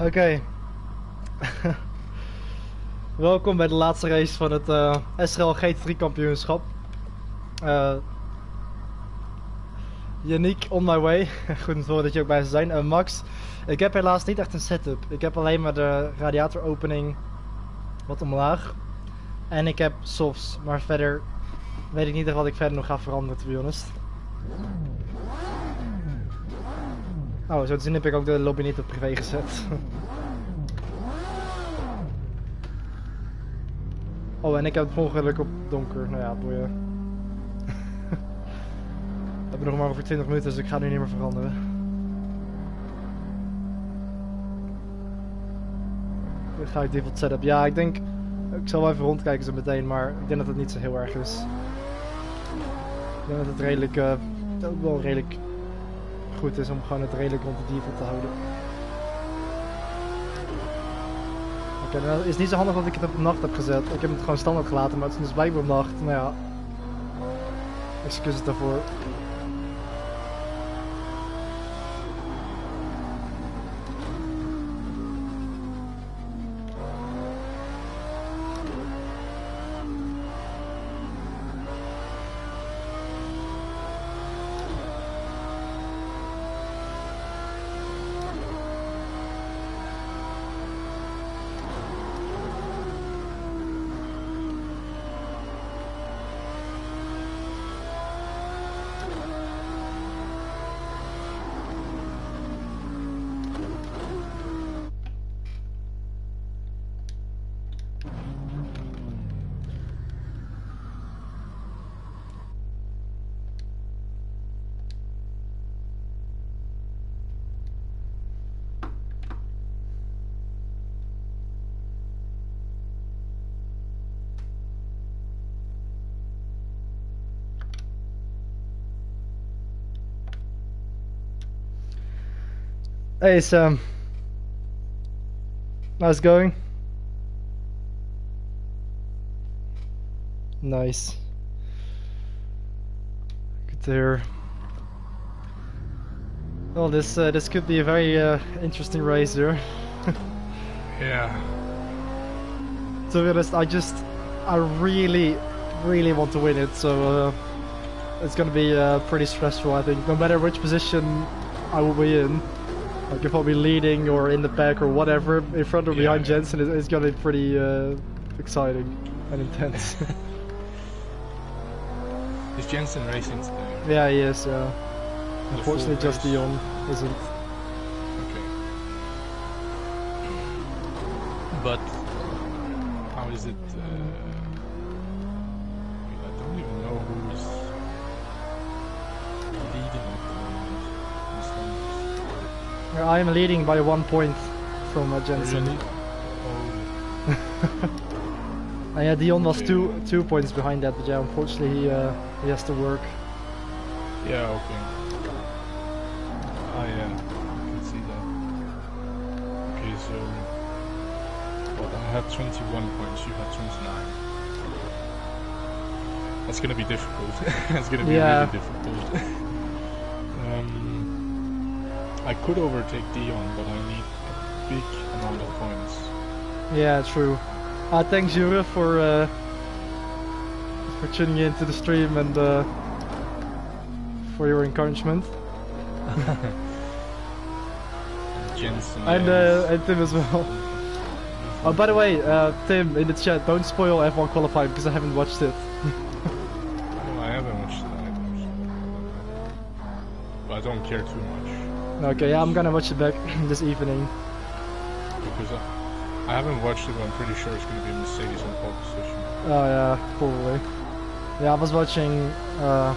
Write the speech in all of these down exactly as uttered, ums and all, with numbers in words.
Oké. Okay. Welkom bij de laatste race van het uh, S R L G T drie kampioenschap. Uh, Yannick on my way. Goed dat je ook bij ze zijn. Uh, Max, ik heb helaas niet echt een setup. Ik heb alleen maar de radiatoropening wat omlaag. En ik heb softs, maar verder weet ik niet echt wat ik verder nog ga veranderen, to be honest. Oh, zo te zien heb ik ook de lobby niet op privé gezet. Oh, en ik heb het ongeluk op donker. Nou ja, boeien. We hebben nog maar over twintig minuten, dus ik ga nu niet meer veranderen. Dan ga ik default setup. Ja, ik denk... Ik zal wel even rondkijken zo meteen, maar ik denk dat het niet zo heel erg is. Ik denk dat het redelijk... Uh, ook wel redelijk... goed is om gewoon het redelijk rond de default te houden. Oké, okay, nou, het is niet zo handig dat ik het op nacht heb gezet. Ik heb het gewoon standaard gelaten, maar het is dus blijkbaar op nacht. Nou ja, excuses daarvoor. Hey Sam, how's it going? Nice. Good to hear. Well, this uh, this could be a very uh, interesting race here. Yeah. To be honest, I just I really really want to win it, so uh, it's gonna be uh, pretty stressful. I think no matter which position I will be in. Like if I'll be leading or in the back or whatever, in front or yeah. behind Jensen, is, is gonna be pretty uh, exciting and intense. Is Jensen racing today? Yeah, he is, yeah. The Unfortunately just Dion isn't. Okay. But how is it? Uh, I don't even know who's leading it. I am leading by one point from uh, Jensen. Really? Oh. And yeah, Dion was okay. two two points behind that, but yeah, unfortunately he uh, he has to work. Yeah. Okay. Oh yeah, I can see that. Okay, so well, I had twenty-one points. You had twenty-nine. That's gonna be difficult. That's gonna be yeah. really difficult. um. I could overtake Dion, but I need a big amount of points. Yeah, true. Uh, thanks Jure for uh, for tuning into the stream and uh, for your encouragement. and Jensen and, uh, and Tim as well. Oh, by the way, uh, Tim in the chat, don't spoil F one qualifying because I haven't watched it. No, I haven't watched it. I haven't watched it. But I don't care too much. Okay, yeah, I'm gonna watch it back this evening. Because I, I haven't watched it, but I'm pretty sure it's gonna be Mercedes on pole position. Oh yeah, probably. Yeah, I was watching uh,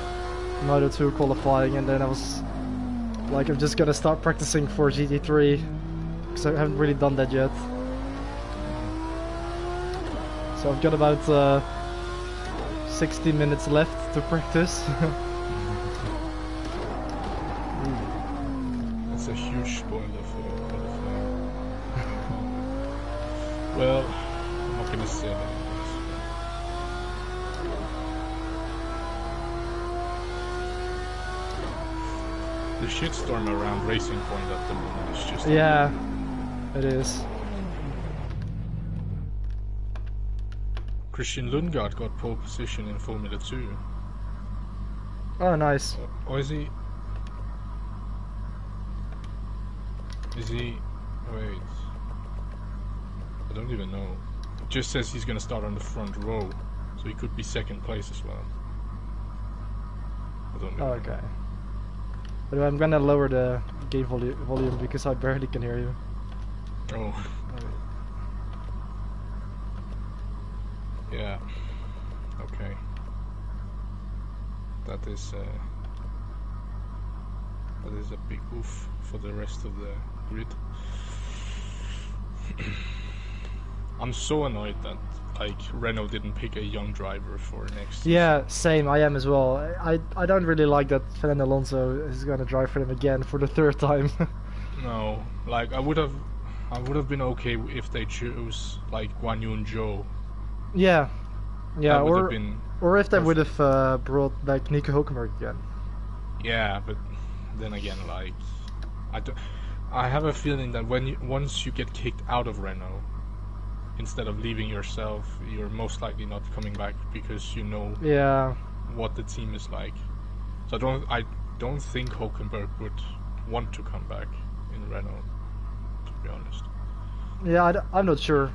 Moto two qualifying, and then I was like, I'm just gonna start practicing for G T three, because I haven't really done that yet. So I've got about uh, sixty minutes left to practice. A huge spoiler for the qualifying. Well, I'm not gonna say that. The shitstorm around Racing Point at the moment is just... Yeah. It is. Christian Lundgaard got pole position in Formula two. Oh, nice. Or is he... Is he... Wait... I don't even know. It just says he's gonna start on the front row, so he could be second place as well. I don't know. Okay. But I'm gonna lower the game volu volume because I barely can hear you. Oh. Yeah. Okay. That is uh, that is a big oof for the rest of the grid. I'm so annoyed that like Renault didn't pick a young driver for next season. Yeah, same. I am as well. I I don't really like that Fernando Alonso is going to drive for them again for the third time. No, like I would have, I would have been okay if they chose like Guan Yu and Zhou. Yeah, yeah, or or if they would have uh, brought back Nico Hülkenberg again. Yeah, but then again, like I don't, I have a feeling that when you, once you get kicked out of Renault, instead of leaving yourself, you're most likely not coming back because you know yeah. what the team is like. So I don't, I don't think Hülkenberg would want to come back in Renault, to be honest. Yeah, I d I'm not sure.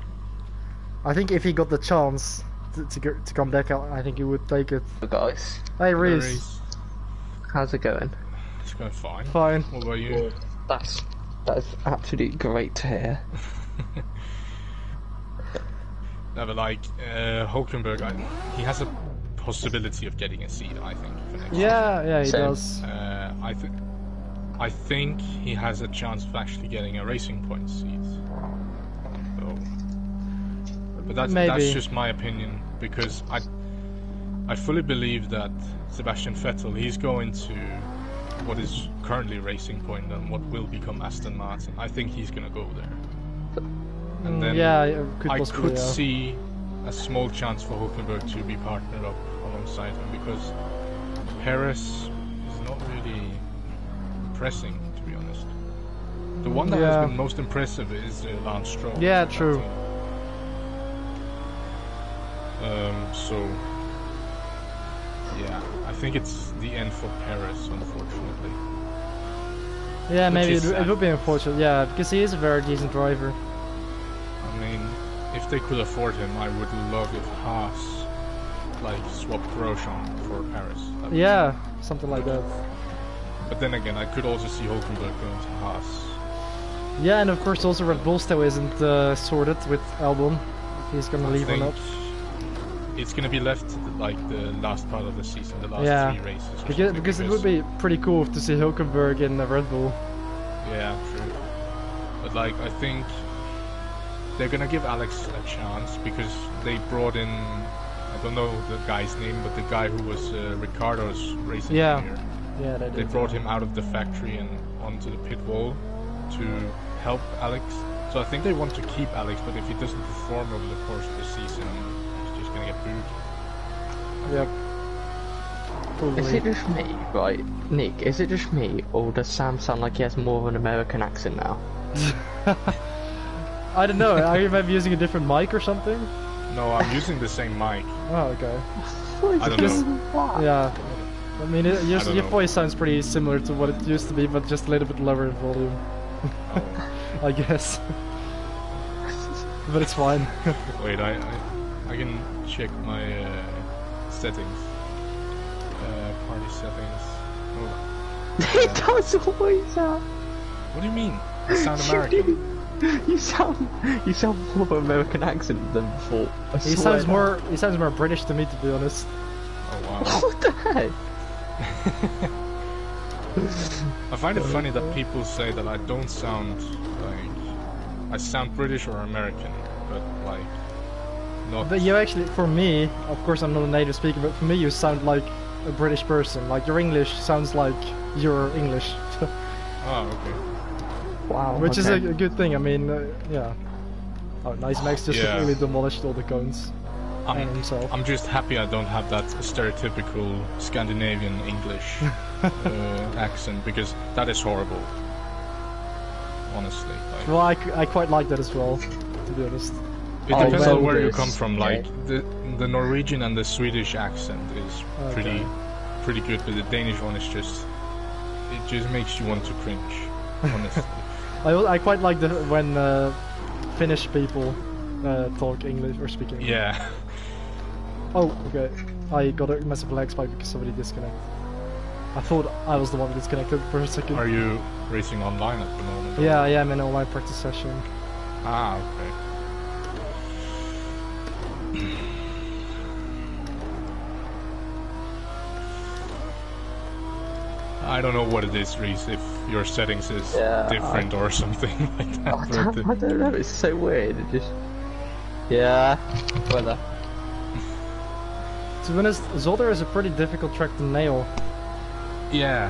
I think if he got the chance to to, get, to come back out, I think he would take it. Hey guys. Hey Reese. Hey, Reese. How's it going? It's going fine. Fine. What about you? Well, that's that is absolutely great to hear. No, but like uh, Hülkenberg, I, he has a possibility of getting a seat, I think. For next yeah, season. yeah, he Same. does. Uh, I think I think he has a chance of actually getting a Racing Point seat. So. But that's, that's just my opinion, because I I fully believe that Sebastian Vettel, he's going to what is currently Racing Point and what will become Aston Martin. I think he's going to go there. And then yeah, could I possibly, could yeah. see a small chance for Hülkenberg to be partnered up alongside him, because Perez is not really impressing, to be honest. The one that yeah. has been most impressive is uh, Lance Stroll. Yeah, true. Um, so, yeah, I think it's the end for Paris, unfortunately. Yeah, Which maybe it, it would be unfortunate, yeah, because he is a very decent driver. I mean, if they could afford him, I would love if Haas, like, swapped Grosjean for Paris. Yeah, be, something like that. But then again, I could also see Hülkenberg going to Haas. Yeah, and of course also Red Bull still isn't uh, sorted with Albon, if he's gonna I leave or not. It's going to be left like the last part of the season, the last yeah. three races. Because, because, because it would be pretty cool to see Hülkenberg in the Red Bull. Yeah, true. But like, I think they're going to give Alex a chance because they brought in, I don't know the guy's name, but the guy who was uh, Ricciardo's racing yeah. engineer. Yeah, they did. They brought him out of the factory and onto the pit wall to help Alex. So I think they want to keep Alex, but if he doesn't perform over the course of the season, gonna get booed. Yep. Probably. Is it just me, right? Nick, is it just me, or does Sam sound like he has more of an American accent now? I don't know, are you maybe using a different mic or something? No, I'm using the same mic. Oh, okay. What is I don't this? know. Yeah. I mean, it, your, I your voice sounds pretty similar to what it used to be, but just a little bit lower in volume. Oh. I guess. But it's fine. Wait, I... I... I can check my uh, settings. Uh, party settings. Oh. It uh, does always sound. What do you mean? You sound American. you sound you sound more of an American accent than before. I he sounds more he sounds more British to me, to be honest. Oh wow. What the heck? I find it funny that people say that I don't sound like I sound British or American, but like. Not but you actually, for me, of course I'm not a native speaker, but for me you sound like a British person. Like your English sounds like you're English. Oh, okay. Wow. Which okay. is a, a good thing. I mean, uh, yeah. Oh, nice. Max just yeah. really demolished all the cones. I'm, and himself. I'm just happy I don't have that stereotypical Scandinavian English uh, accent, because that is horrible. honestly. Like, well, I, I quite like that as well, to be honest. It oh, depends on where you come from. Like the the Norwegian and the Swedish accent is okay. pretty pretty good, but the Danish one is just it just makes you want to cringe, honestly. I I quite like the when uh, Finnish people uh, talk English or speak English. Yeah. Oh, okay. I got a massive lag spike because somebody disconnected. I thought I was the one disconnected for a second. Are you racing online at the moment? Yeah, I am in an online practice session. Ah, okay. I don't know what it is, Reese, if your settings is yeah, different I... or something like that. I don't, I don't know, it's so weird. It just... Yeah, whatever. To be honest, Zolder is a pretty difficult track to nail. Yeah,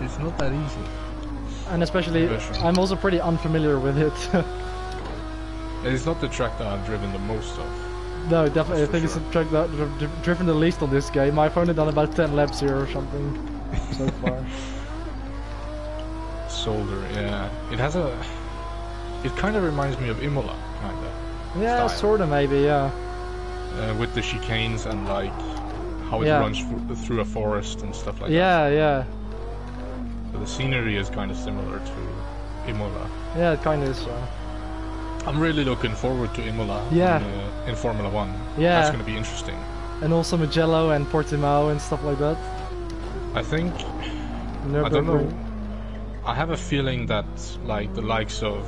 it's not that easy. And especially, I'm also pretty unfamiliar with it. It's not the track that I've driven the most of. No, definitely. I think sure. it's the track that I've driven the least on this game. I've only done about ten laps here or something so far. Solder, yeah. It has a... It kind of reminds me of Imola, kind of. Yeah, sort of, maybe, yeah. Uh, with the chicanes and, like... How it yeah. runs through a forest and stuff like yeah, that. Yeah, yeah. So the scenery is kind of similar to Imola. Yeah, it kind of is. Yeah. I'm really looking forward to Imola. Yeah. In, uh, in Formula One. Yeah. That's going to be interesting. And also Mugello and Portimão and stuff like that. I think. Never I don't know. know. I have a feeling that like the likes of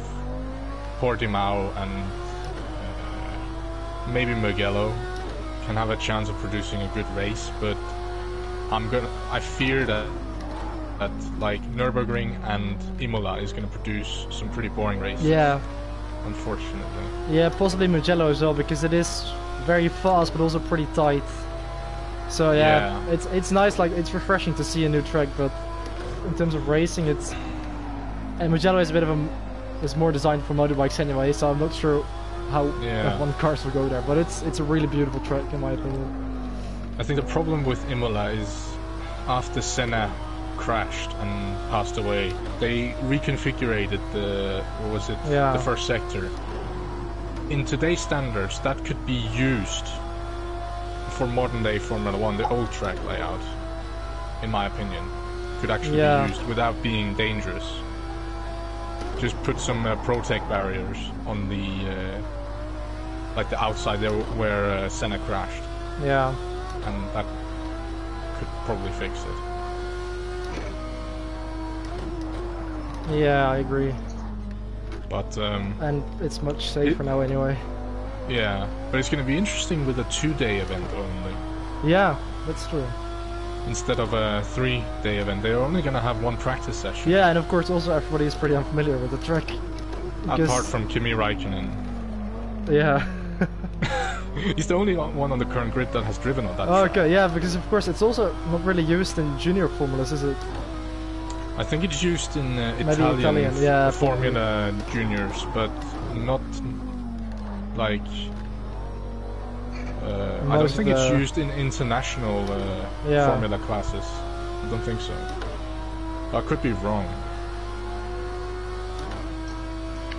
Portimão and uh, maybe Mugello can have a chance of producing a good race, but I'm gonna. I fear that that like Nürburgring and Imola is gonna produce some pretty boring races. Yeah, unfortunately. Yeah, possibly Mugello as well because it is very fast, but also pretty tight. So yeah, yeah. it's it's nice. Like it's refreshing to see a new track, but in terms of racing, it's and Mugello is a bit of a is more designed for motorbikes anyway. So I'm not sure how yeah. F one cars will go there, but it's it's a really beautiful track in my opinion. I think the problem with Imola is after Senna crashed and passed away, they reconfigured the what was it yeah. the first sector. In today's standards, that could be used for modern day Formula One. The old track layout, in my opinion, could actually yeah. be used without being dangerous. Just put some uh, Protec barriers on the uh, like the outside there where uh, Senna crashed. Yeah. And that could probably fix it. Yeah, I agree. But um, and it's much safer it, now anyway. Yeah, but it's going to be interesting with a two-day event only. Yeah, that's true. Instead of a three-day event, they're only going to have one practice session. Yeah, and of course also everybody is pretty unfamiliar with the track. Because... Apart from Kimi Räikkönen. Yeah. He's the only one on the current grid that has driven on that oh, track. Okay, yeah, because of course it's also not really used in junior formulas, is it? I think it's used in uh, Italian, Italian yeah, Formula probably. Juniors, but not like... Uh, I don't think the... it's used in international uh, yeah. formula classes. I don't think so. I could be wrong.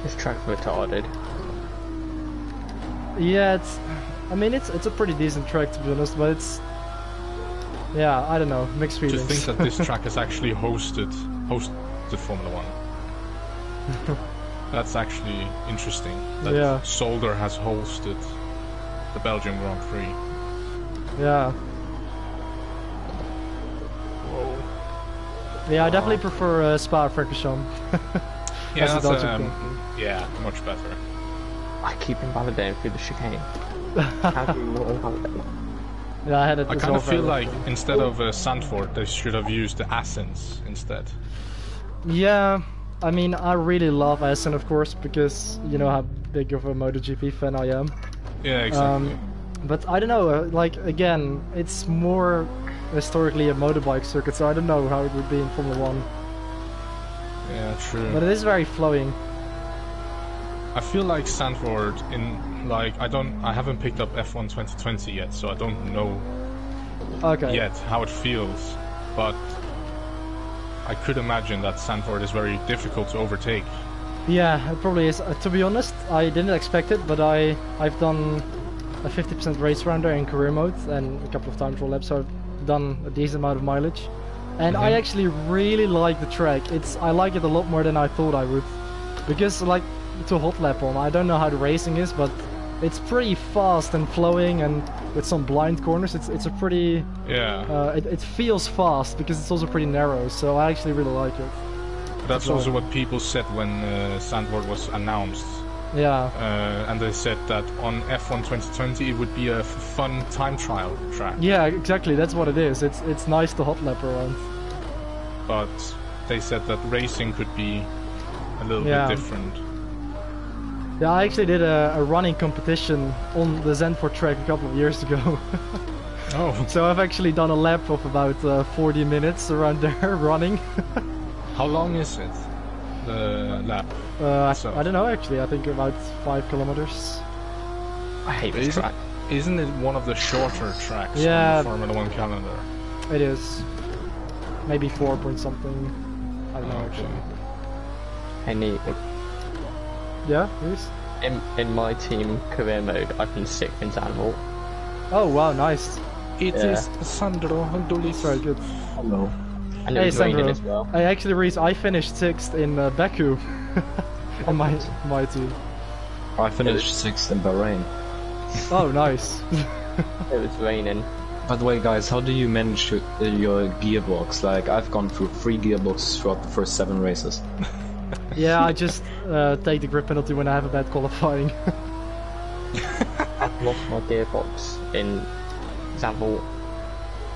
This track retarded. Yeah, it's. I mean, it's it's a pretty decent track to be honest, but it's. Yeah, I don't know. Mixed feelings. To think that this track has actually hosted hosted Formula One. That's actually interesting. That yeah. Zolder has hosted the Belgian Grand Prix. Yeah. Whoa. Yeah, I definitely prefer uh, Spa-Francorchamps. Yeah, that's that's a, um, yeah, much better. I keep invalidating through the chicane. How do you not invalidate? Yeah, I had it. I kind of feel like thing. instead of uh, Zandvoort, they should have used the Assens instead. Yeah, I mean, I really love Assen, of course, because you know how big of a MotoGP fan I am. Yeah, exactly. Um, but I don't know, like, again, it's more historically a motorbike circuit, so I don't know how it would be in Formula one. Yeah, true. But it is very flowing. I feel like Zandvoort in, like, I don't, I haven't picked up F one twenty twenty yet, so I don't know okay. yet how it feels, but I could imagine that Zandvoort is very difficult to overtake Yeah, it probably is. Uh, to be honest, I didn't expect it, but I, I've done a fifty percent race rounder in career mode and a couple of times roll laps, so I've done a decent amount of mileage. And mm-hmm. I actually really like the track. It's I like it a lot more than I thought I would. Because, like, to hot lap on, I don't know how the racing is, but it's pretty fast and flowing, and with some blind corners, it's it's a pretty... Yeah. Uh, it, it feels fast, because it's also pretty narrow, so I actually really like it. That's also what people said when uh, Zandvoort was announced. Yeah. Uh, and they said that on F one twenty twenty it would be a fun time trial track. Yeah, exactly. That's what it is. It's it's nice to hot lap around. But they said that racing could be a little yeah. bit different. Yeah, I actually did a, a running competition on the Zandvoort track a couple of years ago. Oh. So I've actually done a lap of about uh, forty minutes around there running. How long is it, the lap? Uh, so. I, I don't know actually, I think about five kilometers. I hate this track. Isn't it one of the shorter tracks yeah, on the Formula one calendar? It is. Maybe four point something. I don't oh, know actually. Okay. I need it. Yeah, please? In, in my team career mode, I've been sixth in Zandvoort. Oh wow, nice. It yeah. is Sandro Handulis. Very good. Hello. And hey, Sandro. As well. I actually, Reese, I finished sixth in uh, Baku on my my team. I finished sixth in Bahrain. Oh, nice. It was raining. By the way, guys, how do you manage your, uh, your gearbox? Like, I've gone through three gearboxes throughout the first seven races. Yeah, I just uh, take the grip penalty when I have a bad qualifying. I've lost my gearbox in Zandvoort.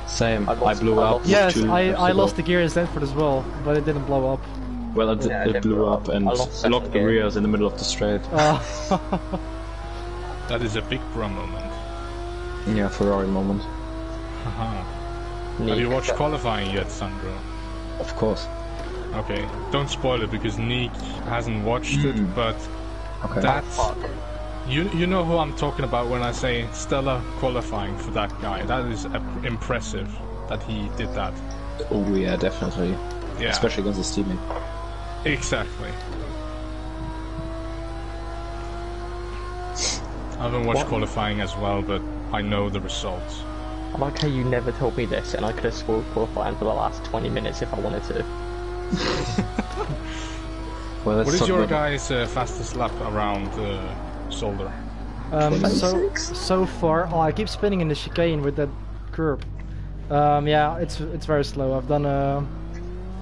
Same, I, I blew up. Yes, I, I lost the gear in Zandvoort as well, but it didn't blow up. Well, it, yeah, it, it blew, blew up, up and locked the rears in the middle of the straight. Uh. That is a big Brum moment. Yeah, Ferrari moment. Haha. Have you watched qualifying yet, Sandro? Of course. Okay, don't spoil it because Niek hasn't watched mm. it, but okay. that... Fuck. You, you know who I'm talking about when I say Stella qualifying for that guy. That is impressive that he did that. Oh yeah, definitely. Yeah. Especially against his teammate. Exactly. I haven't watched what? qualifying as well, but I know the results. I like how you never told me this, and I could have scored qualifying for the last twenty minutes if I wanted to. Well, that's what is your guy's uh, fastest lap around... Uh, Zolder. Um, so so far, oh, I keep spinning in the chicane with that curb. Um, yeah, it's it's very slow. I've done a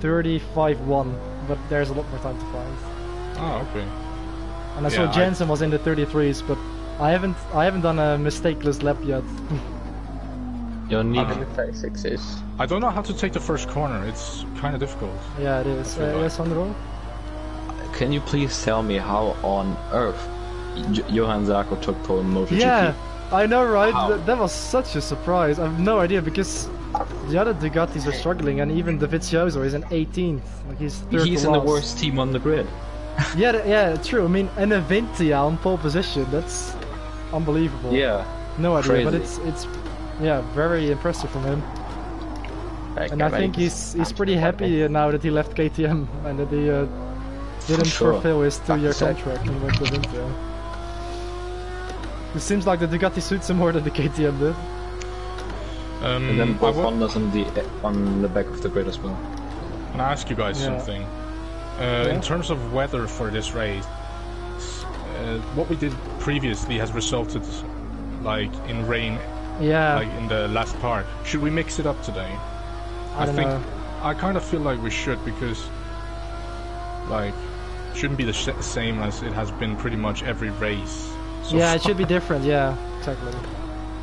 thirty-five one, but there's a lot more time to find. Oh, okay. And I yeah, saw Jensen I... was in the thirty-threes, but I haven't I haven't done a mistakeless lap yet. You're neat. Um, thirty-sixes. I don't know how to take the first corner. It's kind of difficult. Yeah, it is. Uh, yes, Sandro. Can you please tell me how on earth Johan Zarco took pole in MotoGP? Yeah, I know, right? Th that was such a surprise. I have no idea because the other Ducatis are struggling, and even Dovizioso is in eighteenth. Like he's third he's in last. the worst team on the grid. yeah, yeah, true. I mean, and Evintia on pole position—that's unbelievable. Yeah, no idea, crazy. But it's it's yeah, very impressive from him. That and I think he's he's pretty happy now that he left K T M and that he uh, didn't sure. fulfill his two-year contract and went to Evintia. It seems like the Ducati suits him more than the K T M did. Um, and then both Hondas on the on the back of the grid as well. Can I ask you guys yeah. something? Uh, yeah? In terms of weather for this race, uh, what we did previously has resulted like in rain, yeah, like in the last part. Should we mix it up today? I, I don't think know. I kind of feel like we should because like it shouldn't be the sh same as it has been pretty much every race. So yeah, it should be different. Yeah, exactly.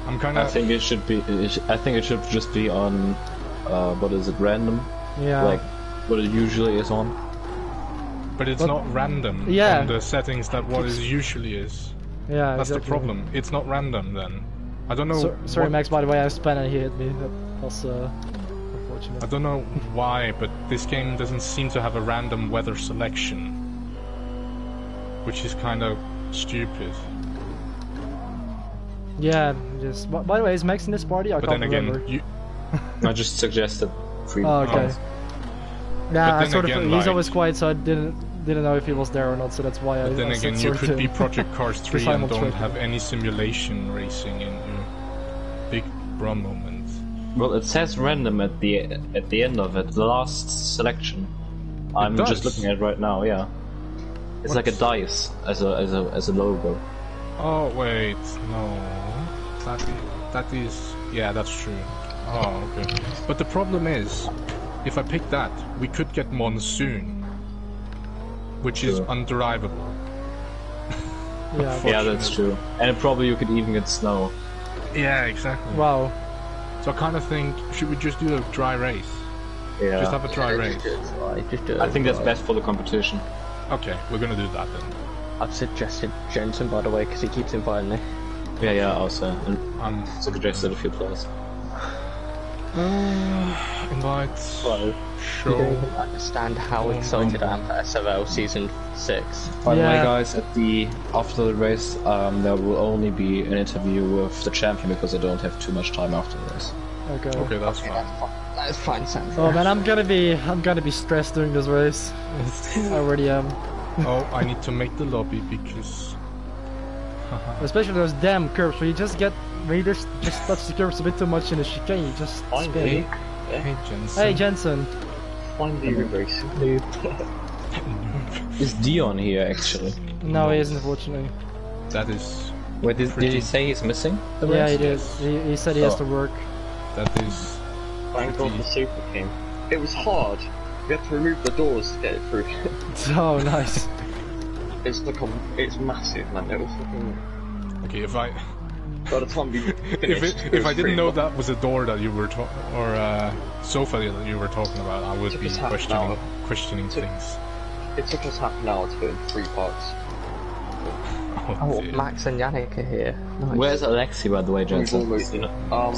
I'm kind of. I think it should be. It sh I think it should just be on. Uh, what is it? Random. Yeah. Like what it usually is on. But it's but, not random. Yeah. On the settings that what it usually is. Yeah. That's exactly. the problem. It's not random then. I don't know. So, sorry, what... Max. By the way, I spun and he hit me. That was uh, unfortunate. I don't know why, but this game doesn't seem to have a random weather selection, which is kind of stupid. Yeah, just. By the way, is Max in this party? I but can't then again, remember. You... I just suggested. Free oh, okay. Oh. Yeah, I sort again, of. He's like... always quiet, so I didn't didn't know if he was there or not, so that's why but I. But then I again, you could be Project Cars three and don't have any simulation racing in you. Big bra moment. Well, it says random at the at the end of it, the last selection. It I'm does. just looking at it right now. Yeah, it's what? like a dice as a as a as a logo. Oh wait, no, that is, that is yeah, that's true. Oh okay, but the problem is, if I pick that, we could get monsoon, which true. is underivable. Yeah, yeah, that's true. And probably you could even get snow. Yeah, exactly. Wow. So I kind of think, should we just do a dry race? Yeah. Just have a dry yeah, race. Right. Just do I think that's best for the competition. Okay, we're gonna do that then. I've suggested Jensen, by the way, because he keeps inviting me. Yeah, yeah, also. I'm suggested a few players. Uh, invite. Hello. Sure. You don't even understand how excited I am for S F L season six. By yeah. the way, guys, at the after the race, um, there will only be an interview with the champion because I don't have too much time after the race. Okay. Okay, that's okay, fine. That's fine. That's fine, Sam. Oh man, I'm gonna be, I'm gonna be stressed during this race. I already am. Oh, I need to make the lobby because. Especially those damn curves where you just get, where you just, just touch the curves a bit too much in the chicane, you just Fine spin. Luke. Yeah. Hey Jensen. Hey Jensen. Find the reversing noob. Is Dion here actually? No, he isn't, unfortunately. That is. Wait, is, did he say he's missing? The yeah, he did. He, he said he oh. has to work. That is. Thank God the super came. It was hard. We had to remove the doors to get it through. Oh, nice. It's the com it's massive, man. It was fucking. Okay, if I. By the time we finished, if it, it if I didn't know much. that was a door that you were talking or a sofa that you were talking about, I would be questioning questioning it took, things. It took us half an hour to do it in three parts. Oh, oh Max and Yannick are here. Nice. Where's Alexi, by the way, Jensen? Um, I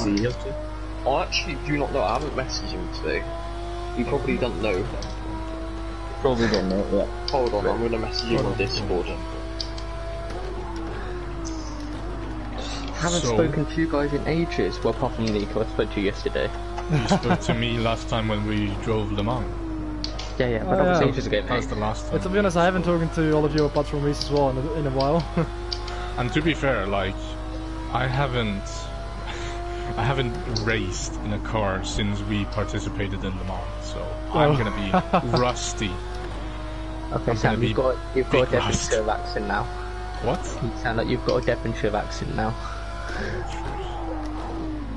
actually do not know. I haven't messaged him today. You probably don't know. Probably don't know, yeah. Hold on, I'm gonna message you on Discord. Haven't so, spoken to you guys in ages. Well, apart from Nico, I spoke to you yesterday. You spoke to me last time when we drove Le Mans. Yeah, yeah, but oh, that was yeah. ages ago. That was the last time. But to be honest, I haven't talked to all of you apart from Reese as well in a, in a while. And to be fair, like, I haven't... I haven't raced in a car since we participated in Le Mans, so oh. I'm gonna be rusty. Okay, I'm Sam, you've got, you've got a Devonshire rust. accent now. What? You sound like you've got a Devonshire accent now.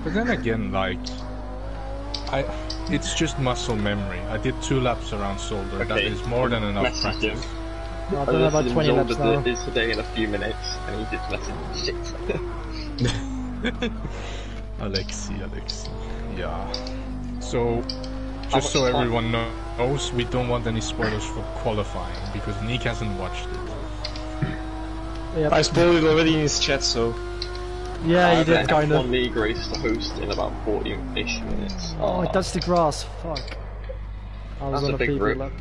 But then again, like, I, it's just muscle memory. I did two laps around Zolder, okay. that is more than enough message practice. Him. I've done about twenty laps now. Is today in a few minutes, and he just messaged shit. Alexi, Alexi, yeah. So, just so everyone knows, we don't want any spoilers for qualifying, because Niek hasn't watched it. Yep. I spoiled it already in his chat, so... Yeah, you uh, did, kind of. F one League raced the host in about forty-ish minutes. Oh, oh, I touched the grass, fuck. I was That's on a big rip. Lap.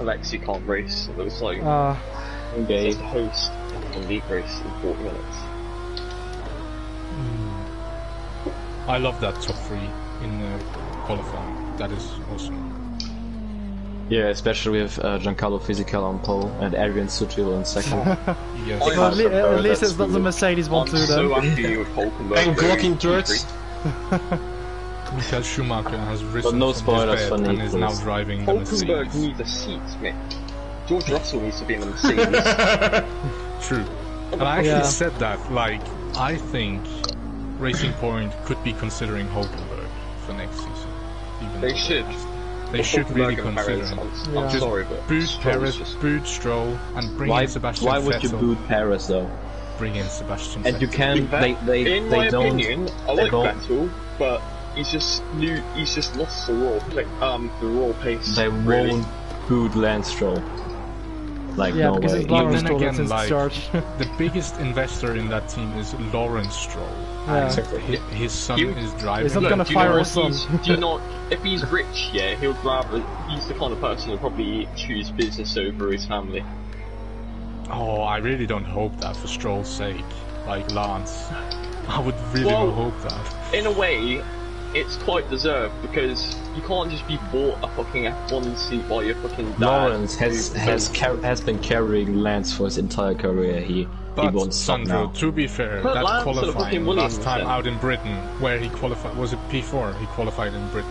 Alexi can't race, it looks like. Uh, okay. He's the host in F one League race in forty minutes. I love that top three in the uh, qualifying. That is awesome. Yeah, especially with uh, Giancarlo Fisichella on pole and Adrian Sutil in second. Yes. Well, at, le at least it's not the Mercedes one too, though. So happy with Hülkenberg. And blocking turrets. Michael Schumacher has risen but no spoilers from his bed for Nick, and is please. now driving the Mercedes. Hülkenberg needs a seat, mate. George Russell needs to be in the Mercedes. True. And I actually yeah. said that, like, I think... Racing Point could be considering Hülkenberg for next season. Even they should. They but should really consider him. Yeah. I'm just sorry, but boot Pérez, just... boot Stroll, and bring why, in Sebastian Why would Vettel. you boot Pérez though? Bring in Sebastian. And Vettel. you can. They they in they my don't. Opinion, I like Vettel, but he's just new. He's just lost the raw play, um the raw pace. They really. won't boot Lance Stroll. Like yeah, no because way. Lawrence Stroll again, like, the biggest investor in that team is Lawrence Stroll. Yeah. Exactly. His, his son he, is driving. He's not going to fire us on. Do you not? If he's rich, yeah, he'll rather. He's the kind of person who'll probably choose business over his family. Oh, I really don't hope that for Stroll's sake. Like Lance, I would really well, don't hope that. In a way, it's quite deserved, because you can't just be bought a fucking F one seat while you're fucking dad. Lawrence has has car has been carrying Lance for his entire career. He but, he won't stop Sandro, now. To be fair, but that Lance qualifying last time then. out in Britain, where he qualified, was it P four? He qualified in Britain.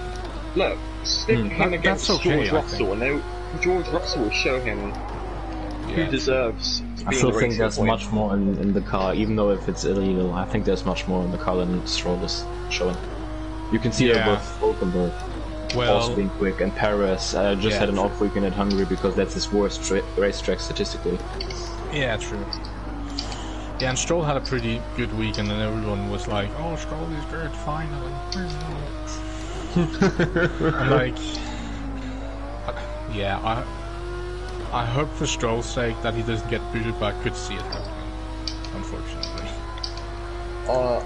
Look, stick hmm. him that, against okay, George Russell, and now George Russell will show him yeah. who deserves. I still think there's point. much more in, in the car, even though if it's illegal, I think there's much more in the car than Stroll is showing. You can see yeah. that with Hülkenberg, well, also being quick, and Perez uh, just yeah, had an true. off weekend at Hungary because that's his worst tra racetrack statistically. Yeah, true. Yeah, and Stroll had a pretty good weekend, and everyone was like, "Oh, Stroll is good, finally." And like, yeah, I. I hope for Stroll's sake that he doesn't get booted, but I could see it happening, unfortunately. Uh,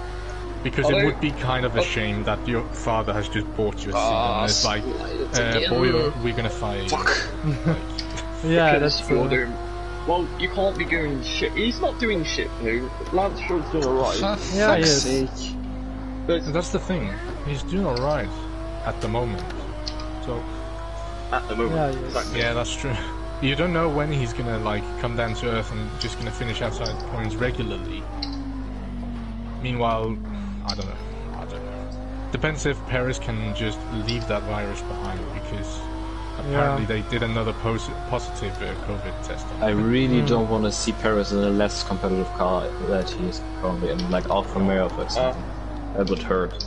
because it would be kind of a uh, shame that your father has just bought you a seat, uh, and it's like, it's uh, boy, we're gonna fire you. Fuck. Like, yeah, that's true. Cool. Well, you can't be doing shit. He's not doing shit, dude. Lance Stroll's doing alright. Yeah, he is. But that's the thing. He's doing alright at the moment. So. At the moment. Yeah, exactly. Yeah, that's true. You don't know when he's gonna like come down to earth and just gonna finish outside points regularly. Meanwhile, I don't know. I don't know. Depends if Paris can just leave that virus behind, because apparently yeah. they did another pos positive uh, COVID test. I really mm. don't want to see Paris in a less competitive car that he is currently in, like Alfa Romeo for example. Uh, that would hurt.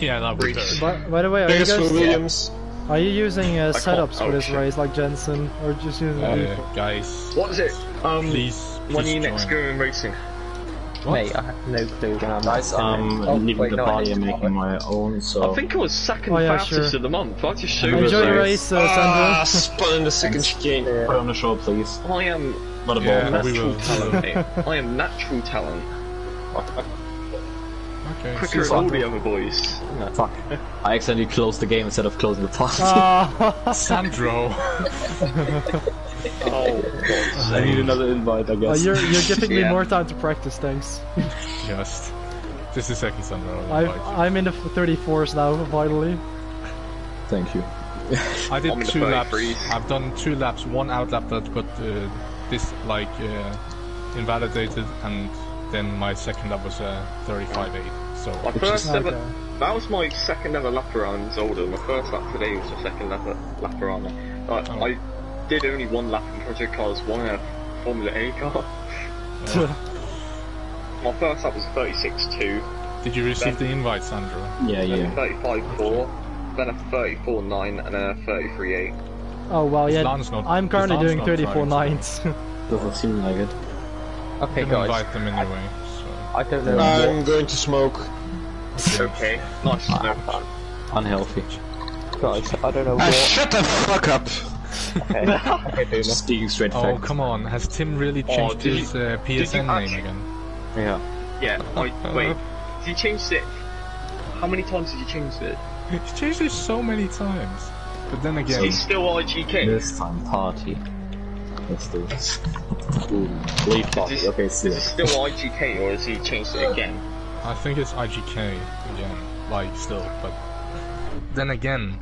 Yeah, that would hurt. By, by the way, are Thanks you guys for Williams. Yeah. Are you using uh, setups for this race, like Jensen, or just using? Uh, guys, what is it? Um, please, please when are you next going racing? What? Mate, I have no clue. Guys, I'm um, oh, leaving wait, the no, party and making my own. So I think it was second oh, yeah, fastest sure. of the month. I just showed you. Enjoy the race, uh, Sandra. Ah, spun in the second chicane. Put on the show, please. I am not a yeah, natural talent. Mate. I am natural talent. Okay. Quicker than all the other boys. No. Fuck. I accidentally closed the game instead of closing the party. Uh, Sandro! Oh, God. I need another invite, I guess. Uh, you're, you're giving yeah. me more time to practice, thanks. Just. Just a second, Sandro. I'm in the thirty-fours now, finally. Thank you. I did I'm two laps. Freeze. I've done two laps. One outlap that got uh, this, like, uh, invalidated, and then my second lap was uh, thirty-five eight. So my first ever, okay. that was my second ever lap around Zolder. My first lap today was the second lap lap around. Like, oh. I did only one lap in Project Cars one in a Formula A car. Yeah. My first lap was thirty-six two. Did you receive then, the invite, Sandra? Yeah, yeah. thirty-five four, then a thirty-four nine, and a thirty-three eight. Oh wow, yeah. Not, I'm currently doing thirty-four nines. Doesn't seem like it. Okay, guys. Invite them anyway, I, so. I don't know. I'm what. going to smoke. Okay, nice. No. Unhealthy. Guys, I don't know. Uh, what. Shut the fuck up. Okay. Okay, dude, speaking straight facts. Oh come on, has Tim really changed oh, his you, uh, P S N name again? Yeah. Yeah. I, wait, did you change it? How many times did you change it? He's changed it so many times. But then again, so he's still I G K. This time party. Let's do this. Ooh, leaf party. Is, okay, see. Is it still I G K or has he changed it again? I think it's I G K again, like still, but then again,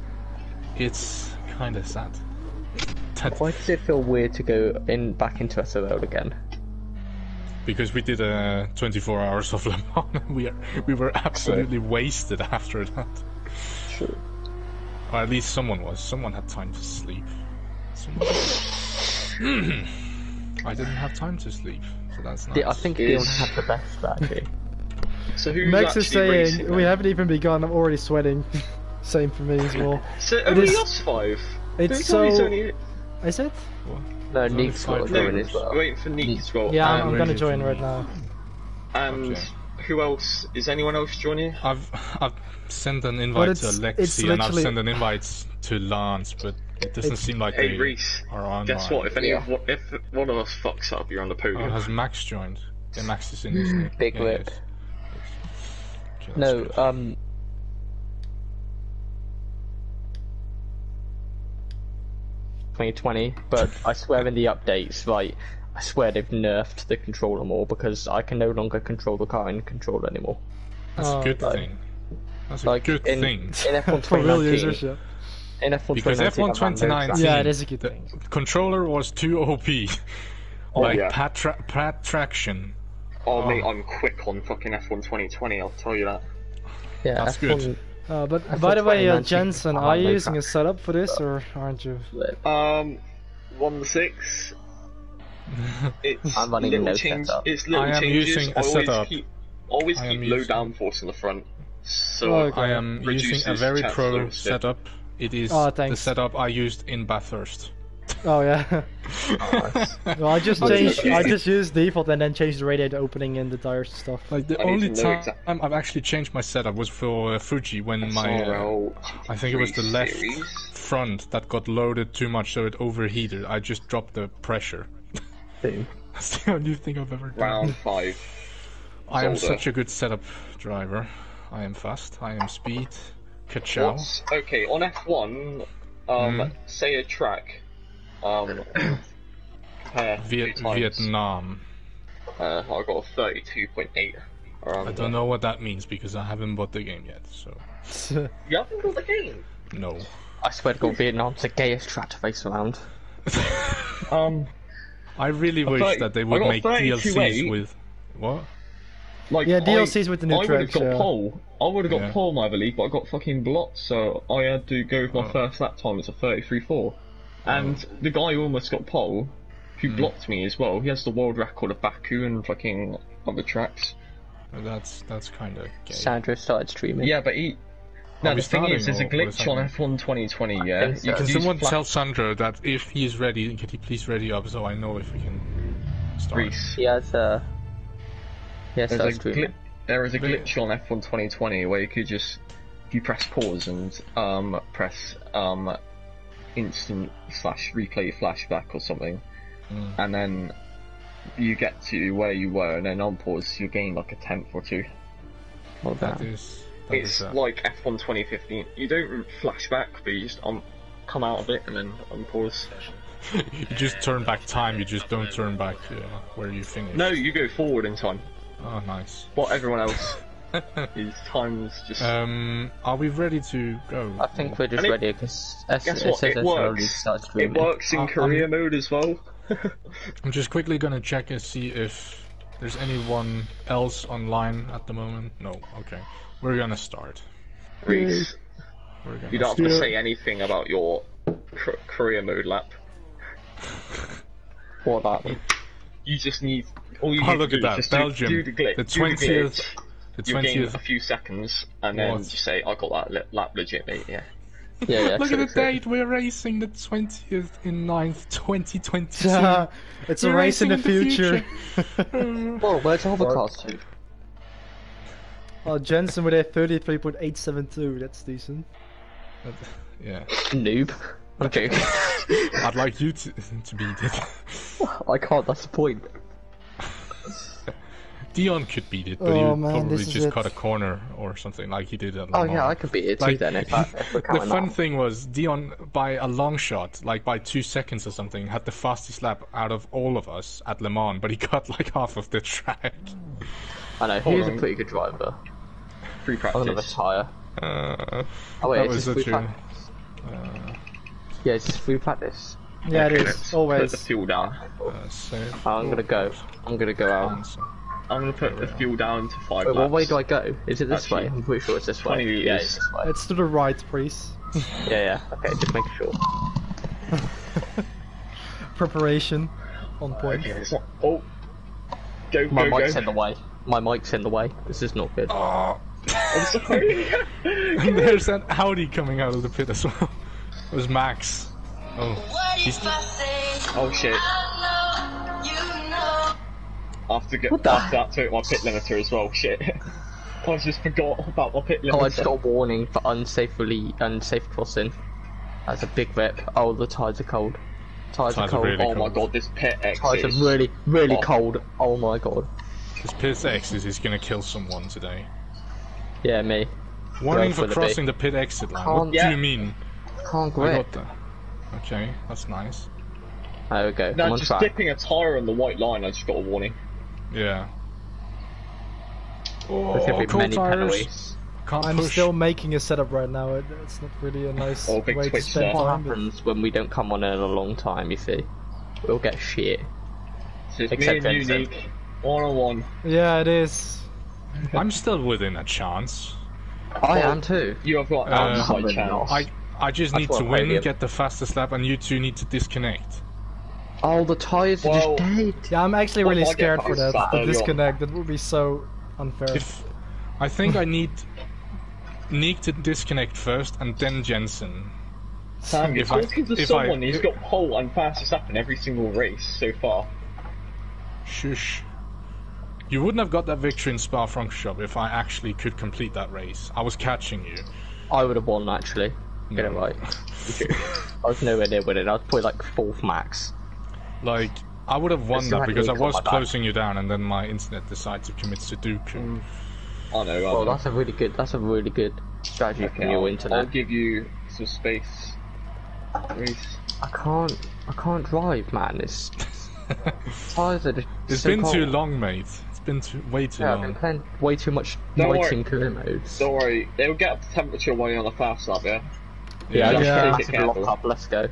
it's kind of sad. Why does it feel weird to go in back into S O L again? Because we did a uh, twenty-four hours of Le Mans, and we are, we were absolutely True. wasted after that. True. Or at least someone was. Someone had time to sleep. Someone I didn't have time to sleep, so that's nice. Yeah, I think Dion had the best strategy. So who's Max is saying, we haven't even begun, I'm already sweating. Same for me as well. So it only is, us five? It's so... Only... Is it? What? No, Niek's got to join as well. Waiting for Niek to roll. Yeah, um, I'm gonna join right now. And okay. who else? Is anyone else joining? I've, I've sent an invite to Alexi, and I've sent an invite to Lance, but... It doesn't it's, seem like hey, they Reese, are online. Guess what? If any, yeah. of, if one of us fucks up, you're on the podium. Oh, has Max joined? Yeah, Max is in. Isn't he? Big yeah, lip. Okay, no, good. um. twenty twenty, but I swear in the updates, like I swear they've nerfed the controller more because I can no longer control the car in control anymore. That's uh, a good like, thing. That's like, a good in, thing. In F one For real users, yeah. In F one because F one twenty nineteen, yeah, it is a good thing. The controller was too O P. Oh, like, yeah. pad, tra pad traction. Oh, oh, mate, I'm quick on fucking F one twenty twenty, I'll tell you that. Yeah, that's F one... good. Uh, but F one by the way, uh, Jensen, are you using a setup for this, or aren't you? Um, one six. It's I'm running little no change, setup. It's little I am changes. Using a always setup. Keep, always keep low using... downforce in the front. So oh, okay. I am using a very pro setup. It is oh, the setup I used in Bathurst. Oh yeah. Well, I just changed. I just used default and then changed the radiator opening and the tires and stuff. Like the I only time I've actually changed my setup was for uh, Fuji when S R L my uh, I think it was the left series. front that got loaded too much, so it overheated. I just dropped the pressure. That's the only thing I've ever done. Round five. Zolder. I am such a good setup driver. I am fast. I am speed. Ka-chow. Okay, on F one, um, mm. say a track. Um, Viet Vietnam. Uh, I got a thirty-two point eight. I don't know what that means because I haven't bought the game yet. So. You haven't bought the game? No. I swear to God, Vietnam's the gayest track to face around. um, I really wish thirty, that they would make D L Cs with what? Like, yeah, D L Cs I, with the new I tracks. I would have got yeah. pole. I would have got yeah. pole, I believe, but I got fucking blocked, so I had to go with my oh. first lap time. It's a thirty-three point four. And the guy who almost got pole, who mm. blocked me as well, he has the world record of Baku and fucking other tracks. That's that's kind of gay. Sandra started streaming. Yeah, but he... Now, the thing is, there's a glitch on F one twenty twenty, yeah? So. You can someone tell Sandra that if he's ready, could he please ready up so I know if we can start? Reese. He has a... Yes, that's true. There is a glitch on F one twenty twenty where you could just... You press pause and um press... um. instant slash replay flashback or something, mm. and then you get to where you were, and then on pause you gain like a tenth or two. Well, that is, that it's is like F one twenty fifteen. You don't flashback, but you just um, come out of it and then on pause. You just turn back time. You just don't turn back yeah, where you finish. No, you go forward in time. Oh, nice. What everyone else. These times just. Um, are we ready to go? I think we're just it, ready because it, it works. It works in uh, career I'm, mode as well. I'm just quickly gonna check and see if there's anyone else online at the moment. No, okay. We're gonna start. Reese, we're gonna you don't start. have to say anything about your career mode lap. What about me? You just need. All you oh, need look to do at that! Just Belgium, do, do the glitch. The twentieth. The you gain a few seconds, and what? then you say, I got that lap legit, mate, yeah. yeah, yeah Look at the date, we're racing the twentieth in ninth, twenty twenty-two. Uh, it's we're a race in the, the future. future. Well, where's all the cars to? Oh, Jensen with a thirty-three point eight seven two, that's decent. But, yeah. Noob. I'm joking. I'd like you to, to be dead. I can't, that's the point. Dion could beat it, but oh, he would man, probably just cut a corner or something like he did at Le Mans. Oh yeah, I could beat it too like, then. If I, if the fun off. thing was, Dion, by a long shot, like by two seconds or something, had the fastest lap out of all of us at Le Mans, but he cut like half of the track. I know, Hold he's on. a pretty good driver. Free practice. Another tire. Uh, oh wait, it's just free practice. Uh, yeah, it's just free practice. Yeah, okay, it is, always. Put the fuel down. Uh, so oh, I'm gonna go. I'm gonna go out. I'm gonna put the fuel down to five. Wait, what way do I go? Is it this Actually, way? I'm pretty sure it's this way. Yeah, it's this way. It's to the right, please. yeah, yeah. Okay, just make sure. Preparation on point. Okay, not... Oh, go, My go, mic's go. in the way. My mic's in the way. This is not good. Oh. I'm sorry. And there's an Audi coming out of the pit as well. It was Max. Oh. He's... Oh shit. I have to get past that to hit my pit limiter as well, shit. I just forgot about my pit limiter. Oh, I just got a warning for unsafely, unsafe crossing. That's a big rip. Oh, the tides are cold. Tides, tides are cold. Are really oh cold. my god, this pit X Tides is... are really, really oh. cold. Oh my god. This pit X is gonna kill someone today. Yeah, me. Warning for crossing the pit exit line. What yeah. do you mean? I can't grip. I got that. Okay, that's nice. There we go. No, I'm on just track. dipping a tyre on the white line, I just got a warning. Yeah. Oh, cool tires. Penalties. Can't I'm push. still making a setup right now. It, it's not really a nice or way to spend time. What happens when we don't come on in a long time, you see? We'll get shit. So it's Except me and Jensen. Unique. One on one. Yeah, it is. I'm still within a chance. I well, am too. You have got an uh, outside chance. I, I just That's need to win, get the fastest lap, and you two need to disconnect. Oh, the tyres are well, just dead. Yeah, I'm actually well, really I scared for that. The disconnect, that would be so unfair. If I think I need Niek to disconnect first, and then Jensen. Sam, you're talking I, to someone I, who's got pole and fastest lap in every single race so far. Shush. You wouldn't have got that victory in Spa-Francorchamps if I actually could complete that race. I was catching you. I would have won, actually. Get no. it right. I was nowhere near winning. I was probably like fourth max. Like, I would have won it's that because I was closing back. you down, and then my internet decided to commit Sudoku. Mm. I know. I well, know. that's a really good. That's a really good strategy okay, from your I'll, internet. I'll give you some space. Reese. I can't. I can't drive, man. It's. It's, it's so been cold. too long, mate. Been too, way too yeah, long. I've been playing way too much Don't waiting career modes. Don't worry, they'll get up to temperature while you're on the fast lap, yeah? Yeah, yeah, yeah. That's a block up, let's go.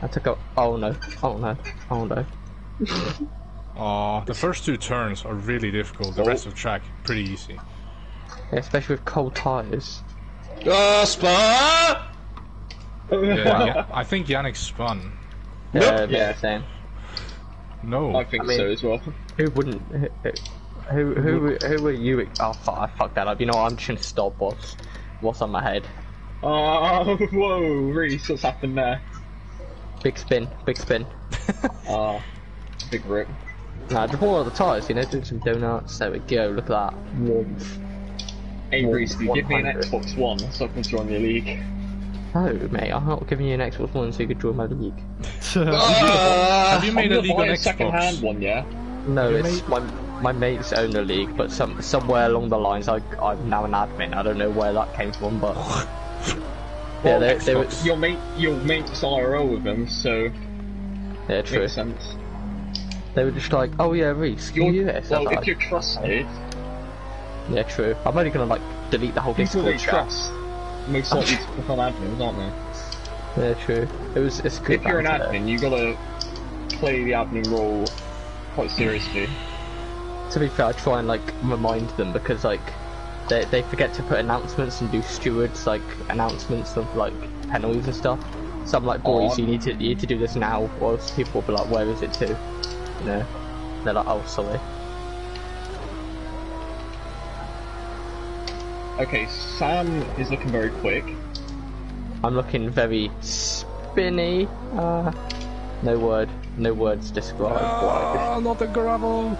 I took a... oh no, oh no, oh no. Oh, the first two turns are really difficult, the oh. rest of the track, pretty easy. Yeah, especially with cold tyres. Uh, Spa! Yeah, yeah, I think Yannick spun. Yeah, nope. yeah, same. No. I think I mean, so as well. Who wouldn't? Who who who, who were you? Oh fuck! Fuck that up. You know what? I'm just gonna stop. What's what's on my head? Oh whoa, Reese! What's happened there? Big spin, big spin. Oh, big rip. Nah, just all the tires. You know, do some donuts. There we go. Look at that. Warmth. Hey Reese, do you give me an Xbox One so I can join your league? No, mate, I'm not giving you an Xbox One so you could join my league. uh, Have you made I'm a league on Xbox? Second-hand one, yeah. No, you it's made... my my mates own a league, but some somewhere along the lines, I I'm now an admin. I don't know where that came from, but yeah, well, they were your mate your mates I R L with them, so yeah, true. Makes sense. They were just like, oh yeah, Reese, you're yes. Well, if like, you're trusted, yeah, true. I'm only gonna like delete the whole Discord chat. Most likely to become admins, aren't they? Yeah, true. It was. It's good. If you're an admin, you gotta play the admin role quite seriously. To be fair, I try and like remind them because like they they forget to put announcements and do stewards like announcements of like penalties and stuff. So I'm like, boys, oh, you need to you need to do this now, or else people will be like, where is it to? You know, they're like, oh, sorry. Okay, Sam is looking very quick. I'm looking very spinny. Uh, no word, no words describe oh, why. Not the gravel.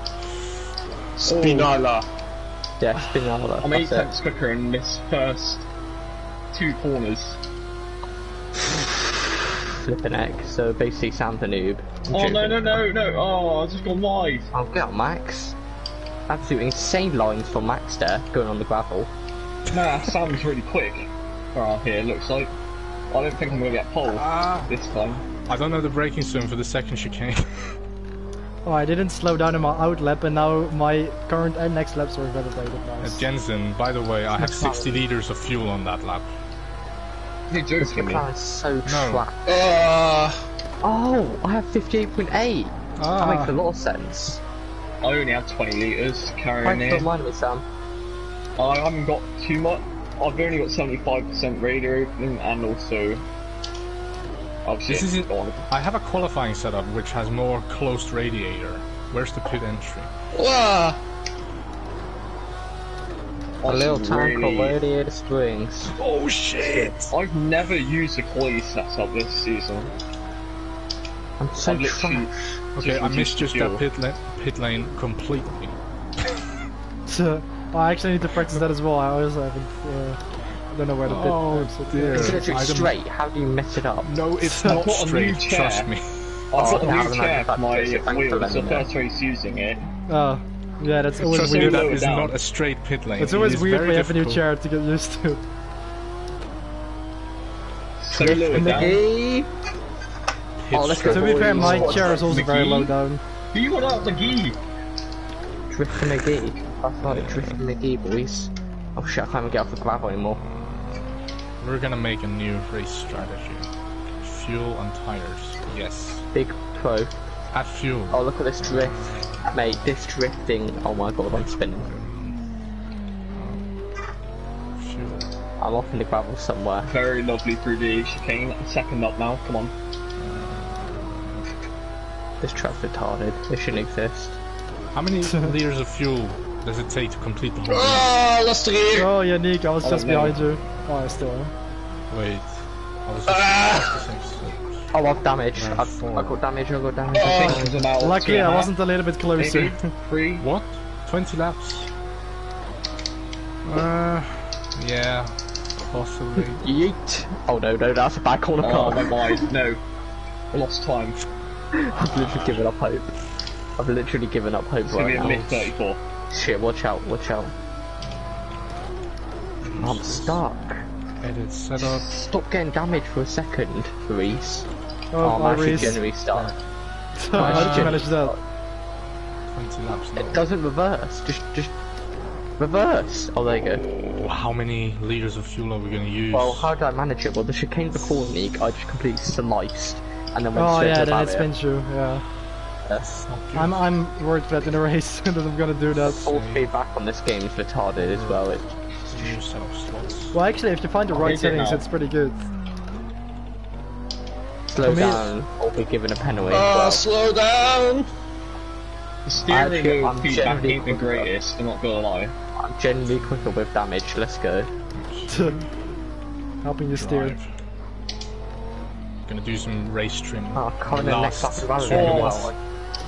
Spinala. Oh. Yeah, Spinala. I'm eight tenths quicker in this first two corners. Flipping egg. So basically, Sam's a noob. I'm oh no no no no! Oh, I've just gone wide. I'll get Max. Absolutely insane lines from Max there going on the gravel. Nah, Sam's really quick around here, looks like. I don't think I'm going to get pole uh, this time. I don't know the braking system for the second chicane. Oh, I didn't slow down in my out lap, and now my current and next laps are validated. Nice. Uh, Jensen, by the way, I have sixty litres of fuel on that lap. You're joking me. This is so trapped. No. Uh, oh, I have fifty-eight point eight. Uh, that makes a lot of sense. I only have twenty litres carrying it. Quite in line with Sam. I haven't got too much. I've only got seventy-five percent radio opening, and also obviously I have a qualifying setup which has more closed radiator. Where's the pit entry? Ah! A little tank of radiator springs. Oh shit! I've never used a coily setup this season. I'm so trash. Okay, I missed just that pit la pit lane completely. So. Oh, I actually need to practice that as well. I always I haven't, uh, I don't know where to pit. Oh dear. It's literally straight. How do you mess it up? No, it's not straight. Trust me. I've got a new chair for my wheel. It's the first race using it. Oh, yeah, that's always weird. That is not a straight pit lane. It's always weird when you have a new chair to get used to. So low down. Oh, let's go. To be fair, my chair is also very low down. You got out the gee. Drift McGee. That's not a Drift McGee, boys. Oh shit, I can't even get off the gravel anymore. We're gonna make a new race strategy. Fuel and tires. Yes. Big pro. At fuel. Oh, look at this drift. Mate, this drifting. Oh my god, I'm spinning. Fuel. I'm off in the gravel somewhere. Very lovely three D chicane. Second up now, come on. This track's retarded. It shouldn't exist. How many liters of fuel does it take to complete the whole race? Oh, last three! Oh, Yannick, I was oh, just behind you. Oh, I still am. Wait. I was just ah! Oh, I've damaged. I've, I got damage, I got damage. Oh, I luckily, I wasn't a little bit closer. Eight, three. What? twenty laps? Uh, yeah. Possibly. Yeet! Oh no, no, that's a bad corner car. Oh, my god, no. I lost time. I've literally given up hope. I've literally given up hope right now. It's gonna be a mid thirty-four. Shit, watch out, watch out. I'm stuck. Edit setup. Stop getting damaged for a second, Reese. Oh, oh my, I'm actually generally stuck. No, I just managed that. twenty laps. It doesn't reverse, just, just... Reverse! Oh, there you go. Oh, how many litres of fuel are we gonna use? Well, how did I manage it? Well, the chicane before me, I just completely sliced. And then went oh straight yeah, to the then it spins you, yeah. Yes. I'm I'm worried that in a race that I'm gonna do that. All feedback on this game is retarded as well. It... Well, actually, if you find the right oh, settings, it's pretty good. Slow For down, me... or be given a penalty. Oh, well. Slow down! The steering wheel feedback ain't the greatest. I'm not gonna lie. I'm generally quicker with damage. Let's go. Helping you steer. Gonna do some race trimming. Oh, can't next up the rally.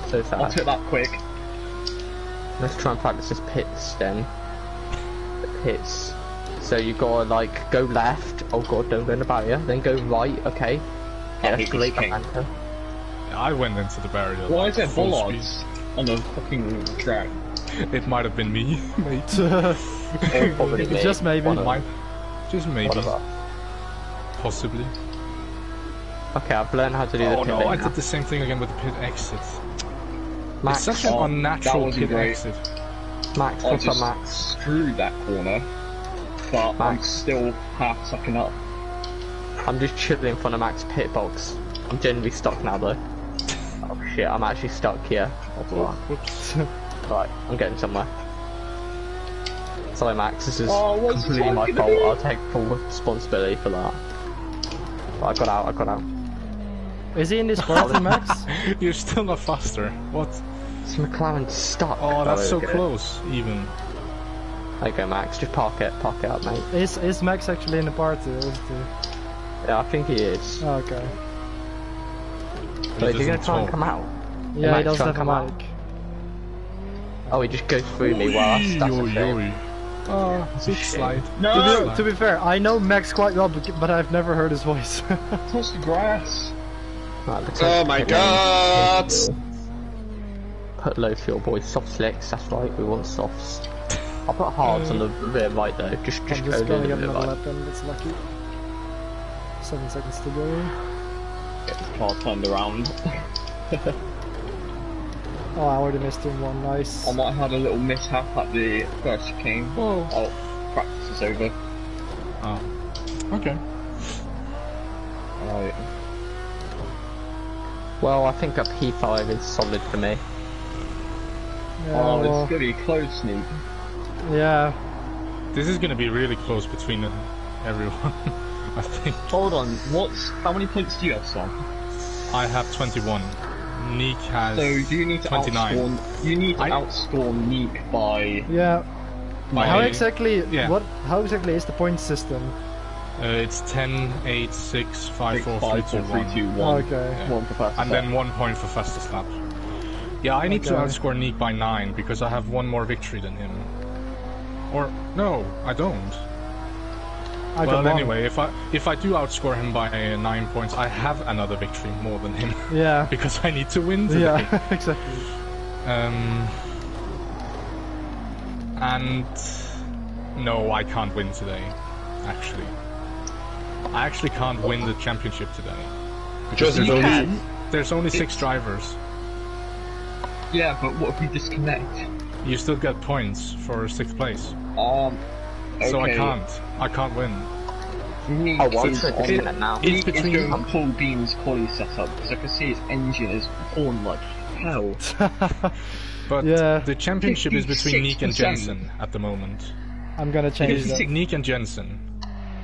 So sad. I'll do that quick. Let's try and practice this pits then. The pits. So you gotta like go left. Oh god, don't go in the barrier. Then go right. Okay. Yeah, let's delete the anchor. I went into the barrier. Why like, is there bollards on the fucking track? It might have been me, mate. It probably me. Just maybe. One Just maybe. Possibly. Okay, I've learned how to do oh, the pit no, I now. did the same thing again with the pit exit. Max, it's such an oh, unnatural pit great. exit. Max, I just Max. screwed that corner, but Max. I'm still half sucking up. I'm just chilling in front of Max's pit box. I'm generally stuck now though. Oh shit, I'm actually stuck here. Oh, whoops. Right, I'm getting somewhere. Sorry Max, this is oh, completely my fault. I'll take full responsibility for that. I got out, I got out. Is he in this corner, Max? You're still not faster. What? This McLaren's stuck. Oh, that's oh, so close, it. even. There you go, Max. Just park it, park it up, mate. Is, is Max actually in the party? Is he? Yeah, I think he is. Oh, okay. Wait, is he gonna try talk. and come out? Yeah, he doesn't come out. Oh, he just goes through me while I stand. Oh, big slide. No! To, do, to be fair, I know Max quite well, but I've never heard his voice. Touch the grass. Right, the oh my god! Put low fuel, boys. Soft slicks, that's right, we want softs. I'll put hards um, on the rear right though. Just, just, just go the rear right. That's lucky. Seven seconds to go. Get the car turned around. Oh, I already missed him one, nice. I might have had a little mishap at the first chicane. Whoa. Oh, practice is over. Oh. Okay. Alright. Well, I think up P five is solid for me. Yeah, oh, well. It's gonna be close, Niek. Yeah. This is gonna be really close between everyone, I think. Hold on, what's... how many points do you have, Sam? I have twenty-one. Niek has so do you need to twenty-nine. Outscore, you need to I... outscore Niek by. Yeah. By how exactly? Yeah. What? How exactly is the point system? Uh, it's ten, eight, six, five, four, three, two, one. Okay. Yeah. One for fastest and lap. Then one point for fastest lap. Yeah, I need okay. to outscore Niek by nine because I have one more victory than him. Or no, I don't. I well, anyway, if I if I do outscore him by uh, nine points, I have another victory more than him. Yeah. Because I need to win today. Yeah, exactly. Um. And no, I can't win today. Actually, I actually can't win the championship today. Because there's only, can. there's only it's... six drivers. Yeah, but what if we disconnect? You still get points for sixth place. Um. Okay. So I can't. I can't win. Niek I want to do that now. It's between is doing Paul Beam's quali setup because I can see his engine is horn like hell. But yeah, the championship is between Niek and Jensen at the moment. I'm gonna change that. Niek and Jensen.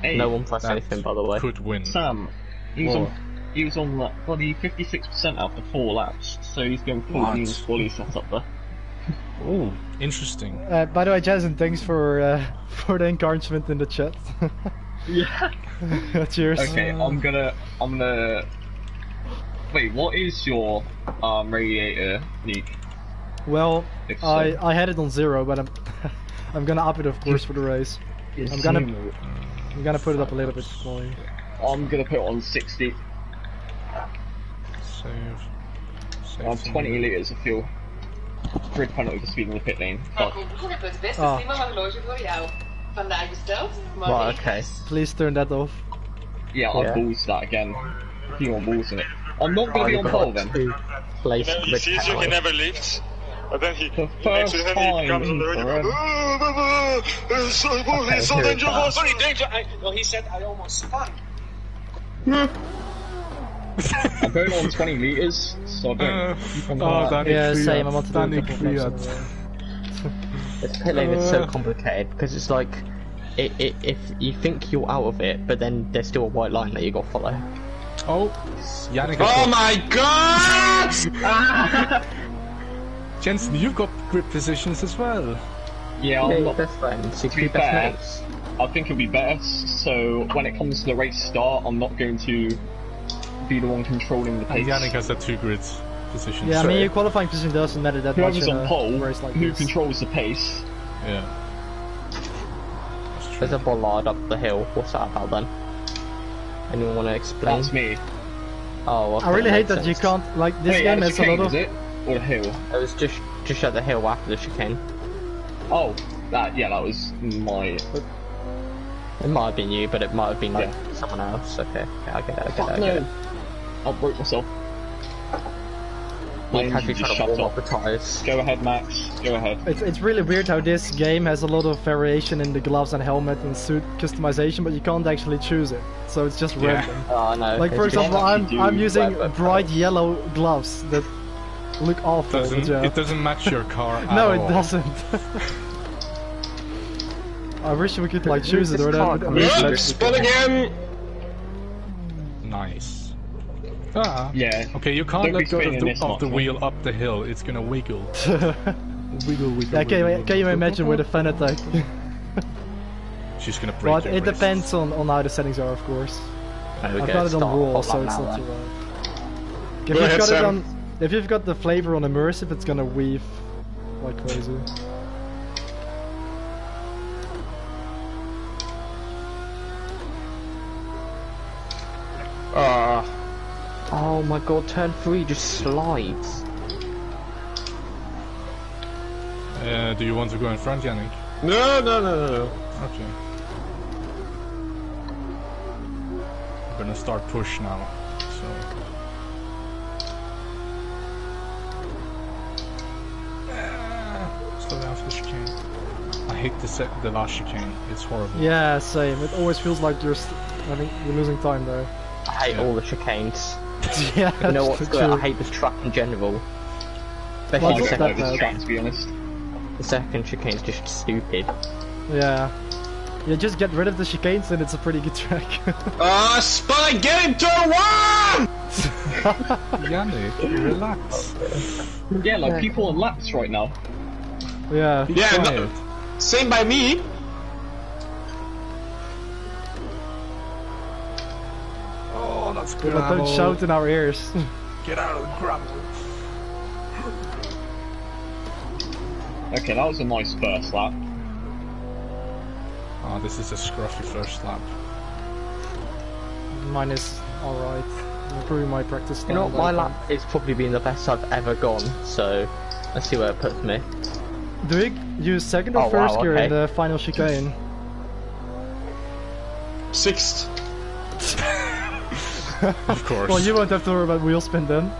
Hey, no one plus anything, by the way. Could win. Sam, he was on, he was on like bloody fifty-six percent after four laps, so he's going Paul Beam's quali setup there. Oh, interesting. Uh, by the way, Jensen, thanks for uh, for the encouragement in the chat. Yeah. Cheers. Okay, I'm gonna, I'm gonna. Wait, what is your um, radiator, Niek? Well, so. I I had it on zero, but I'm I'm gonna up it, of course, for the race. Yes, I'm gonna I'm gonna put it up a little bit for you. I'm gonna put it on sixty. Save. Save I have twenty liters of fuel. Grid penalty for speeding in the pit lane. But... Oh. Right, okay. Please turn that off. Yeah, I'll yeah. balls that again. A few more balls in it. I'm not going to be on pole then. Place you know, he sees you, he never lifts. But then he the first it, and then he comes on the radio. Oh, it's so, okay, so dangerous, oh, sorry, danger. I, no, he said I almost spun. I'm going on twenty meters, so I'm going. Uh, oh, that yeah, is same. I'm on the This pit lane is so complicated because it's like, it, it, if you think you're out of it, but then there's still a white line that you got to follow. Oh, Yannick! Oh my God! Jensen, you've got grip positions as well. Yeah, I'm not best friends. To be fair, mates. I think it'll be better. So when it comes to the race start, I'm not going to be the one controlling the pace. And Yannick has the two grids. Position, yeah, so I mean your qualifying position doesn't matter that much. Whoever's on pole, like who this. controls the pace. Yeah. There's a bollard up the hill. What's that about then? Anyone want to explain? That's me. Oh. Okay, I really hate that sense. You can't like this Wait, game has a lot of. It? Or the hill? It was just just at the hill after the chicane. Oh, that yeah, that was my. But... It might have been you, but it might have been like yeah. someone else. Okay, okay, I get it. I get it. I get it. I'll break myself. Like how you try to warm up the tires. Go ahead, Max. Go ahead. It's, it's really weird how this game has a lot of variation in the gloves and helmet and suit customization, but you can't actually choose it. So it's just yeah. random. Oh, no. Like for example, I'm I'm using bright yellow gloves that look awful. Doesn't, it doesn't match your car. at no, it all. doesn't. I wish we could like choose it or that. Spin again. Nice. Ah. Yeah. Okay, you can't let go of the, of the wheel up the hill. It's gonna wiggle. wiggle, wiggle, wiggle. Yeah, can, wiggle, you, can you imagine with a fan attack? She's gonna break. But it wrists. depends on, on how the settings are, of course. Okay, I've got it on raw, so it's not too bad. If you've got it on, if you've got the flavor on immersive, it's gonna weave like crazy. Ah. Uh. Oh my God! Turn three just slides. Uh, do you want to go in front, Yannick? No, no, no, no. Okay. I'm gonna start push now. So. Uh, slow down for the chicane. I hate the set, the last chicane. It's horrible. Yeah, same. It always feels like you're, st I think you're losing time though. I hate yeah. all the chicanes. Yeah, you know what's good? True. I hate this track in general. Especially well, the second chicane, to be honest. The second chicane is just stupid. Yeah. You just get rid of the chicanes and it's a pretty good track. Ah, uh, Spy, get him to one! Yannick, relax. Yeah, like people on laps right now. Yeah. Yeah, no, same by me. But don't shout in our ears. Get out of the gravel. Okay, that was a nice first lap. Oh, this is a scruffy first lap. Mine is alright. Probably my practice. You know, my lap is probably been the best I've ever gone. So, let's see where it puts me. Do we use second or oh, first wow, gear okay. in the final chicane? Sixth. Of course. Well, you won't have to worry about wheel spin then.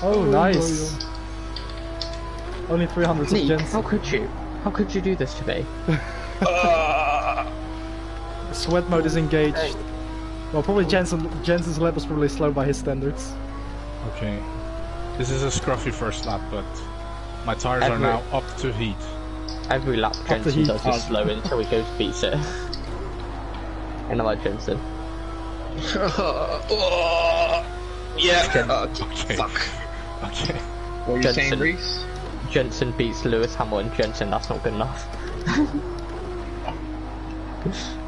oh, oh, nice. Boy, yeah. Only three hundred seconds. How could you? How could you do this to me? uh. Sweat mode is engaged. Hey. Well, probably Jensen, Jensen's lap was probably slow by his standards. Okay. This is a scruffy first lap, but my tires every, are now up to heat. Every lap Jensen does is slow until we go to pizza. And I like Jensen. Uh, uh, yeah. Jen uh, okay. Fuck. Okay. What are you Jensen, saying, Reese? Jensen beats Lewis Hamilton. Jensen, that's not good enough.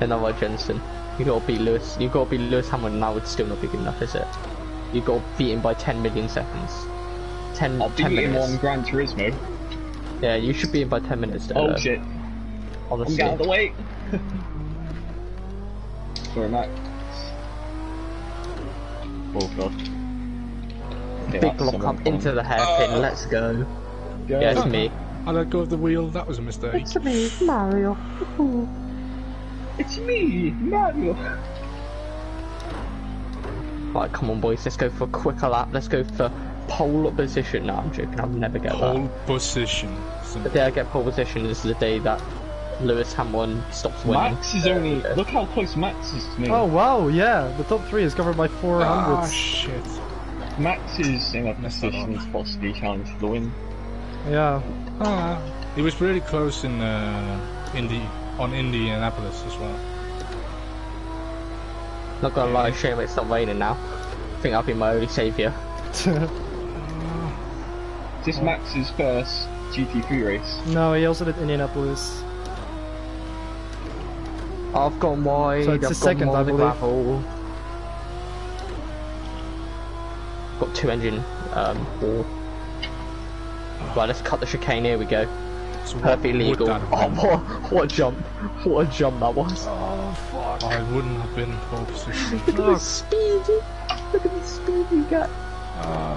And I like Jensen. You gotta beat Lewis. You gotta beat Lewis Hamilton. Now it's still not big enough, is it? You gotta beat him by ten million seconds. Ten. I'll ten beat minutes. him on Gran Turismo. Yeah, you should beat him by ten minutes. Though, oh though. shit! Honestly. I'm out of the way. Sorry, Max. Oh god. Okay, big lock up into the hairpin, uh, let's go. Yeah, yeah it's me. I let go of the wheel, that was a mistake. It's me, Mario. Ooh. It's me, Mario. Right, come on boys, let's go for a quicker lap, let's go for pole position. No, I'm joking, I'll never get pole that. Pole position. The day I get pole position is the day that Lewis Hamilton stops winning. Max is only... Look how close Max is to me. Oh wow, yeah. The top three is covered by four hundreds. Oh shit. Max is in a position to possibly challenge for the win. Yeah. Ah. He was really close in uh, Indy... on Indianapolis as well. Not gonna yeah. lie, shame it's not raining now. I think I'll be my only saviour. Is this Max's first G T three race? No, he also did Indianapolis. I've gone wide, so it's I've the second, I believe. Gravel. Got two engine, um, wall. Right, let's cut the chicane, here we go. So perfectly legal. Oh, what, what a jump. What a jump that was. Oh, fuck. I wouldn't have been in pole position. Look at the speed. Look at the speed you get. Uh.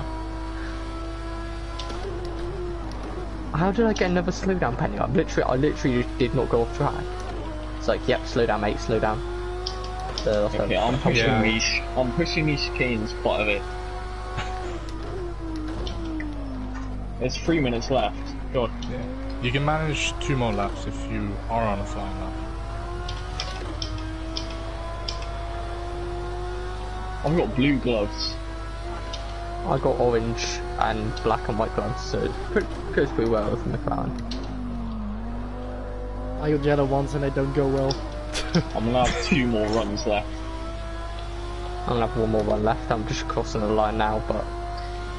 How did I get another slowdown penny? I literally, I literally did not go off track. It's like, yep, slow down, mate, slow down. So that's okay, I'm pushing, yeah. these, I'm pushing these chicanes part of it. There's three minutes left. God, yeah. You can manage two more laps if you are on a flying lap. I've got blue gloves. I got orange and black and white gloves, so it goes pretty well with McLaren. I got yellow ones and they don't go well. I'm gonna have two more runs left. I'm gonna have one more run left. I'm just crossing the line now, but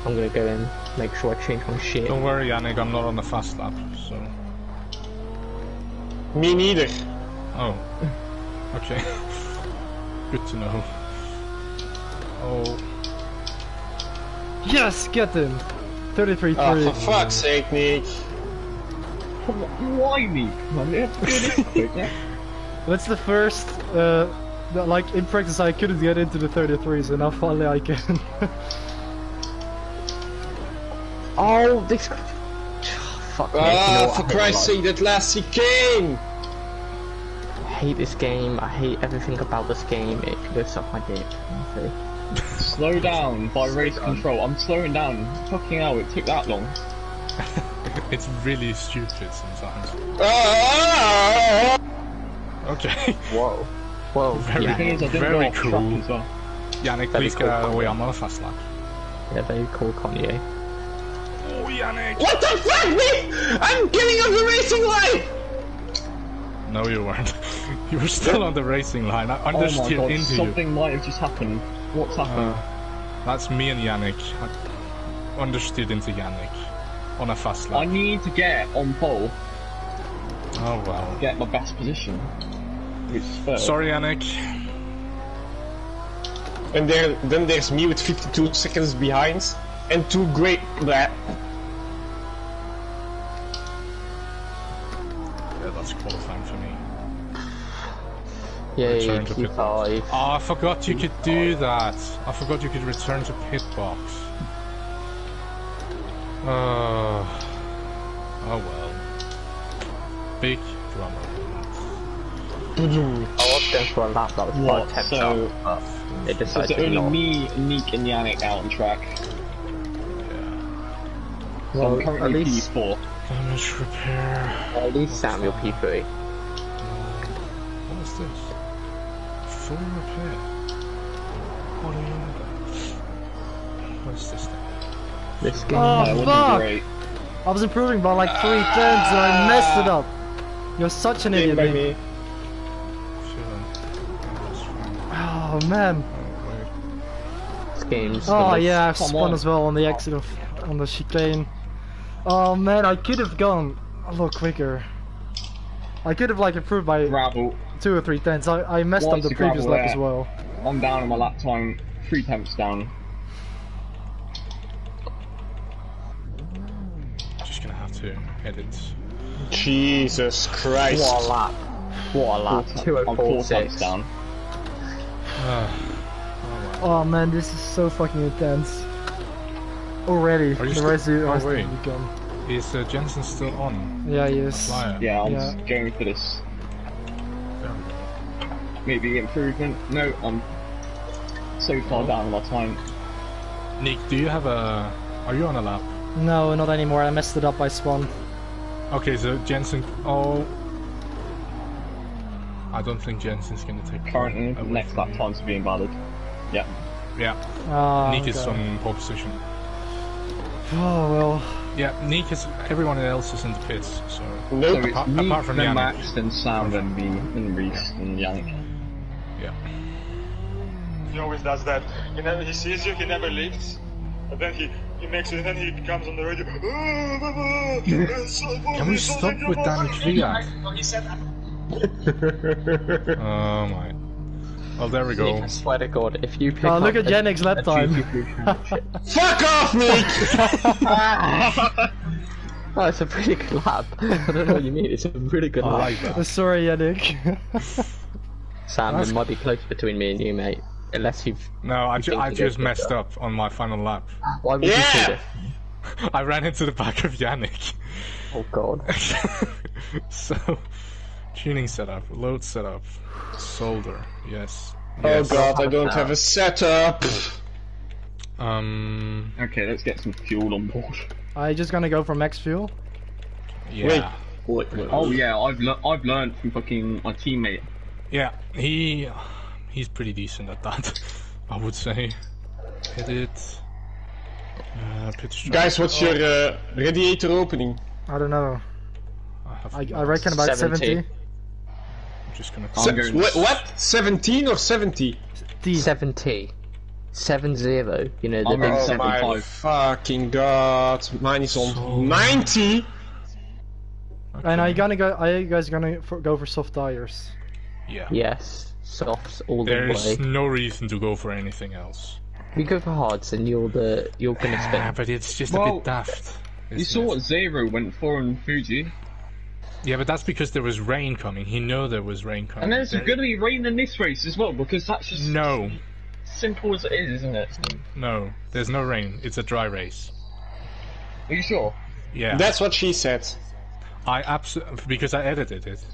I'm gonna go in, make sure I change my shit. Don't worry, Yannick, I'm not on the fast lap, so. Me neither. Oh. Okay. Good to know. Oh. Yes, get him. thirty-three three. Oh, for fuck's sake, Nick. Why me? That's the first, uh, that, like in practice I couldn't get into the thirty-threes and now finally I can. Oh, this... Oh, fuck me. Ah, for Christ's sake, that last chicane! I hate this game, I hate everything about this game, it lifts up my dick. Slow down by race control, I'm slowing down. Fucking hell, it took that long. It's really stupid sometimes. Okay. Whoa. Whoa. Very, yeah. very cool. Well. Yannick, very please cool, get out of the way. I'm on a fast lap. Yeah, very cool, Kanye. Oh, Yannick. What the fuck, Nick? I'm giving up the racing line! No, you weren't. You were still on the racing line. I understeered oh my God, into something you. Something might have just happened. What's happened? Uh, that's me and Yannick. I understeered into Yannick. On a fast lap. I need to get on pole. Oh wow. Get my best position. Which is third. Sorry, Yannick. And there, then there's me with fifty-two seconds behind, and two great blah. Yeah, that's qualifying for me. Yeah, Q five. Oh, I forgot you could do that. I forgot you could return to pit box. Uh, oh well. Big drama. I watched them for a lap that was quite tense so, out, but they decided so to only not. me, Niek and Yannick out on track. Yeah. So well, I'm currently at least, P four. Damage repair. At least Samuel P three. is this? Full repair. What are you on about? What's this thing? This game oh, fuck! Great. I was improving by like three ah! turns and I messed it up. You're such an idiot, baby. Oh man. This game's oh yeah, I've spun on. as well on the exit of on the chicane. Oh man, I could have gone a lot quicker. I could have like improved by gravel. two or three tenths. I, I messed What's up the previous lap there? as well. I'm down on my lap time, three tenths down. Just gonna have to edit. Jesus Christ! What a lap! What a lap! two oh four, four tenths down. Oh, oh man, this is so fucking intense. Already, the rest of you are still gone. Is uh, Jensen still on? Yeah, he is. Yeah, I'm yeah. going for this. Yeah. Maybe improvement? No, I'm so far oh. down my time. Niek, do you have a... Are you on a lap? No, not anymore. I messed it up by spawn. Okay, so Jensen... Oh... I don't think Jensen's going to take... Currently, next lap time's being valid. Yeah. Yeah. Oh, Niek okay. is on pole position. Oh, well... Yeah, Niek is. Everyone else is in the pits. So, nope. so apart, Niek, apart from Yannick, Max, then Sam, and me, and Reese, and Yannick. Yeah. He always does that. He never. He sees you. He never lifts. But then he he makes it. And then he comes on the radio. Can we stop with damage V R? Oh my. Oh, there we go. I swear to God, if you pick oh, up look at Yannick's lap time. Fuck off, Niek! Oh, it's a pretty good lap. I don't know what you mean, it's a really good oh, lap. I'm sorry, Yannick. Sam, That's... it might be close between me and you, mate. Unless you've... No, I, ju I just messed job. up on my final lap. Why would yeah! you do this? I ran into the back of Yannick. Oh, God. So... Tuning setup, load setup, solder, yes. yes. Oh god, I don't have a setup! Um. Okay, let's get some fuel on board. Are you just gonna go for max fuel? Yeah. Wait. Wait. Oh yeah, I've le I've learned from fucking my teammate. Yeah, he he's pretty decent at that, I would say. Hit it. Uh, Guys, what's oh. your uh, radiator opening? I don't know. I, I, I reckon about seventy. seventy. Just gonna Se what, what? seventeen or seventy? seventy. seven zero. You know, the oh, big oh seventy-five. Oh my fucking god. Mine is on so... ninety! Okay. And are you, gonna go, are you guys gonna for, go for soft tires? Yeah. Yes. Softs all there the way. There is no reason to go for anything else. If you go for hards and you're the... You're gonna spend... Yeah, but it's just well, a bit daft. You saw what Zero went for in Fuji. Yeah, but that's because there was rain coming. He knew there was rain coming. And there's there... going to be rain in this race as well, because that's just no. simple as it is, isn't it? No, there's no rain. It's a dry race. Are you sure? Yeah. That's what she said. I absolutely... Because I edited it.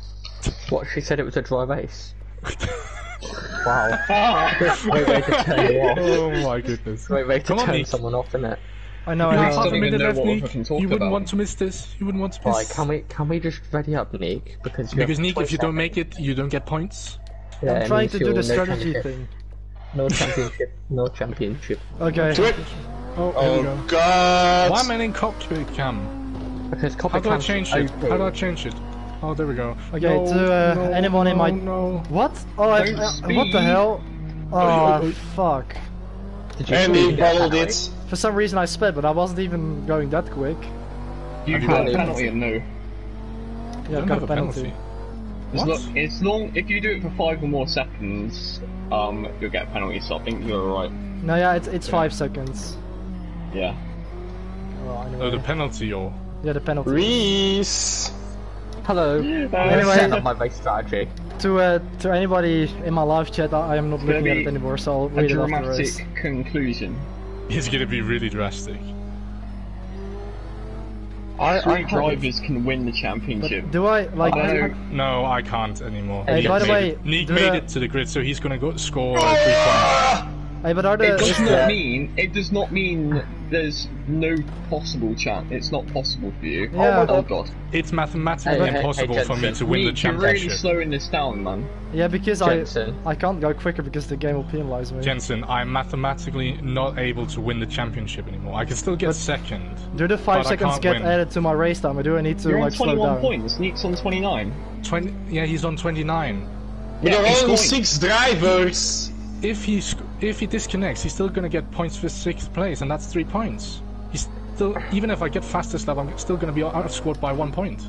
What? She said it was a dry race? Wow. Great way to turn you off. Oh my goodness. Great way to Come turn on, someone off, isn't it? I know, I know. You wouldn't want to miss this. You wouldn't want to miss this. Right, can we, can we just ready up, Niek? Because, because Niek, if you don't make it, you don't get points. Yeah, I'm trying to do the strategy thing. No championship. No championship. Okay. Oh, there we go. God! Why am I in cockpit cam? Because cockpit cam... How do I change it? How do I change it? Oh, there we go. Okay, to uh, anyone in my... What? Oh, what the hell? Oh, fuck. And he bottled it. For some reason I sped, but I wasn't even going that quick. You have got a penalty and no. Yeah, I've got a penalty. Look, it's long. If you do it for five or more seconds, um, you'll get a penalty. So I think you're right. No, yeah, it's it's yeah. five seconds. Yeah. Well, anyway. Oh, the penalty or? Yeah, the penalty. Reese. Hello. Anyway, set up my base strategy. To uh, to anybody in my live chat, I, I am not looking at it anymore, so I'll read it after the race. A dramatic conclusion. It's gonna be really drastic. I, Three I drivers can win the championship. But do I like? I I, no, I can't anymore. Hey, by the way, Niek made the... it to the grid, so he's gonna go score. Oh, yeah! Hey, but are there, it does not there... mean it does not mean there's no possible chance. It's not possible for you. Yeah. Oh, oh god, it's mathematically hey, impossible hey, hey, for me to win we, the championship. You're really slowing this down, man. Yeah, because Jensen. I I can't go quicker because the game will penalise me. Jensen, I'm mathematically not able to win the championship anymore. I can still get but second. Do the five seconds get win. added to my race time? I do. I need to you're like slow down. You're on twenty-one points. Neek's on twenty-nine. Twenty. Yeah, he's on twenty-nine. There yeah, are only six drivers. If he if he disconnects, he's still gonna get points for sixth place, and that's three points. He's still, even if I get fastest lap, I'm still gonna be outscored by one point.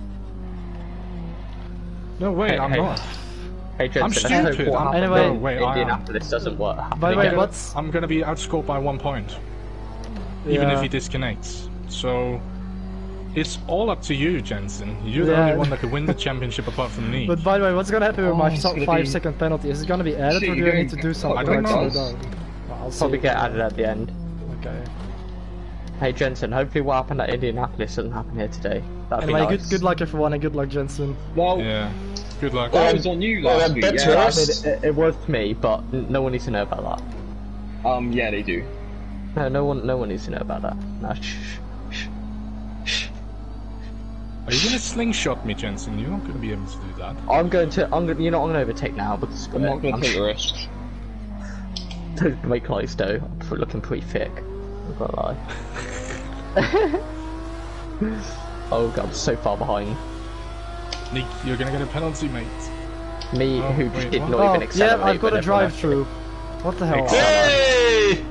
No way, hey, I'm hey. not. Hey, Jensen, I'm stupid. What I'm, anyway, no way, Indianapolis doesn't work. By the way, what's I'm gonna be outscored by one point, yeah. even if he disconnects. So. It's all up to you, Jensen. You're yeah. the only one that could win the championship apart from me. But by the way, what's gonna happen with oh, my top five be... second penalty? Is it gonna be added, Shit, or do I need to do something? I don't know. Well, I'll probably see. get added at the end. Okay. Hey Jensen, hopefully what happened at Indianapolis doesn't happen here today. That'd anyway, be nice. good, good luck everyone, and good luck Jensen. Well, yeah. Good luck. Well, it was on you last well, week. Yeah. It, it, it was me, but no one needs to know about that. Um, yeah, they do. No, no one, no one needs to know about that. No, shh. Are you gonna slingshot me, Jensen? You're not gonna be able to do that. I'm going to. I'm gonna. You're not gonna overtake now, but I'm not gonna I'm take the risk. Don't make eyes though. I'm looking pretty thick. I'm not gonna lie. Oh god, I'm so far behind. Niek, you're gonna get a penalty, mate. Me, oh, who wait, did what? not oh, even accelerate. Yeah, I've got a drive through. What the hell? Yay!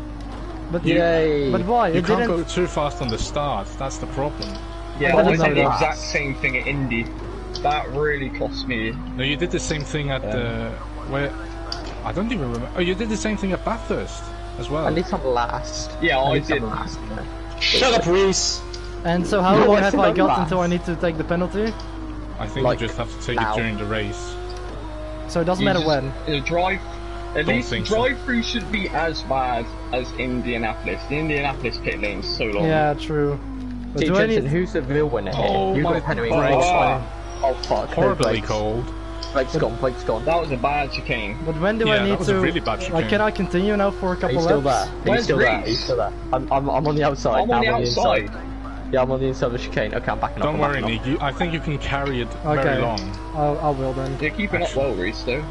But yay! But why? You it can't didn't... go too fast on the start. That's the problem. Yeah, I, I did the exact same thing at Indy. That really cost me. No, you did the same thing at yeah. the... Where... I don't even remember. Oh, you did the same thing at Bathurst as well. At least I'm last. Yeah, I, I did. Last, yeah. Shut up, Reese! And so how long have I got last. until I need to take the penalty? I think like, you just have to take now. it during the race. So it doesn't you matter just, when? Uh, drive... At don't least drive-through so. should be as bad as Indianapolis. The Indianapolis pit lane is so long. Yeah, true. But do Jensen, I need... who's the real winner here? Oh, you got Henry. Oh, oh fuck. Horribly cold. Blake's gone, Blake's gone. That was a bad chicane. But when do yeah, I need that was to... A really bad chicane. Like, can I continue now for a couple of still laps? There. He's still Reese? there, he's still there. I'm, I'm, I'm on the outside. I'm now, on the I'm outside. The inside. Yeah, I'm on the inside of the chicane. Okay, I'm backing Don't up. Don't worry, Niek. I think you can carry it okay. very long. I'll, I will then. You're keeping Actually. up well, Reese, though.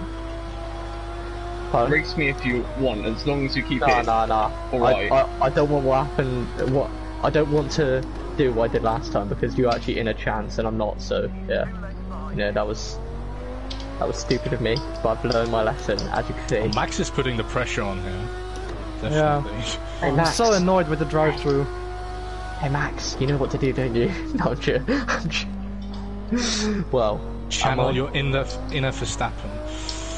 Pardon? Race me if you want, as long as you keep nah, it. Nah, nah, nah. Alright. I, I, I don't want what happened... What... I don't want to do what I did last time because you're actually in a chance and I'm not, so yeah. You know, that was that was stupid of me, but I've learned my lesson, as you can see. Oh, Max is putting the pressure on here. Definitely. Yeah. Hey, Max. I'm so annoyed with the drive through. Hey Max, you know what to do, don't you? No, I'm sure. I'm sure. Well, channel your inner inner Verstappen.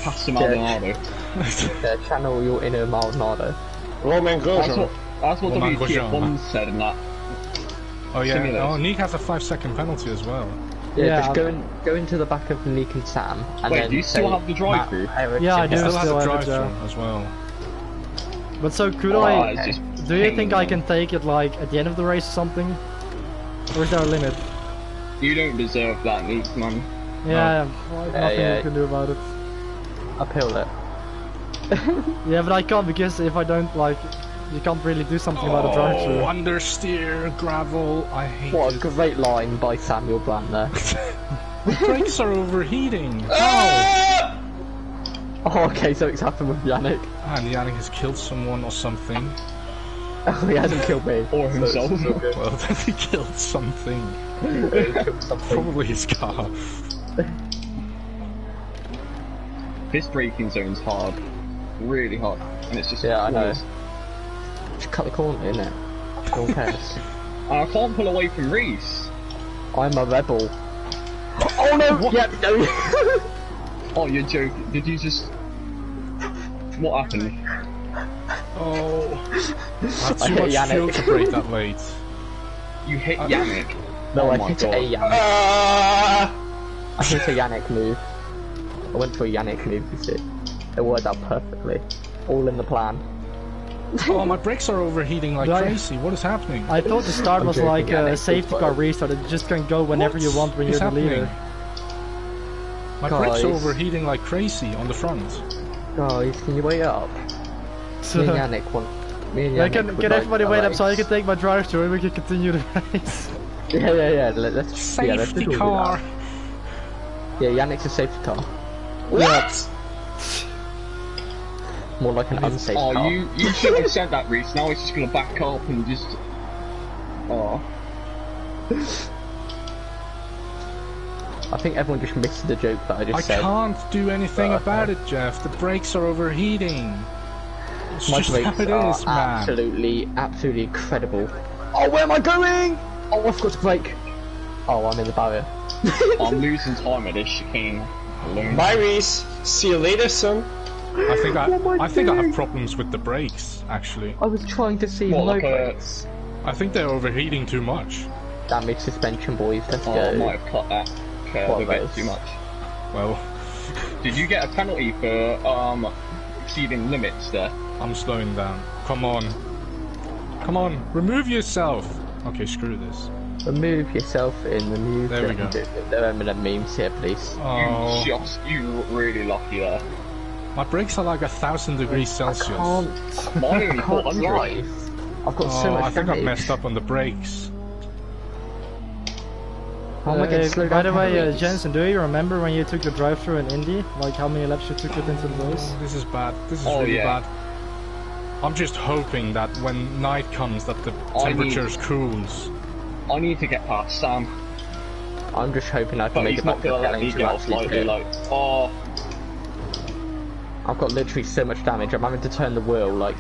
Pass the Maldonado. Yeah, channel your inner Maldonado. Roman Grosjean. That's what well, W T F one said in that. Oh yeah, oh, Niek has a five second penalty as well. Yeah, yeah just go, in, go into the back of Niek and Sam. And Wait, then do you still have the drive through? Yeah, I do still have the drive through as well. But so could oh, I... Do you think I can take it like at the end of the race or something? Or is there a limit? You don't deserve that, Niek, man. Yeah, no. well, nothing uh, yeah. you can do about it. Uphill it. Yeah, but I can't because if I don't like... You can't really do something about a drive-through. Oh, understeer, gravel, I hate What a it. great line by Samuel Brand there. The brakes are overheating! Oh. oh, okay, so it's happened with Yannick. And Yannick has killed someone or something. Oh, he hasn't killed me. Or himself. So so well, then he killed something. Probably his car. This braking zone's hard. Really hard. And it's just... Yeah, hilarious. I know. Cut the corner, innit? No one cares. I can't pull away from Reese. I'm a rebel. Oh no! What? Yeah, no. Oh, you're joking. Did you just... What happened? Oh... That's too I much fuel to break that late. You hit I... Yannick. No, oh I hit God. a Yannick. Ah! I hit a Yannick move. I went for a Yannick move, you see. It worked out perfectly. All in the plan. Oh, my brakes are overheating like right. crazy. What is happening? I thought the start was like yeah, a safety car restart. It just can go whenever what you want when you're the leader. My Guys. brakes are overheating like crazy on the front. Guys, can you wait up? So me and Yannick won. Me and Yannick yeah, can, can everybody wait up so I can take my drive through and we can continue the race? Yeah, yeah, yeah. Let's, safety yeah, let's car. Yeah, Yannick's a safety car. What? Yeah. More like an unsafe oh, car. Oh, you, you should have said that, Reese. Now it's just going to back up and just... Oh. I think everyone just missed the joke that I just I said. I can't do anything about it, Jeff. The brakes are overheating. It's My just brakes it are is, absolutely, man. absolutely incredible. Oh, where am I going? Oh, I've got to brake. Oh, I'm in the barrier. I'm losing time at this chicane. Bye, Reese. See you later, son. I think I, I, I think I have problems with the brakes, actually. I was trying to see no brakes. I think they're overheating too much. Damage suspension, boys. Let's oh, go. I might have cut that curve a bit too much. Well, did you get a penalty for um exceeding limits there? I'm slowing down. Come on, come on, remove yourself. Okay, screw this. Remove yourself in the music. There we go. There are memes here, please. Oh. You just, you really lucky there. My brakes are like a thousand degrees Celsius. I can't. Mine I can't drive. I've got oh, so much I think damage. I've messed up on the brakes. Oh my uh, God, by the way, uh, Jensen, do you remember when you took the drive-through in Indy? Like how many laps you took within some those? This is bad. This is oh, really yeah. bad. I'm just hoping that when night comes that the temperatures I need... cools. I need to get past Sam. I'm just hoping I can but make it back to the lane to actually low. Oh. I've got literally so much damage. I'm having to turn the wheel like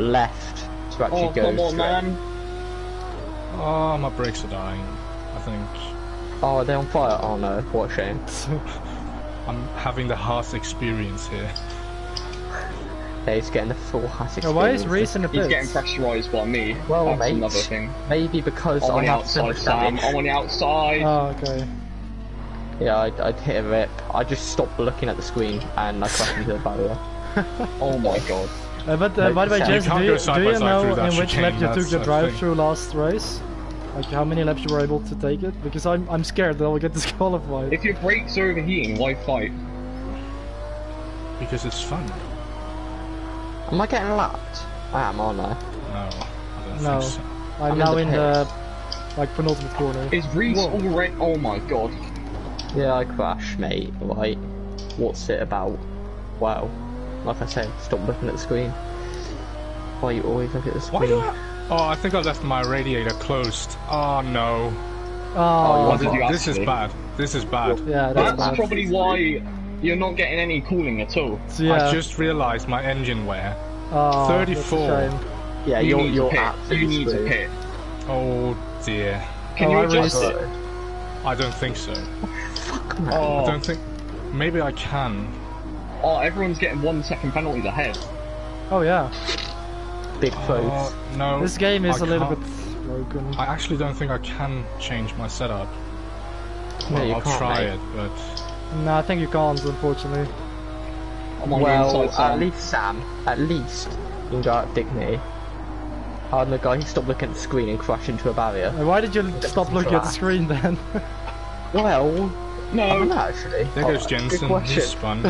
left. Actually oh, come on, man. Oh, my brakes are dying, I think. Oh, are they on fire? Oh no, what a shame. I'm having the Haas experience here. Yeah, he's getting the full Haas experience. Yeah, why is Reese in the pits? He's getting pressurised by me. Well, that's mate, another thing. Maybe because I'm on the outside, Sam. I'm on the outside. Oh, okay. Yeah, I'd, I'd hit a rip. I just stopped looking at the screen and I crashed into the barrier. Oh my god. Uh, but uh, by the way, Jensen, do you, do you know in which lap you took the drive-through last race? Like how many laps you were able to take it? Because I'm I'm scared that I'll get disqualified. If your brakes are overheating, why fight? Because it's fun. Am I getting lapped? I am, aren't I? No, I don't no. think so. I'm, I'm now in the, in the like penultimate corner. Is Reese already? Oh my god. Yeah, I crashed, mate. Right, what's it about? Wow. Like I said, stop looking at the screen. Why you always look at the screen? Why do I... Oh, I think I left my radiator closed. Oh no. Oh, oh you this is bad. This is bad. Yeah, that's, that's bad. probably why you're not getting any cooling at all. So, yeah. I just realised my engine wear. Oh, thirty-four. Yeah, you you're, need you're absolutely. You need to pit. Oh dear. Can oh, you I adjust really... it? I don't think so. Fuck man. Oh. I don't think. Maybe I can. Oh, everyone's getting one second penalties ahead. Oh yeah. Big folks. Uh, no. This game is I a little can't... bit broken. I actually don't think I can change my setup. No, well, you I'll can't, try mate. it, but... No, I think you can't, unfortunately. I'm on well, the inside, Sam. at least Sam, at least you can go out of dignity. I'm the guy who stopped looking at the screen and crashed into a barrier. Why did you That's stop looking at the screen then? Well... No, not actually. There goes oh, Jensen. He's spun.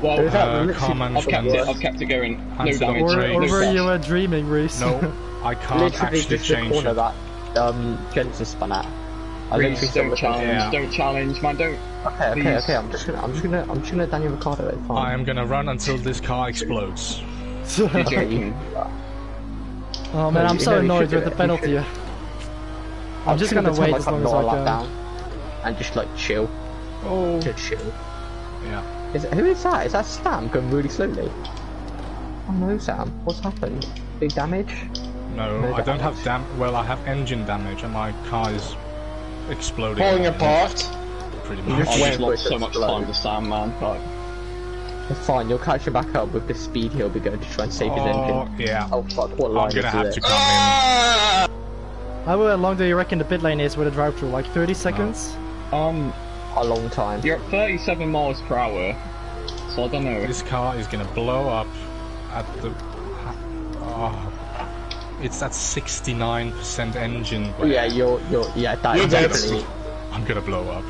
Well, uh, Carmen, I've kept it. I've kept it going. No damage. Or, or no were flash. you uh, dreaming, Reese? No, I can't literally actually change it. That um, Jensen spun at. Reese, don't challenge. Yeah. Don't challenge, man. Don't. Okay, okay, Please. okay. I'm just gonna, I'm just gonna, I'm just gonna Daniel Ricciardo it. I am gonna run until this car explodes. You're joking. Oh man, no, I'm so no, annoyed with the penalty. I'm, I'm just gonna, gonna wait as long as I can. And just like chill. Oh. To chill. Yeah. Is it, who is that? Is that Sam going really slowly? Oh no, Sam. What's happened? Big damage? No, no I damage. don't have dam. Well, I have engine damage, and my car is exploding. Falling apart. Pretty much. I've just lost so much time to Sam, man. Right. Fine, you'll catch him back up with the speed he'll be going to try and save his oh, engine. Yeah. Oh fuck! What line I'm gonna is have it? to come ah! in. How long do you reckon the pit lane is with a drive-through? Like thirty seconds? No. Um, a long time. You're at thirty-seven miles per hour, so I don't know. This car is gonna blow up at the. Oh, it's at sixty-nine percent engine. But... Yeah, you're, you're, yeah, that you're is definitely. I'm gonna blow up.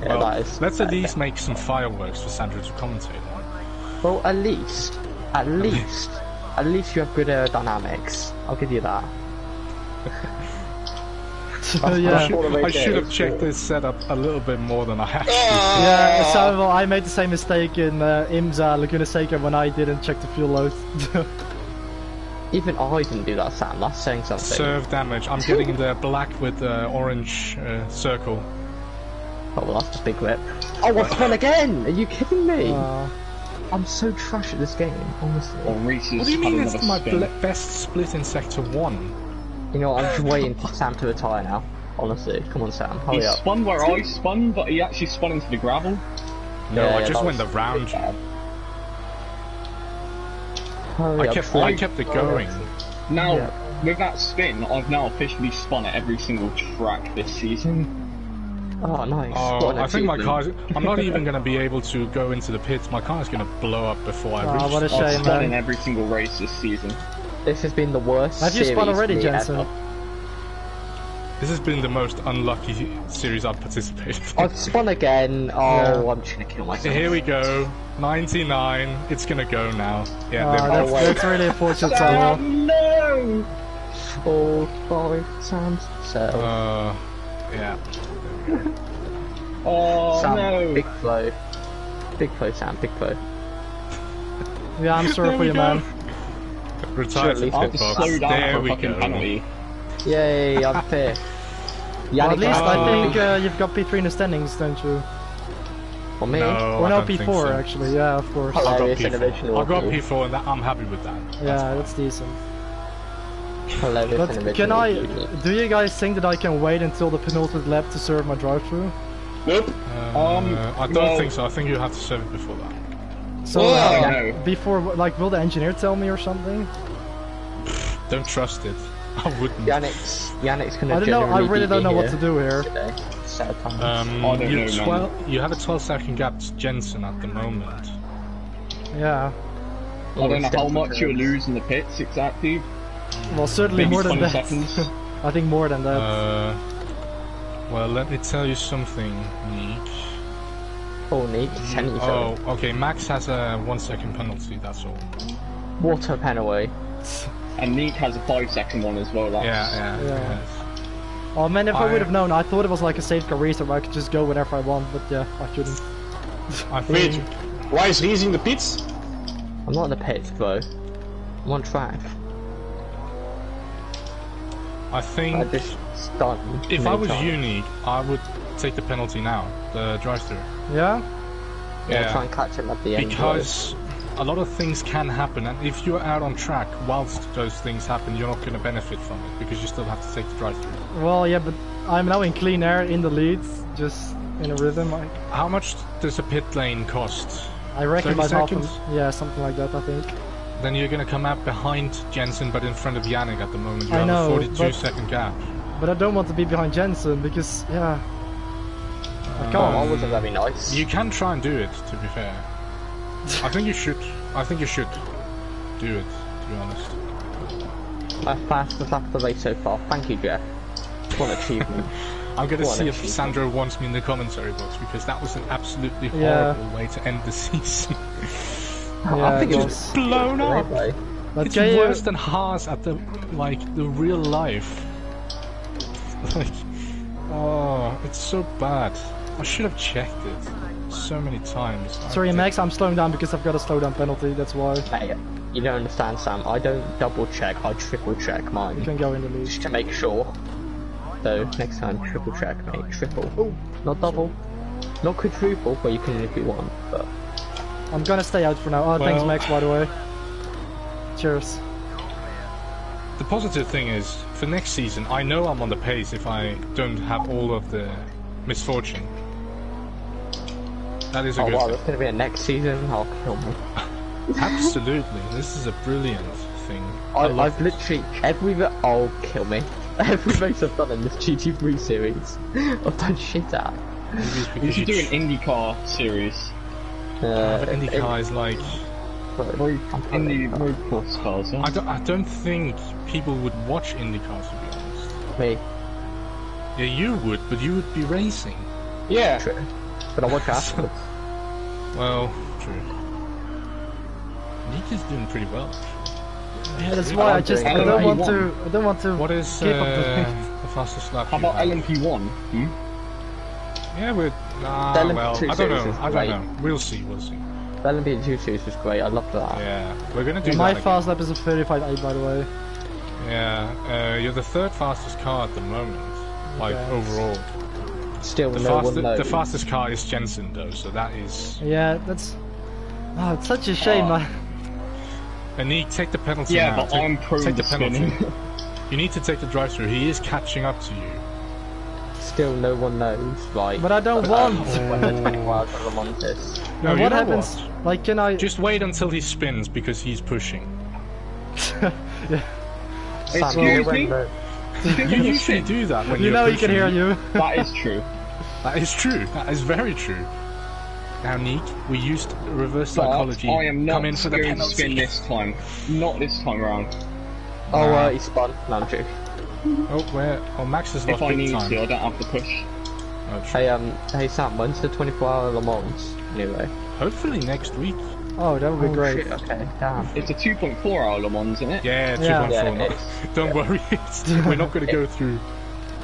Yeah, well, that is, let's that at least make some fireworks for Sandra to commentate on. Well, at least At least, at least you have good aerodynamics. I'll give you that. So yeah, I should have checked this setup a little bit more than I actually did. Yeah, so well, I made the same mistake in uh, IMSA Laguna Seca when I didn't check the fuel load. Even I didn't do that, Sam. That's saying something. Serve damage. I'm getting the black with the uh, orange uh, circle. Oh, well, that's a big rip. Oh, I fell again! Are you kidding me? Uh, I'm so trash at this game, honestly. Well, what do you mean it's my best split in Sector one? You know what, I'm just waiting for Sam to retire now. Honestly, come on Sam, hurry he up. He spun where I spun, but he actually spun into the gravel. No, yeah, I yeah, just went around you. I up, kept, Sam. I kept it going. Now, yeah. with that spin, I've now officially spun at every single track this season. Oh, nice. Oh, I think my car. I'm not even going to be able to go into the pits. My car is going to blow up before I oh, reach. What a shame, I've spun in every single race this season. This has been the worst. Have you spun already, Jensen? Ever. This has been the most unlucky series I've participated in. I've spun again. Oh, yeah. I'm just going to kill myself. Here we go. ninety-nine. It's going to go now. Yeah. Oh, that's, oh, that's really unfortunate. Oh no! Four, five, times seven. Uh, yeah. Oh Sam, no! Big flow. Big flow, Sam, big flow. Yeah, I'm sorry for you, man. Retired to Pitbox. There we go. Penalty. Yay, I'm fair. Well, at least oh. I think uh, you've got P three in the standings, don't you? For me? No, well, no, P four so. Actually, yeah, of course. I got P four, I got P four and that, I'm happy with that. Yeah, that's, that's decent. But can I, do you guys think that I can wait until the penultimate lap to serve my drive-through? Nope. Uh, um, I don't no. think so, I think you have to serve it before that. So, oh, uh, no. before, like, will the engineer tell me or something? Pfft, don't trust it. I wouldn't. Yannick's, Yannick's gonna I don't know, I really don't know what to do here. Um, oh, you, know, you have a twelve second gap to Jensen at the moment. Yeah. Well, I don't know how much you'll lose in the pits, exactly. Well, certainly more than that. I think more than that. Uh, well, let me tell you something, Niek. Oh, Niek, mm, oh, okay, Max has a one second penalty, that's all. What a penalty. And Niek has a five second one as well, that's... Yeah, yeah, yeah. Yes. Oh man, if I, I would have known, I thought it was like a safecar reset where I could just go whenever I want, but yeah, I shouldn't. I Wait, why is Reese in the pits? I'm not in the pits, bro. I'm on track. I think I just if I was time. Unique, I would take the penalty now, the drive-through. Yeah? Yeah, yeah. Try and catch him at the end. Because though. A lot of things can happen, and if you're out on track whilst those things happen, you're not going to benefit from it, because you still have to take the drive-through. Well, yeah, but I'm now in clean air, in the lead, just in a rhythm. Like... How much does a pit lane cost? I reckon about half of, yeah, something like that, I think. Then you're going to come out behind Jensen, but in front of Yannick at the moment. You I have know, a forty-two second gap. But I don't want to be behind Jensen, because, yeah... Um, come on, wouldn't that be nice? You can try and do it, to be fair. I think you should. I think you should do it, to be honest. My fastest lap of the race so far. Thank you, Jeff. What an achievement. I'm going to see if Sandro wants me in the commentary box, because that was an absolutely horrible yeah. way to end the season. Yeah, I think it was blown up. But it's J worse than Haas at the like the real life. Like, oh, it's so bad. I should have checked it so many times. Sorry, Max, I'm slowing down because I've got a slow down penalty. That's why. Hey, you don't understand, Sam. I don't double check. I triple check mine. You can go in the lead just to make sure. So next time, triple check, mate. Triple. Oh, not double. Not quadruple, but you can if you want. But. I'm gonna stay out for now. Oh, well, thanks Max, by the way. Cheers. The positive thing is, for next season, I know I'm on the pace if I don't have all of the misfortune. That is a oh, good wow, thing. It's gonna be a next season? I'll kill me. Absolutely, this is a brilliant thing. I, I love I've it. literally, every... Oh, kill me. Every race I've done in this G T three series, I've done shit at. You should do an IndyCar series. Uh, but Indy car is like... Sorry, Indy road course cars, yeah? I, don't, I don't think people would watch Indy cars, to be honest. Me? Yeah, you would, but you would be racing. Yeah. True. But I watch afterwards. Well, true. Niek is doing pretty well. Yeah, that's why I just I don't, I don't want to. I don't want to. What is give uh, up the, the fastest lap? How about L M P one? Hmm? Yeah, we're. Nah, well, I don't know. I don't know. We'll see. We'll see. The L M P two series was great. I loved that. Yeah, we're gonna do. Yeah, my that fast lap is a thirty-five eight, by the way. Yeah, uh, you're the third fastest car at the moment, like yes. overall. Still, the, no fast one knows. The fastest car is Jensen, though, so that is. Yeah, that's. Oh, it's such a shame, man. Oh. And Niek, take the penalty yeah, now. Yeah, but take, I'm prone take the penalty. You need to take the drive-through. He is catching up to you. Still, no one knows. Like, but I don't want. I want this. No, what happens? What? Like, can I? Just wait until he spins because he's pushing. Yeah. Excuse me? You usually do that when you you're know pushing. You can hear you. That is true. That is true. That is very true. Now, Niek, we used reverse but psychology. I am not Come in for the penalty. Spin this time. Not this time around. Oh, no. uh, he spun. No, I'm Oh, where? Oh, Max is lost big time. If I need to, I don't have to push. Oh, hey, um, hey Sam, when's the twenty-four hour Le Mans? Anyway. Hopefully next week. Oh, that would be oh, great. Shit. Okay, damn. It's a two point four hour Le Mans, isn't it? Yeah, two point four. Yeah. Yeah, don't yeah. worry, it's, we're not going to go through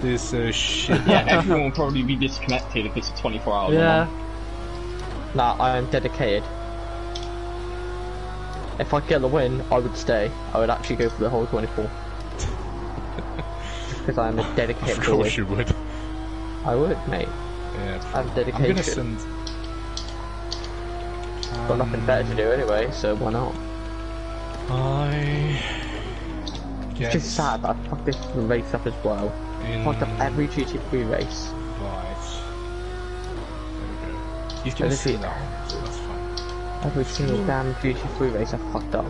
this uh, shit. Yeah, everyone will probably be disconnected if it's a twenty-four hour yeah. Le Mans. Nah, I am dedicated. If I get the win, I would stay. I would actually go for the whole twenty-four. Because I am a dedicated boy. Of course boy. you would. I would, mate. Yeah. I'm dedicated. I'm gonna send... Got um... nothing better to do anyway, so why not? I... Guess... It's just sad that I fucked this race up as well. In... Fucked up every G T three race. Right. He's gonna see it now, so that's fine. Every single damn G T three race I fucked up.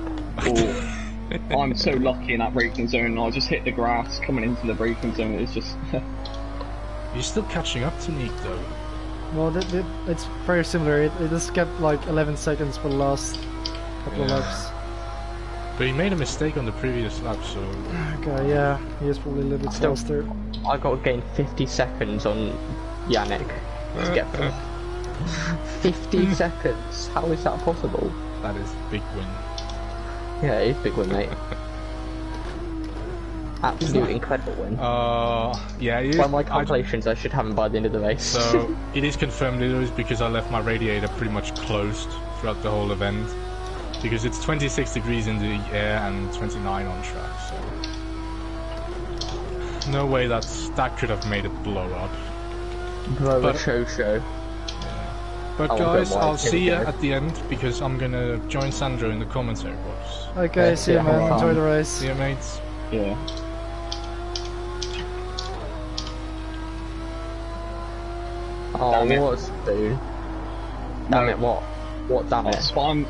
Oh, I'm so lucky in that braking zone, I just hit the grass coming into the braking zone, it's just... You're still catching up to Niek though. Well, th th it's very similar, it, it just kept like eleven seconds for the last couple yeah. of laps. But he made a mistake on the previous lap, so... Okay, yeah, he is probably a little bit faster. I got to gain fifty seconds on Yannick to get through. fifty seconds? How is that possible? That is big win. Yeah, it is big win, mate. Absolute incredible win. Uh, yeah, it is. By my calculations, I, I should have him by the end of the race. So, it is confirmed it is because I left my radiator pretty much closed throughout the whole event. Because it's twenty-six degrees in the air and twenty-nine on track, so... No way that's, that could have made it blow up. Blow but, a show show. But I'll guys, I'll see you at the end because I'm gonna join Sandro in the commentary box. Okay, yeah, see you, yeah, man. Enjoy the race. See you, mates. Yeah. Oh, damn it. What, dude? Damn no. it, what? What, damn oh, it? Spawn.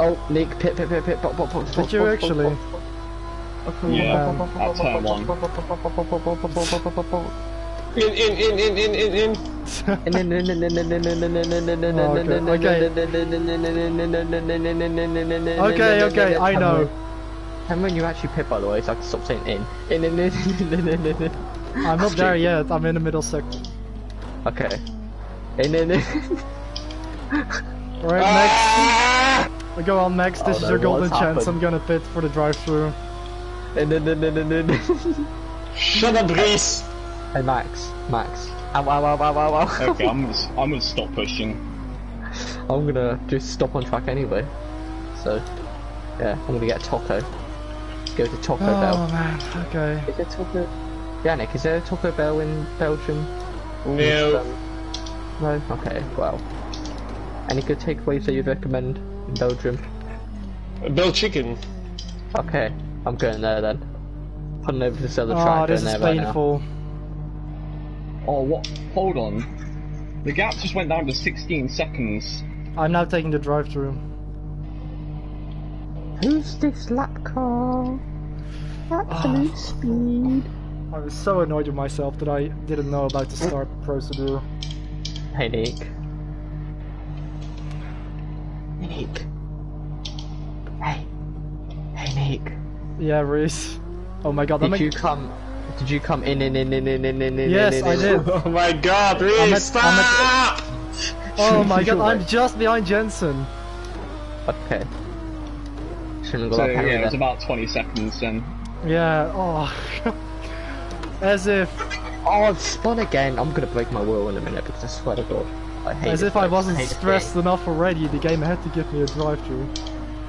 Oh, Niek, pit, pit, pit, pit, pop, pop, pop. Did you actually? Yeah, at turn one. In in in in in in in. Okay, okay, I know. And when you actually pit, by the way, so I can stop saying in. In in in. I'm not there yet. I'm in the middle section. Okay. In in in. All right, Max. Go on, Max. This is your golden chance. I'm gonna pit for the drive-through. In in in in in. Shut up, Reese. Hey Max, Max. Ow, ow, ow, ow, ow, ow. Okay, I'm gonna, I'm gonna stop pushing. I'm gonna just stop on track anyway. So, yeah, I'm gonna get a taco. Go to Taco oh, Bell. Oh man, okay. Is there Taco... Yannick, is there a Taco Bell in Belgium? No. No? Okay, well. Any good takeaways that you'd recommend in Belgium? Bell Chicken. Okay, I'm going there then. Putting over this other oh, track this going is there painful. Right now. Oh, what? Hold on. The gap just went down to sixteen seconds. I'm now taking the drive-thru. Who's this lap car? Absolute oh. speed. I was so annoyed with myself that I didn't know about the start procedure. Hey, Niek. Hey, Niek. Hey. Hey, Niek. Yeah, Reese. Oh my god, did that you make... come... Did you come in in in in in in in in? Yes, in, in, I did. Oh my god, really? Stop! Oh my god, I'm just behind Jensen. Okay. Shouldn't have got so, that penalty. Yeah, it was about twenty seconds then. Yeah, oh. As if... Oh, I've spun again. I'm going to break my wheel in a minute because I swear to God. I hate As if place. I wasn't I stressed enough already, the game had to give me a drive-through.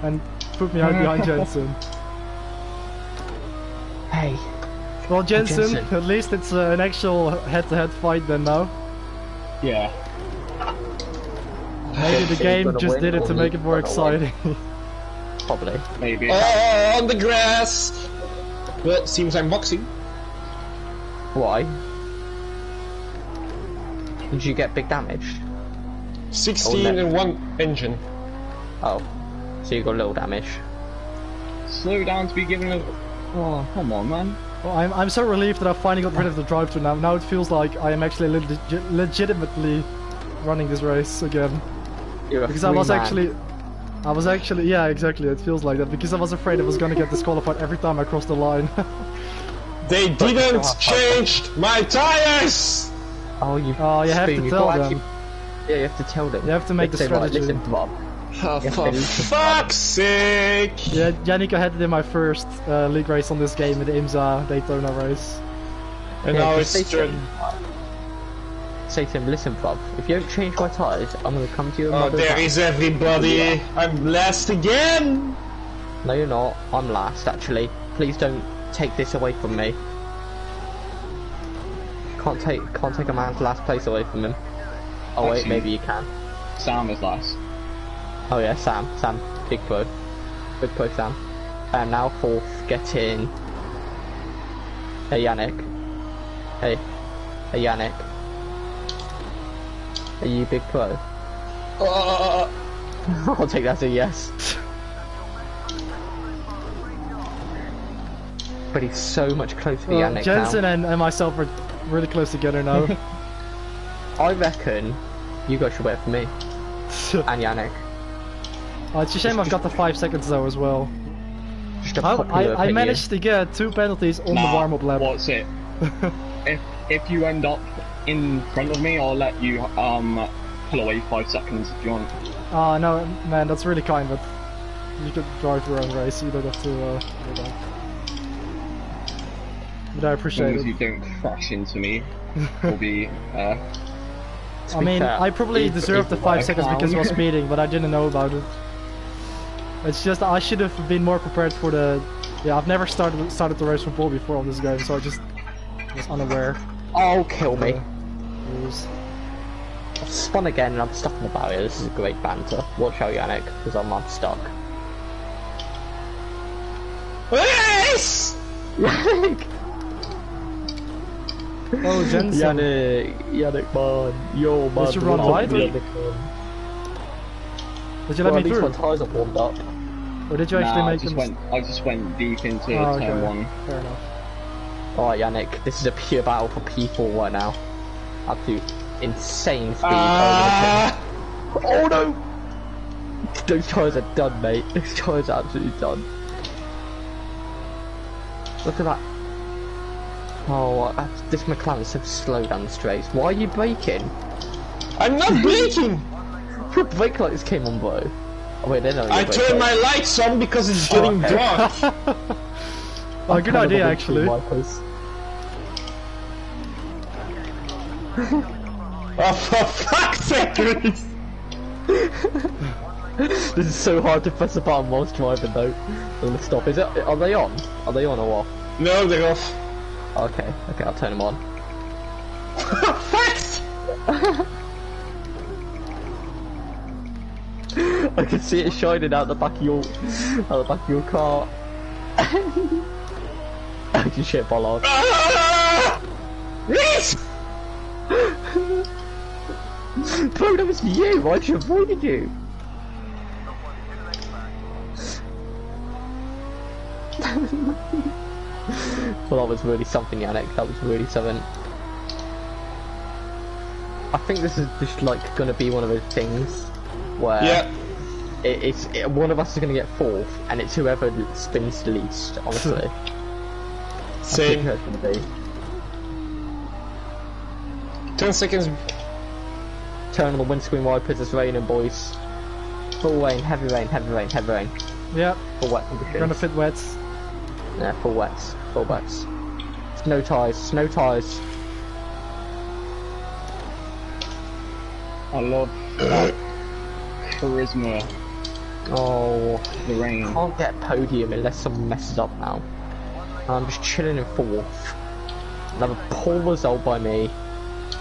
And put me out behind Jensen. Hey. Well, Jensen, Jensen, at least it's uh, an actual head-to-head fight then now. Yeah. Maybe the game just did it to make it more exciting. Probably. Maybe. Oh, on the grass! But seems I'm boxing. Why? Did you get big damage? sixteen in one engine. Oh. So you got little damage. Slow down to be given a... Oh, come on, man. Well, I'm, I'm so relieved that I finally got rid of the drive-thru now. Now it feels like I am actually le legitimately running this race again. You're because I was man. actually... I was actually... Yeah, exactly. It feels like that. Because I was afraid I was going to get disqualified every time I crossed the line. They didn't change my tires! Oh, you... Oh, you have to tell them. Yeah, you have to tell them. You have to make the strategy. Listen, Bob. Oh, for fuck's sake! Yeah, Yannick, I had it in my first uh, league race on this game in the IMSA Daytona race. And yeah, now it's... Say to him, listen, Bob, if you don't change my tires, I'm gonna come to you. Oh, there is everybody! I'm last again! No, you're not. I'm last, actually. Please don't take this away from me. Can't take can't take a man's last place away from him. Oh, wait, maybe you can. Sam is last. Oh yeah, Sam, Sam, big pro, big pro Sam. And now fourth, getting... Hey Yannick. Hey, hey Yannick. Are you big pro? Uh, I'll take that as a yes. But he's so much closer to well, Yannick Jensen now. And, and myself are really close together now. I reckon you guys should wait for me. And Yannick. Oh, it's a shame I've got the five seconds though as well. How, I, I managed to get two penalties on nah, the warm-up lap. What's it? if if you end up in front of me, I'll let you um pull away five seconds if you want. Ah uh, no, man, that's really kind. But you could drive your own race. You don't have to. Uh, do that. But I appreciate it. As long as you don't crash into me, we'll be. Uh, I mean, fair, I probably deserved the five seconds because I was speeding, but I didn't know about it. It's just I should have been more prepared for the. Yeah, I've never started started the race from pole before on this game, so I just was unaware. Oh, kill me! Rules. I've spun again and I'm stuck in the barrier. This is a great banter. Watch out, Yannick, because I'm not stuck. Yes! Yannick! Oh, Jensen! Yannick, Yannick, man, yo, man! Did you run wide? Did you well, let me through? My tires are warmed up. Or did you actually nah, make I just them? Went, I just went deep into oh, turn okay. one. Fair enough. Alright, Yannick, this is a pure battle for P four right now. Absolute insane speed. Uh... Oh no! Those tires are done, mate. Those tires are absolutely done. Look at that. Oh, that's, this McLaren is so slow down the straights. Why are you braking? I'm not braking! Your brake lights came on, bro. Oh, wait, I turned my lights on because it's oh, getting okay. dark. Oh, good idea, actually. Oh, for fuck's sake! This is so hard to press a button whilst driving, though. I'm gonna stop. Is it? Are they on? Are they on or off? No, they're off. Okay, okay, I'll turn them on. What? I can see it shining out the back of your, out the back of your car. I can shit bollard. Yes! Bro, that was you. I should have avoided you. Well, that was really something, Yannick. That was really something. I think this is just like gonna be one of those things where yeah. it, it's it, one of us is going to get fourth, and it's whoever spins least. Honestly, same. Who's going to be? Ten seconds. Turn on the windscreen wipers. It's raining, boys. Full rain, heavy rain, heavy rain, heavy rain. Yeah. Full wet conditions. Benefit wets. Yeah, full wets. Full wets. Snow tyres. Snow tyres. I love that charisma. Oh, the rain. Can't get a podium unless someone messes up now. I'm just chilling in fourth. Another poor result by me.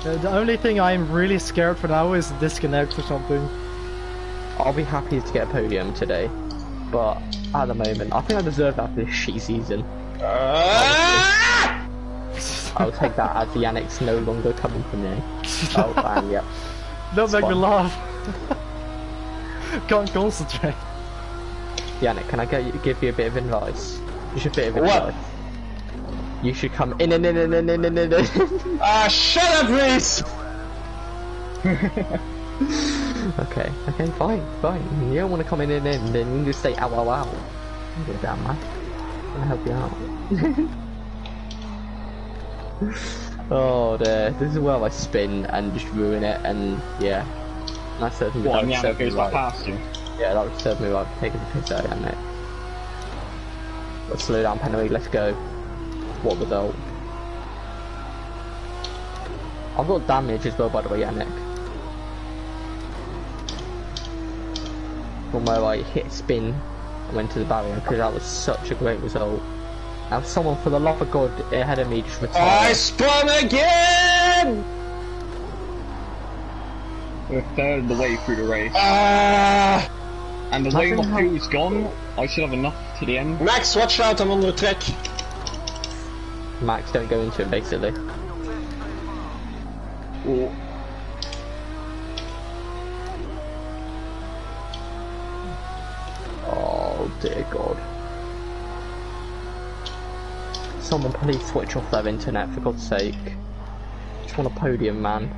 Uh, the only thing I'm really scared for now is disconnect or something. I'll be happy to get a podium today, but at the moment, I think I deserve that for this shit season. Uh... I'll take that as Yannick's no longer coming for me. Oh, bang, yep. Don't make me laugh. Can't concentrate. Yannick, can I get you, give you a bit of advice? Just a bit of advice. What? You should come in and in and in and in and in. Ah, shut up, Reese! Okay, okay, fine, fine. You don't want to come in and in, then you can just say ow ow ow. I'm gonna damn man. I'm gonna help you out. Oh dear, this is where I spin and just ruin it, and yeah. And I certainly well, yeah, that goes right past you. Yeah, that would serve me right for taking the piss out of it. Let's slow down, Penalty, let's go. What result? I've got damage as well, by the way, Yannick. From where I hit spin and went to the barrier, because that was such a great result. Now someone, for the love of God, ahead of me just retired. I spun again! We're third of the way through the race. Uh, and the nothing way my fuel is gone, I should have enough to the end. Max, watch out, I'm on the track. Max, don't go into it, basically. Ooh. Oh, dear God. Someone please switch off their internet, for God's sake. Just want a podium, man.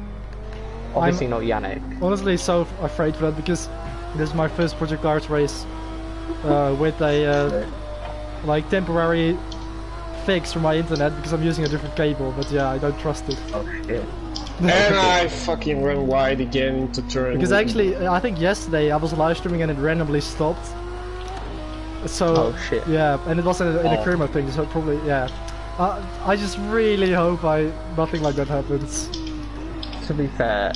Obviously I'm not Yannick. Honestly, so afraid for that because this is my first Project Cars race uh, with a uh, like temporary fix for my internet because I'm using a different cable. But yeah, I don't trust it. Oh shit! And I fucking ran wide again into turn. Because actually, I think yesterday I was live streaming and it randomly stopped. So oh, shit. Yeah, and it was in a, in a oh. Crema thing, so probably yeah. Uh, I just really hope I nothing like that happens. To be fair,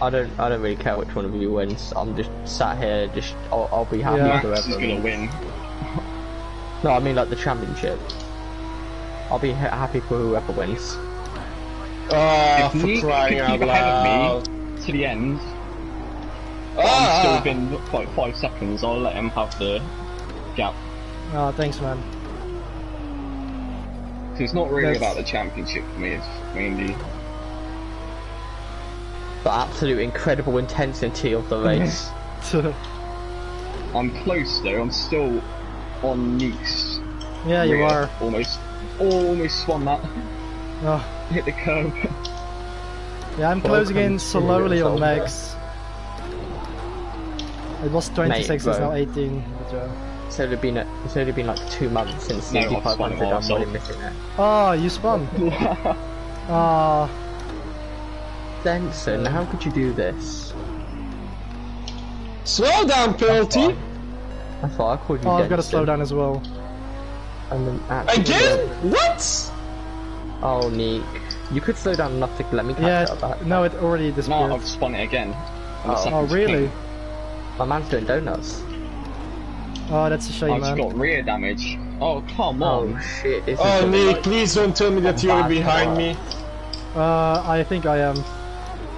I don't I don't really care which one of you wins. I'm just sat here, just I'll, I'll be happy yeah. Max is gonna win. No, I mean like the championship. I'll be happy for whoever wins. Uh, if for crying out loud. Me to the end, ah. I'm still within like five seconds. I'll let him have the gap. Ah, oh, thanks, man. So it's not really That's... about the championship for me. It's mainly. The absolute incredible intensity of the race. I'm close though, I'm still on Nice. Yeah, you rear. Are. Almost, almost swung that. Oh. Hit the curb. Yeah, I'm Welcome closing in slowly on Max. It was twenty-six, it's now eighteen. It's only been, a, it's only been like two months since no, eighty-five hundred, I'm really missing it. Oh, you spun. Ah. uh, Jensen, how could you do this? Slow down, Penalty! I thought I called you. Oh, Jensen. I've got to slow down as well. And then again? What? Oh, Niek. You could slow down enough to let me catch yeah, up that. No, it already disappeared. No, I've spun it again. Oh, oh really? Pink. My man's doing donuts. Oh, that's a shame, I've man. I've got rear damage. Oh, come on. Oh, shit. Oh, Niek, like... please don't tell me that you're behind car. Me. Uh, I think I am.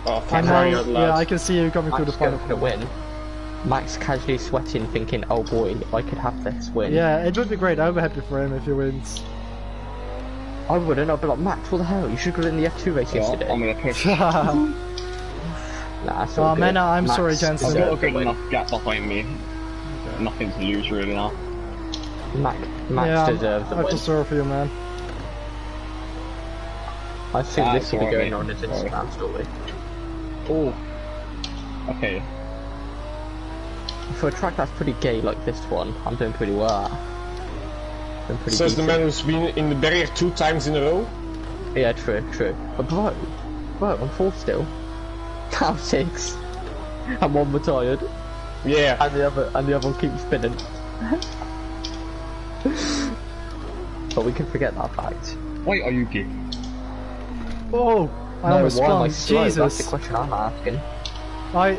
Oh, I know, yeah, I can see you coming Max through the final. To win. Max casually sweating, thinking, "Oh boy, I could have this win." Yeah, it would be great. I'd be happy for him if he wins. I wouldn't. I'd be like, Max, what the hell? You should have in the F two race yeah, yesterday. I'm gonna piss. Nah, that's all oh, good. Man, I'm Max, sorry, Jensen. I've got a good enough gap behind me. Okay. Nothing to lose really now. Max, Max yeah, deserves the win. I feel sorry for you, man. I think ah, this will be going on as Instagram story. Oh, okay. For a track that's pretty gay like this one, I'm doing pretty well. Doing pretty Says decent. The man who's been in the barrier two times in a row? Yeah, true, true. But bro, bro, I'm fourth still. I'm six. And one retired. Yeah. And the other, and the other one keeps spinning. But we can forget that fact. Why are you giggling? Oh, I no, almost won. Like, Jesus. That's the question I'm asking. I,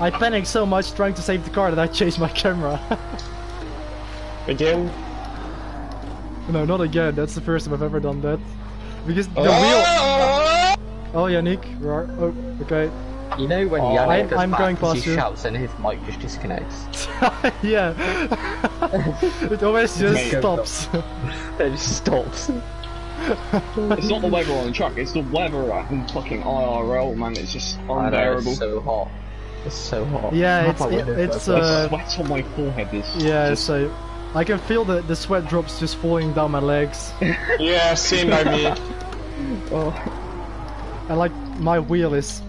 I panicked so much trying to save the car that I changed my camera. Again? No, not again. That's the first time I've ever done that. Because the oh! wheel. Oh, Yannick, where are? Oh, okay. You know when oh, Yannick goes I'm back going past he you. shouts and his mic just disconnects. Yeah. It always just stops. It just stops. It's not the weather on the track, it's the weather at fucking I R L, man. It's just unbearable. Know, it's so hot. It's so hot. Yeah, it's... It, it's uh, sweat on my forehead. Is yeah, just... so... I can feel the, the sweat drops just falling down my legs. Yeah, same by me. Oh. And like, my wheel is...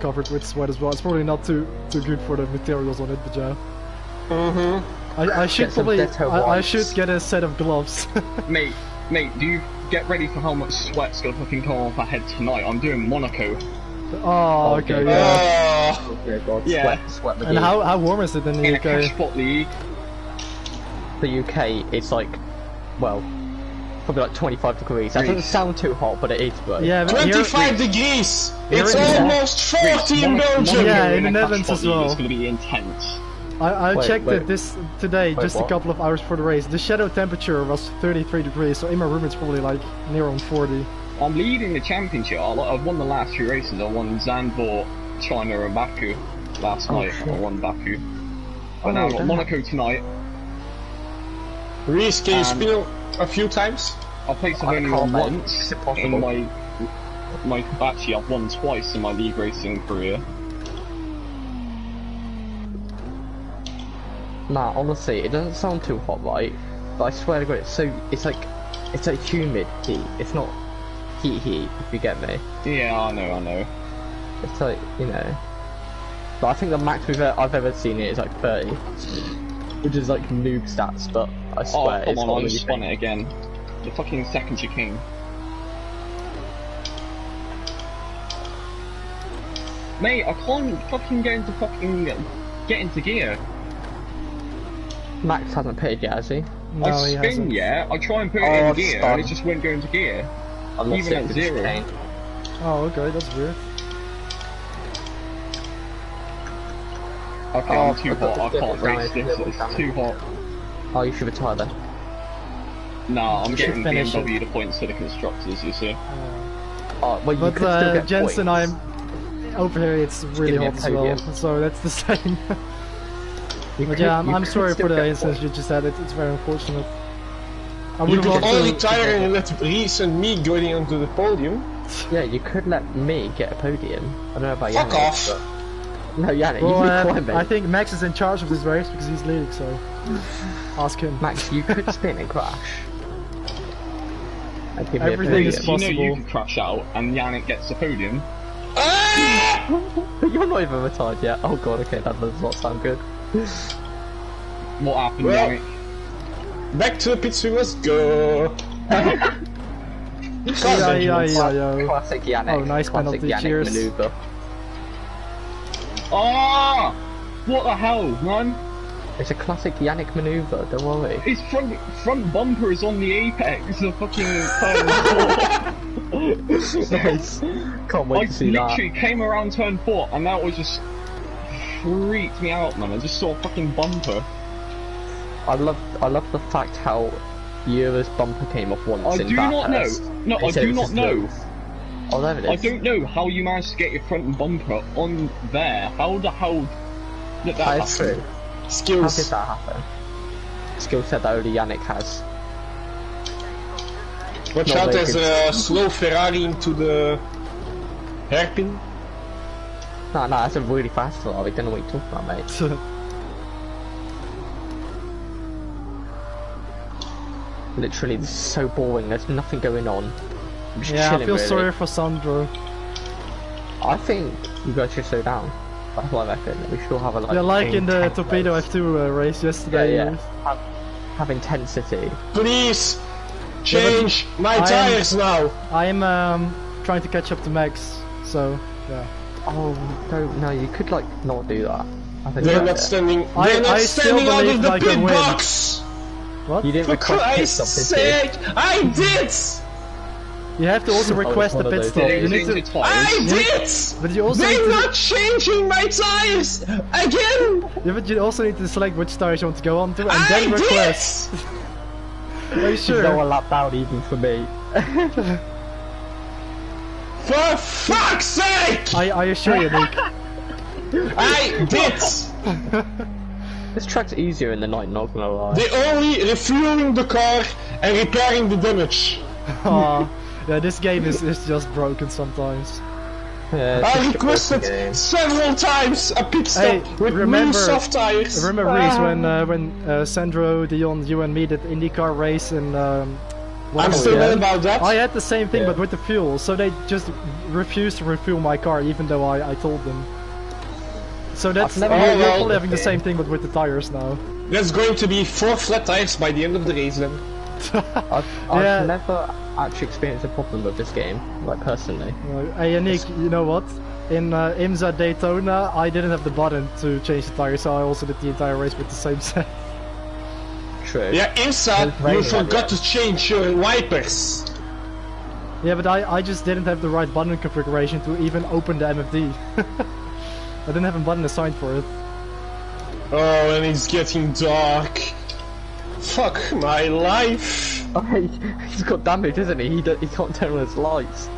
covered with sweat as well. It's probably not too too good for the materials on it, but yeah. Mm-hmm. I, I should probably I, I should get a set of gloves. Mate, mate, do you get ready for how much sweat's gonna fucking come off my head tonight? I'm doing Monaco. Oh, okay, okay. yeah. Oh, okay, God, yeah. Sweat, sweat and how how warm is it in the in U K? A spot league. The U K, it's like, well, probably like twenty-five degrees. That doesn't sound too hot, but it is, but... Yeah, but twenty-five degrees! It's almost forty in Belgium! Yeah, in the Netherlands as well. It's gonna be intense. I, I wait, checked wait. it this today, wait, just what? a couple of hours before the race. The shadow temperature was thirty-three degrees, so in my room it's probably like near on forty. I'm leading the championship. I've won the last few races. I won Zandvoort, China and Baku last oh, night. Shit. I won Baku. But oh, now I've got Monaco tonight. Reese, can you spill a few times? I've played Slovenia once in my... my... Actually, I've won twice in my league racing career. Nah, honestly, it doesn't sound too hot, right? But I swear to God, it's so... It's like... It's like humid heat. It's not heat heat, if you get me. Yeah, I know, I know. It's like, you know... But I think the max we've ever, I've ever seen it is like thirty. Which is like noob stats, but... I swear, oh, come on, I just won it again. The fucking second you king. Mate, I can't fucking get into fucking... get into gear. Max hasn't paid yet, has he? No, I spin, he hasn't. yeah. I try and put it oh, in gear, and it just won't go into gear. Even at zero. Oh, okay, that's weird. Okay, oh, I'm too hot. I can't race this, it's too hot. Oh, you should retire then. Nah, I'm you getting B M W it. the points for the constructors, you see. Uh, oh, well, you but could uh, still get Jensen, points. I'm over here. It's really hot as well, so that's the same. But could, yeah, I'm, I'm sorry for the instance you just had. It, it's very unfortunate. I you could only retire and let Reese and me going onto the podium. Yeah, you could let me get a podium. I don't know about Fuck Yannick, off. But... No, Yannick, well, you can climb it. I think Max is in charge of this race because he's leading, so ask him. Max, you could spin and crash. Everything is possible. You know you can crash out and Yannick gets the podium. You're not even retired yet. Oh god, okay, that does not sound good. What happened, well, Yannick? Back to the pits we must go. yeah, yeah, yeah, yeah. Classic Yannick. Oh, nice Classic penalty. Yannick Cheers. Maneuver. Oh, what the hell, man? It's a classic Yannick manoeuvre, don't worry. His front, front bumper is on the apex of fucking turn four. Nice. Can't wait I to see that. I literally came around turn four and that was just... freaked me out, man. I just saw a fucking bumper. I love I love the fact how Yura's bumper came off once I in do not know. No, I do not know. Loose. Oh, there it is. I don't know how you managed to get your front bumper on there. How the hell did that, that happen? True. Skills. How did that happen? Skill set that only Yannick has. Watch Not out, there's a slow Ferrari into the hairpin. Nah, nah, that's a really fast Ferrari. I don't know what you're talking about, mate. Literally, this is so boring. There's nothing going on. I'm just yeah, chilling, I feel really. sorry for Sandro. I think you guys should slow down. That's what I reckon. We should have a like. Yeah, like in the Torpedo F two uh, race yesterday. Yeah, yeah. Have, have intensity. Please change yeah, my I tires am, now. I am um, trying to catch up to Max, so yeah. Oh no, no, you could like not do that. I think they're not standing. They're not standing out of the pit box. What? You didn't request the pit stop, sake, did you? I did! You have to also request the pit stop. You need to. Twice. I you did! Need... But you also they're need to... not changing my tires! Again! Yeah, but you also need to select which tires you want to go on to and I then request. Are you sure? No one lapped out even for me. For fuck's sake! I, I assure you, Nick. I did! This track's easier in the night, not gonna lie. They're only refueling the car and repairing the damage. Oh, yeah, this game is, is just broken sometimes. Yeah, I requested several times a pit stop hey, with remember, new soft tires. Remember, ah. Reese, when uh, when uh, Sandro, Dion, you and me did IndyCar race in. Um, I'm still mad about that. I had the same thing, yeah. But with the fuel, so they just refused to refuel my car, even though I, I told them. So that's never you're, you're probably having the same thing, but with the tires now. There's going to be four flat tires by the end of the race then. I've, I've yeah. never actually experienced a problem with this game, like personally. Hey, Yannick, you know what? In uh, IMSA Daytona, I didn't have the button to change the tires, so I also did the entire race with the same set. True. Yeah, IMSA, you forgot to change your wipers. Yeah, but I, I just didn't have the right button configuration to even open the M F D. I didn't have a button assigned for it. Oh, and it's getting dark. Fuck my life. Oh, he, he's got damage, isn't he? He, do, he can't turn on his lights.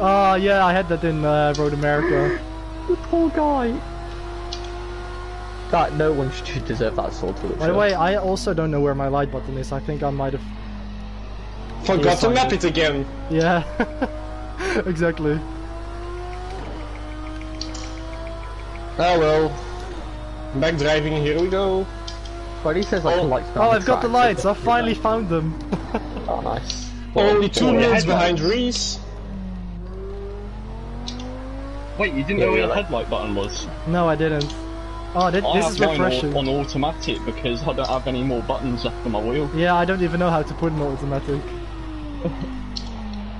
Ah, uh, yeah, I had that in uh, Road America. The poor guy. That no one should deserve that sort of. By the way, I also don't know where my light button is. I think I might have forgot to map it again. Yeah, exactly. Oh well, back driving, here we go. But he says, like, oh, lights oh I've got the lights, I finally found them. Oh nice. Well, only two minutes behind Reese. Wait, you didn't yeah, know where the headlight button was? No, I didn't. Oh, th I this is refreshing. I have mine on automatic because I don't have any more buttons left on my wheel. Yeah, I don't even know how to put an automatic.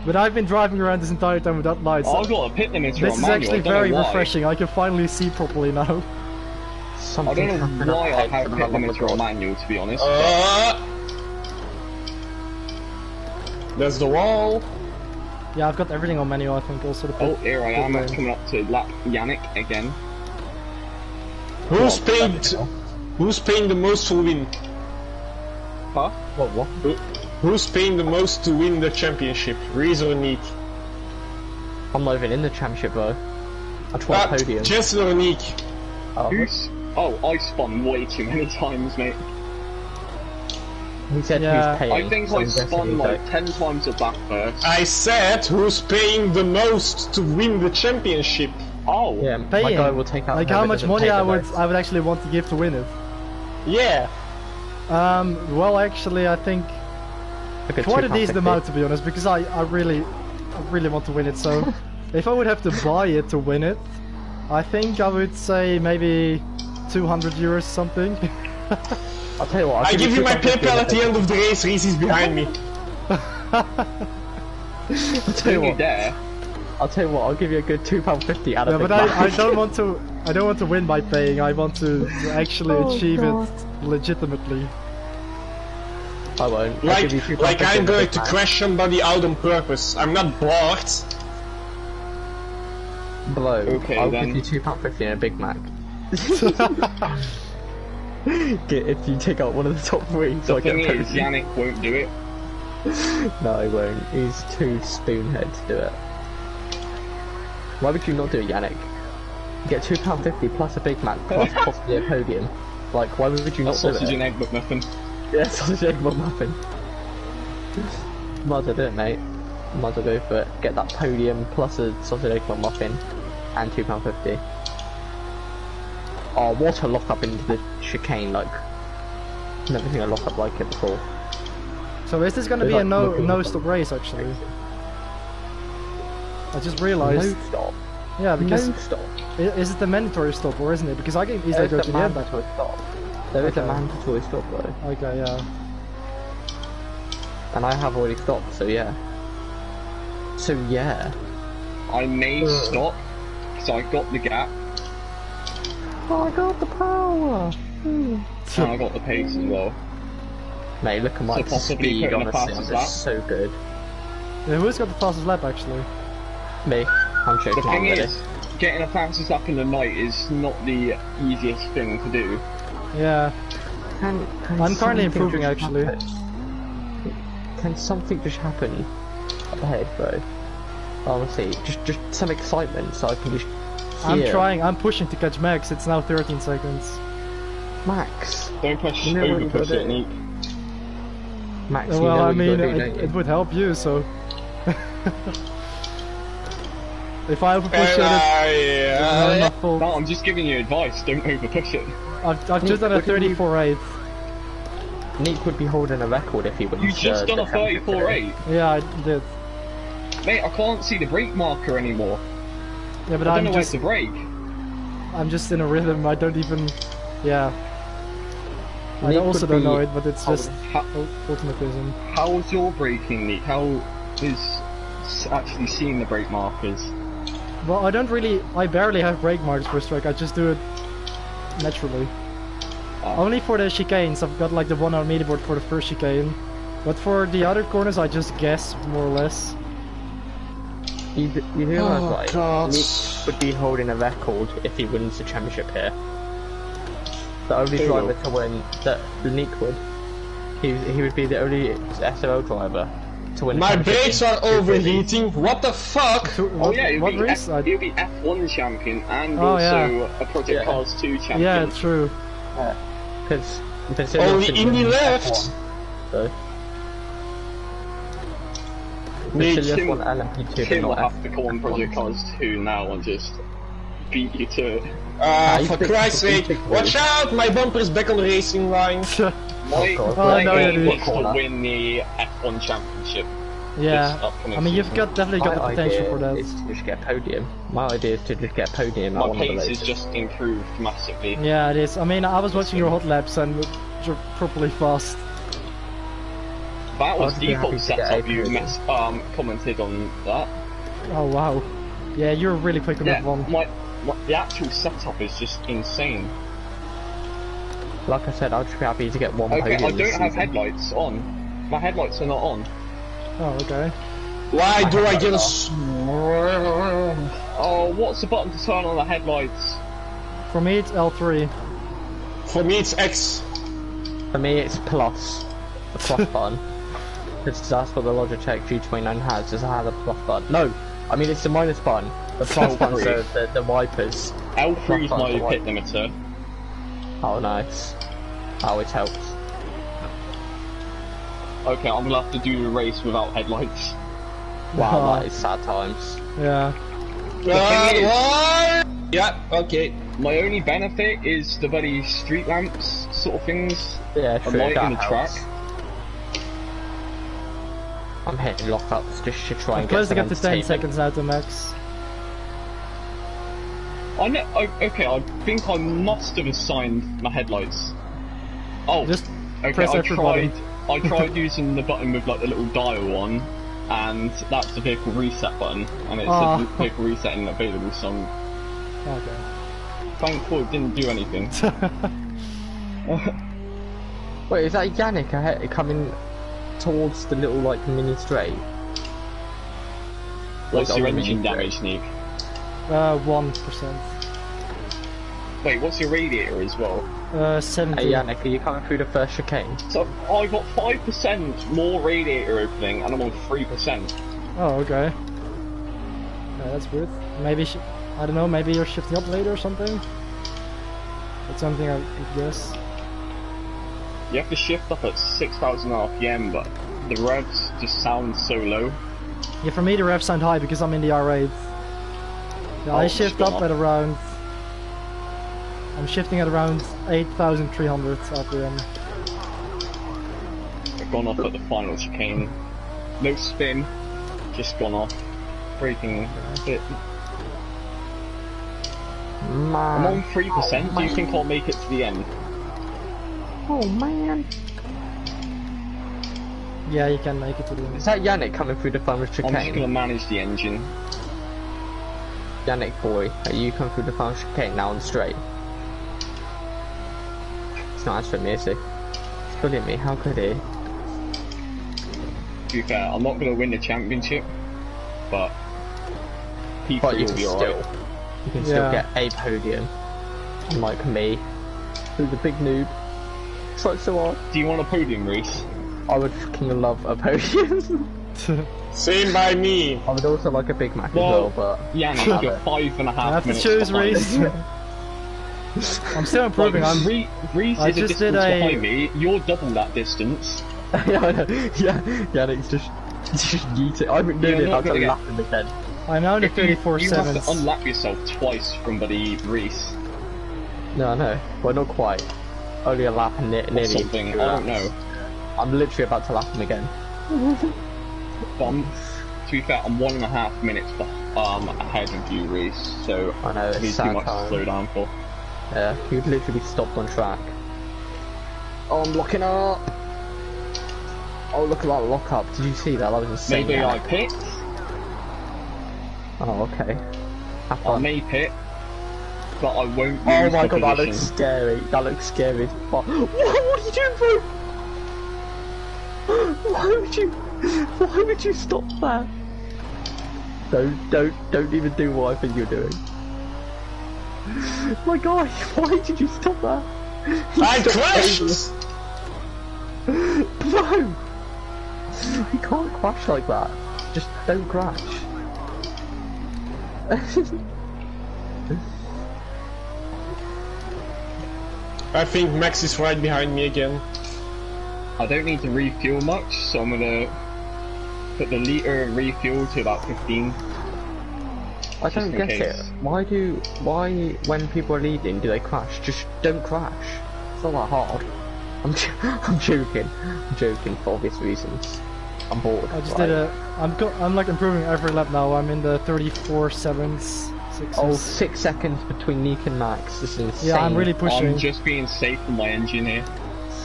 But I've been driving around this entire time without lights. I've got a pit limiter on manual. This is actually very refreshing. I can finally see properly now. Something I don't know why I have a pit limiter on manual, to be honest. Uh, there's the wall. Yeah, I've got everything on manual. I think also the pit. Oh, here I am. I'm coming up to lap Yannick again. Who's paying? Who's paying the most to win? Huh? What? What? Who? Who's paying the most to win the championship? Reese or Niek? I'm not even in the championship though. I tried uh, podium. Jensen or Niek? Oh, who's... oh, I spun way too many times, mate. He said yeah. Who's paying? I think I spun like ten times at Bathurst. I said who's paying the most to win the championship. Oh, yeah, paying. My guy will take out like how much money I would, I would actually want to give to win it. Yeah. Um. Well, actually, I think. Quite a decent amount, to be honest, because I, I really I really want to win it, so if I would have to buy it to win it, I think I would say maybe two hundred euros something. I'll tell you what, I'll I give you my PayPal at the end of the race, Reese is behind me. I'll tell you what, there. I'll tell you what, I'll give you a good two pound fifty out of it. Yeah, but I, I don't want to I don't want to win by paying, I want to actually oh, achieve God. it legitimately. I won't. Like, like I'm going to crash somebody out on purpose. I'm not bored. Blow. Okay, I'll then. give you two pounds fifty and a Big Mac. Get, if you take out one of the top three, the so I can post. Yannick won't do it. No, he won't. He's too spoonhead to do it. Why would you not do it, Yannick? You get two pounds fifty plus a Big Mac plus possibly a podium. Like, why would you not do it? Sausage and egg McMuffin. Yeah, sausage egg McMuffin. Might as well do it, mate. Might as well go for it. Get that podium plus a sausage egg McMuffin and two pounds fifty. Oh, what a lock up into the chicane, like. Never seen a lock up like it before. So, is this going to be like a no, no stop race actually? I just realised. No stop? Yeah, because. No stop. Is it the mandatory stop or isn't it? Because I can easily yeah, go to the end back to a stop. There okay. is a mandatory stop though. Okay, yeah. And I have already stopped, so yeah. So yeah. I may Ugh. stop, because I got the gap. Oh, I got the power! Mm. And I got the pace as well. Mate, look at my so speed on the fastest lap. It's so good. Yeah, who's got the fastest lap, actually? Me. I'm joking. The thing is, getting the fastest lap in the night is not the easiest thing to do. Yeah. Can, can I'm currently improving, actually. Happen? Can something just happen up ahead, bro? Honestly, just, just some excitement so I can just... I'm yeah. trying, I'm pushing to catch Max, it's now thirteen seconds. Max! Don't push, you know over push it, Nick. Max, you well, know I mean, do, it, it would help you, so... if I over push it, it's not full. No, I'm just giving you advice, don't over push it. I've, I've Niek, just done a thirty-four eight. Niek would be holding a record if he would. You just uh, done a thirty-four eight? Yeah, I did. Mate, I can't see the brake marker anymore. Yeah, but I don't I'm know just, where to brake. I'm just in a rhythm, I don't even... Yeah. Niek I also don't know it, but it's just how, ultimatism. How is your braking, Niek? How is actually seeing the brake markers? Well, I don't really... I barely have brake marks for a strike, I just do it naturally. Oh. Only for the chicanes, I've got like the one hour meterboard for the first chicane. But for the other corners, I just guess, more or less. You, you realize, oh, like, God. Niek would be holding a record if he wins the championship here. The only Ooh. driver to win, that Niek would. He, he would be the only S R O driver to win. My brakes are overheating, what the fuck? To, what, oh yeah, he'll be, F, he'll be F one champion and oh, also yeah. a Project yeah. Cars two champion. Yeah, true. Because yeah. only Indy left! F one, so. Niek, Tim, one and Tim will have to call on Project Cars two now and just beat you to it. Ah, uh, for Christ's sake, watch out! My bumper is back on the racing line. My oh, oh, no, aim was to win the F one championship. Yeah, I mean, you've got definitely got my the potential for that. My idea is to just get a podium. My idea is to just get a podium. My pace has just improved massively. Yeah, it is. I mean, I was watching your hot laps and you're properly fast. That was the default setup you mess, um, commented on that. Oh wow. Yeah, you're really quick on yeah, that one. My, my, the actual setup is just insane. Like I said, I'll just be happy to get one okay, podium. I don't have season. headlights on. My headlights are not on. Oh, okay. Why my do I get a... Oh, what's the button to turn on the headlights? For me, it's L three. For me, it's X. For me, it's plus. The plus button. Because that's what the Logitech G twenty-nine has, does it have a plus button? No! I mean, it's the minus button. The plus button's the, the, the wipers. L three is my pit limiter. Oh, nice. Oh, it helps. Okay, I'm gonna have to do the race without headlights. Wow, that is sad times. Yeah. Uh, is, yeah, okay. My only benefit is the bloody street lamps sort of things. Yeah, true, that in the helps. track. I'm hitting lockups just to try I'm and get some I'm closing up to ten seconds now to Max. I know, okay, I think I must have assigned my headlights. Oh, just okay, press I tried, I tried using the button with like the little dial on, and that's the vehicle reset button, and it oh. said vehicle reset and available, so I'm... Okay. Thankfully it didn't do anything. Wait, is that Yannick ahead, coming towards the little like mini straight? What's like, your engine damage, Niek? Uh, one percent. Wait, what's your radiator as well? Uh, seventy. Hey Yannick, are you coming through the first chicane? So I got five percent more radiator opening, and I'm on three percent. Oh, okay. Yeah, that's weird. Maybe sh I don't know. Maybe you're shifting up later or something. That's something I guess. You have to shift up at six thousand R P M, but the revs just sound so low. Yeah, for me the revs sound high because I'm in the R eight. Yeah, oh, I shift up off. at around... I'm shifting at around eight thousand three hundred R P M. I've gone off at the final chicane. No spin, just gone off. Breaking a bit. I'm on three percent, do you think I'll make it to the end? Oh man! Yeah, you can make it to the end. Is that Yannick coming through the final chicane? I'm just gonna manage the engine. Yannick boy, are you coming through the final chicane now and straight? not as dramatic. Look at me, how could he? To be fair, I'm not going to win the championship, but people but you will be still, right. You can yeah. still get a podium, unlike me, who's a big noob. Such so hard. Do you want a podium, Reese? I would fucking love a podium. Same by me. I would also like a Big Mac well, as well, but... Yannick, you're five and a half minutes choose behind. Reese. I'm still improving. Like, I'm Re Reese I is just a distance did a... behind me. You're double that distance. yeah, I know. Yeah, Yannick's just... Just yeet it. I haven't known it. I've got to lap him again. I'm now to thirty-four you seconds. You have to unlap yourself twice from buddy Reese. No, I know. Well, not quite. Only a lap and nearly... something. I don't know. I'm literally about to lap him again. But I'm, to be fair, I'm one and a half minutes um, ahead of you, Reese, so I know, it's need too much time. To slow down for. Yeah, you'd literally be stopped on track. Oh, I'm locking up! Oh, look at that lock-up. Did you see that? That was insane. Maybe I picked? Oh, okay. Have fun. I may pick, but I won't Oh my god, position. That looks scary. That looks scary. What, what are you doing, bro? Why would you... Why would you stop that? Don't, don't, don't even do what I think you're doing. My God, why did you stop that? He I crashed! No! You can't crash like that. Just don't crash. I think Max is right behind me again. I don't need to refuel much, so I'm gonna put the liter of refuel to about fifteen. I don't get case. it. Why do why when people are leading do they crash? Just don't crash. It's not that hard. I'm j I'm joking. I'm joking for obvious reasons. I'm bored. I just right? did a. I'm go I'm like improving every lap now. I'm in the thirty-four seconds. Sixes. Oh, six seconds between Niek and Max. This is insane. Yeah, I'm really pushing. I'm just being safe with my engine here.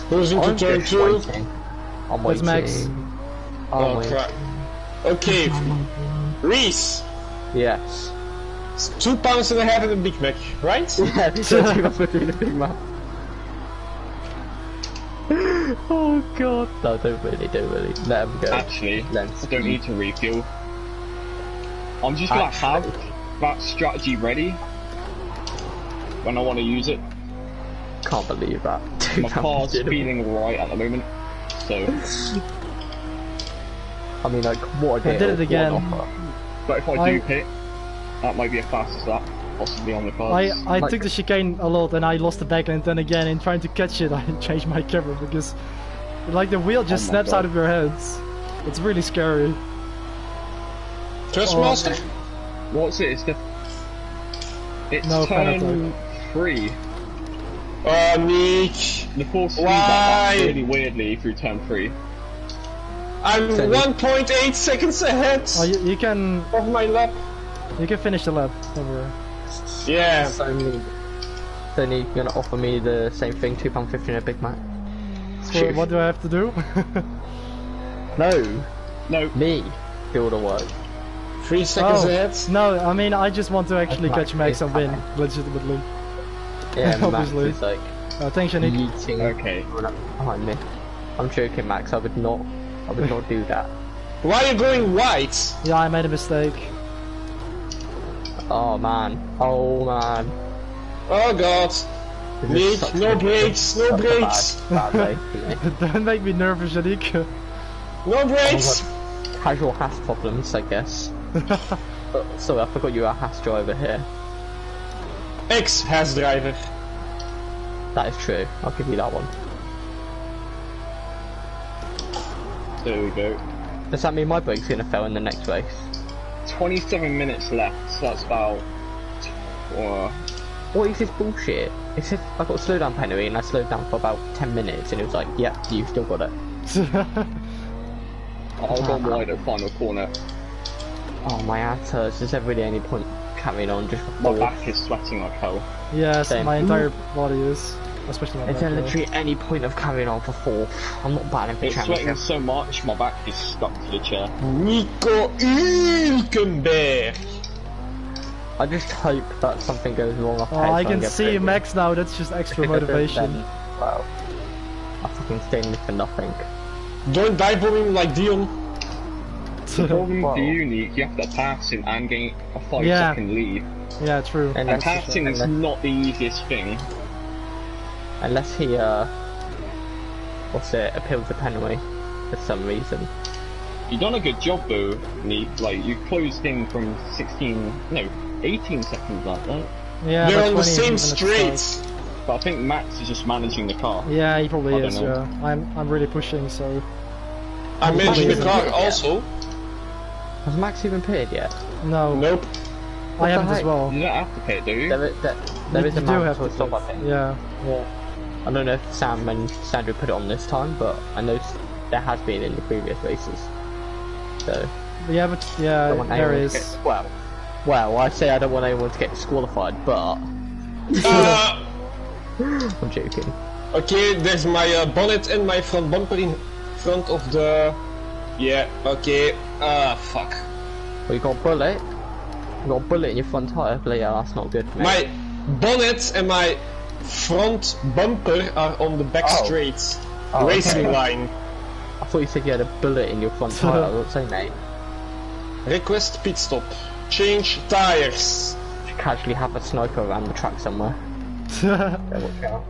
Who's into turn two? I'm waiting. Max. Oh, oh crap. Okay. Reese. Yes. It's two pounds and a half of the Big Mac, right? Yeah, two pounds between the Big Mac. Oh god. No, don't really, don't really. Let him go. Actually, Lens. I don't need to refuel. I'm just gonna Actually. have that strategy ready when I want to use it. Can't believe that. Dude, my car's feeling right at the moment, so... I mean, like, what a I did it again. But if I, I do pit, that might be a fast lap, possibly on the cars. I, I like... took the chicane a lot and I lost the back end, and again, in trying to catch it, I changed my camera because... Like, the wheel just oh snaps God. out of your hands. It's really scary. Trustmaster? Oh. What's it? It's the... It's no, turn three. Oh, Niek! The force feedback really weirdly through turn three. I'm one point eight seconds ahead. Oh, you, you can of my lap. You can finish the lap. Over. Yeah. So Niek, you're gonna offer me the same thing, two pound fifty in a Big Mac. So what do I have to do? no. No. Me. Do all the work. Three seconds oh, ahead. No, I mean I just want to actually Max catch Max and win, happening. legitimately. Yeah, Max is like oh, thanks, eating okay. behind me. I'm joking, Max. I would not. I would not do that. Why are you going white? Yeah, I made a mistake. Oh man. Oh man. Oh god. Niek, no brakes, no brakes. Don't make me nervous, Yannick. No brakes. Oh, casual Haas problems, I guess. oh, sorry, I forgot you were a Haas driver here. Ex-Haas driver. That is true, I'll give you that one. There we go. Does that mean my brake's gonna fail in the next race? twenty-seven minutes left, so that's about... Uh... What is this bullshit? It's if I got a slowdown penalty and I slowed down for about ten minutes and it was like, yep, yeah, you've still got it. I'll go wide at final corner. Oh, my ass hurts, there's never really any point. Carrying on, just my back is sweating like hell. Yes, Same. my entire body is. Especially my Is there literally though. any point of carrying on for fourth? I'm not bad at the championship. It's sweating so much, my back is stuck to the chair. Nico Hülkenberg! I just hope that something goes wrong. Oh, I can see Max now, that's just extra motivation. Wow. I fucking stayed in for nothing. Don't die bombing like Dion. According well, to you, Niek, you have to pass him and gain a five yeah. second lead. Yeah, true. And, and passing is not the easiest thing. Unless he, uh... what's it, appeals the penalty for some reason. You've done a good job though, Niek. Like, you closed in from sixteen, no, eighteen seconds like that. Yeah, they're on the same straight! But I think Max is just managing the car. Yeah, he probably is, know. yeah. I'm, I'm really pushing, so... I'm managing the car also. Has Max even paid yet? No. Nope. What I haven't as well. You don't have to pay, do you? There, there, there you is a man to stop, I think. Yeah. yeah. I don't know if Sam and Sandra put it on this time, but I know there has been in the previous races. So. Yeah, but yeah, there is. Get, well, well, I say I don't want anyone to get disqualified, but. Uh, I'm joking. Okay, there's my uh, bonnet and my front bumper in front of the. Yeah. Okay. Ah, uh, fuck. Well, you got a bullet. You got a bullet in your front tire, but yeah, that's not good. Mate. My bonnet and my front bumper are on the back oh. straight oh, racing okay. line. I thought you said you had a bullet in your front tire. I was saying, mate. Request pit stop. Change tires. You can actually have a sniper around the track somewhere. Better watch out.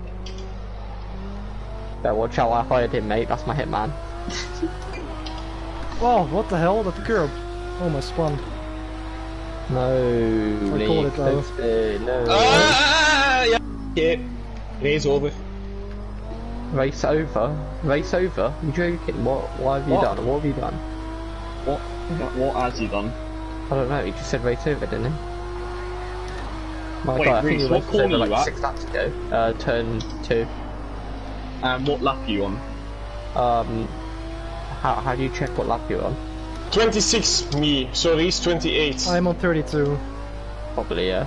Better watch out. I hired him, mate. That's my hitman. Oh, what the hell? That curb almost spun. No, I called it though. No. Ah, yeah. yeah. Race over. Race over. Race over. You joking? What? What have you what? done? What have you done? What? What has he done? I don't know. He just said race over, didn't he? My Wait, God, Reese, I think what corner like you six laps ago. Uh, turn two. And um, what lap are you on? Um. How, how do you check what lap you're on? twenty-six me, so he's twenty-eight. I'm on thirty-two. Probably, yeah.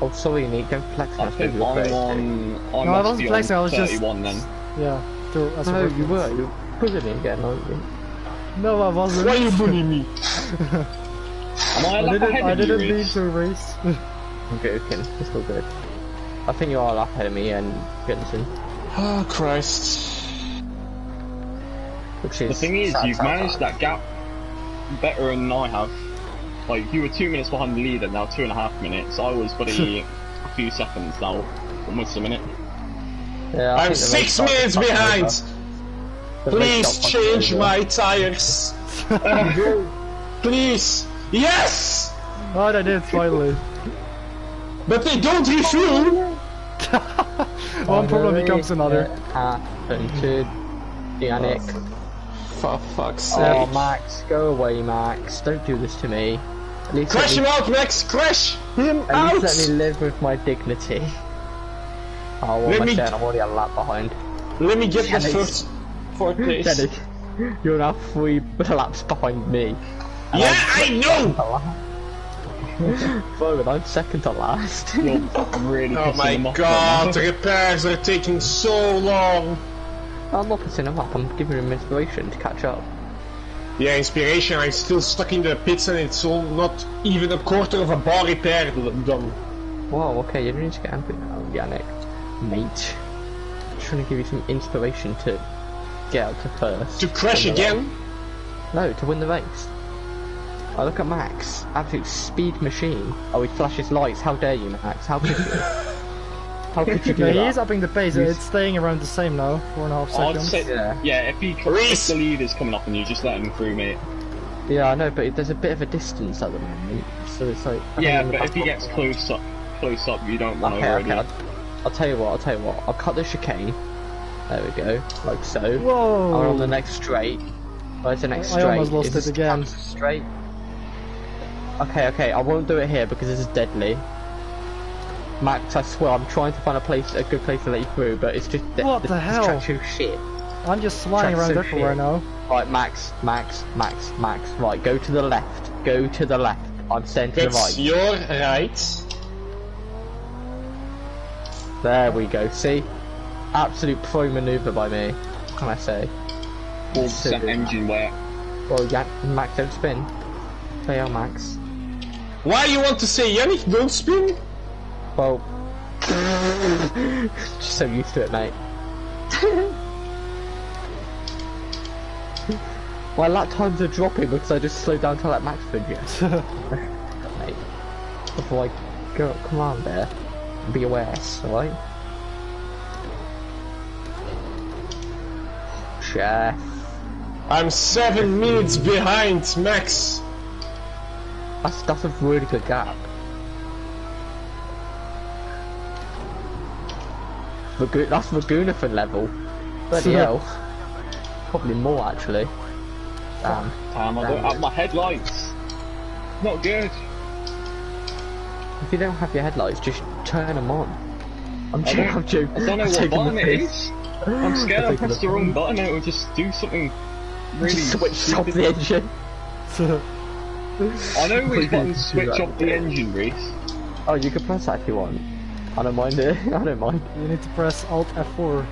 Oh, sorry, Niek, don't flex that. I'm on... I no, I wasn't flexing, I was just... then. Yeah. To, as no, you were, you were bullying me again, aren't you? No, I wasn't. Why are you bullying me? Am I, I didn't, I didn't mean to race. I'm joking, it's all good. I think you are lap ahead of me and Jensen. Oh, Christ. The thing is, sad, you've sad, managed sad. that gap better than I have. Like, you were two minutes behind the leader, now two and a half minutes. I was bloody a few seconds now, almost a minute. Yeah, I'm six minutes behind! Please change my tyres! Please! Yes! Oh, they did, finally. But they don't refuel! One problem becomes another. Happened to Yannick. For fuck's sake. Oh, Max, go away, Max. Don't do this to me. Crash him out, Max! Crash him out! At least let me live with my dignity. Oh, what am I saying? I'm already a lap behind. Let me get this first fourth place. Dennis, you're now three laps behind me. Yeah, I know! But I'm second to last. You're really oh my god, the repairs are taking so long. I'm not pissing him up, I'm giving him inspiration to catch up. Yeah, inspiration, I'm still stuck in the pits and it's all not even a quarter of a bar repair done. Whoa, okay, you don't need to get angry now, Yannick. Mate. I'm trying to give you some inspiration to get out to first. To crash again? No, to win the race. I look at Max, absolute speed machine. Oh, he flashes lights, how dare you, Max, how could you? How could you do yeah, that? He is upping the pace, Reese. It's staying around the same now, four and a half seconds. Say, yeah. yeah, if he if the lead is coming up and you just let him through, mate. Yeah, I know, but there's a bit of a distance at the moment, so it's like... I yeah, but if he gets close up, close up, you don't want to okay, already. Okay, I'll, I'll tell you what, I'll tell you what, I'll cut the chicane. There we go, like so. Whoa! I'm on the next straight. Where's the next I, straight? I almost lost is it again. Straight. Okay, okay, I won't do it here because this is deadly. Max, I swear, I'm trying to find a place, a good place to let you through, but it's just the, what the, the hell? This track's shit. I'm just sliding around everywhere now. Right, Max, Max, Max, Max. Right, go to the left. Go to the left. I'm staying to it's the right. It's your right. There we go. See, absolute pro maneuver by me. What can I say? Full so engine wear. Well, yeah, Max, don't spin. They are Max. Why you want to say Yannick don't spin? Well, Just so used to it, mate. My lap times are dropping because I just slowed down to like max figure. Mate, before I go up command there, be aware, alright? Chef. I'm seven minutes behind, Max. That's, that's a really good gap. Vago that's Vagunathan level. Bloody hell. Probably more, actually. Damn. Damn, I don't have my headlights. Not good. If you don't have your headlights, just turn them on. I'm joking. I don't, I'm joking. I don't know I'm what button it is. I'm scared I press the wrong button and it will just do something really just switch stupid. Off the engine. I know which button switch off the engine, Reese. Oh, you can press that if you want. I don't mind it. I don't mind. You need to press Alt F four.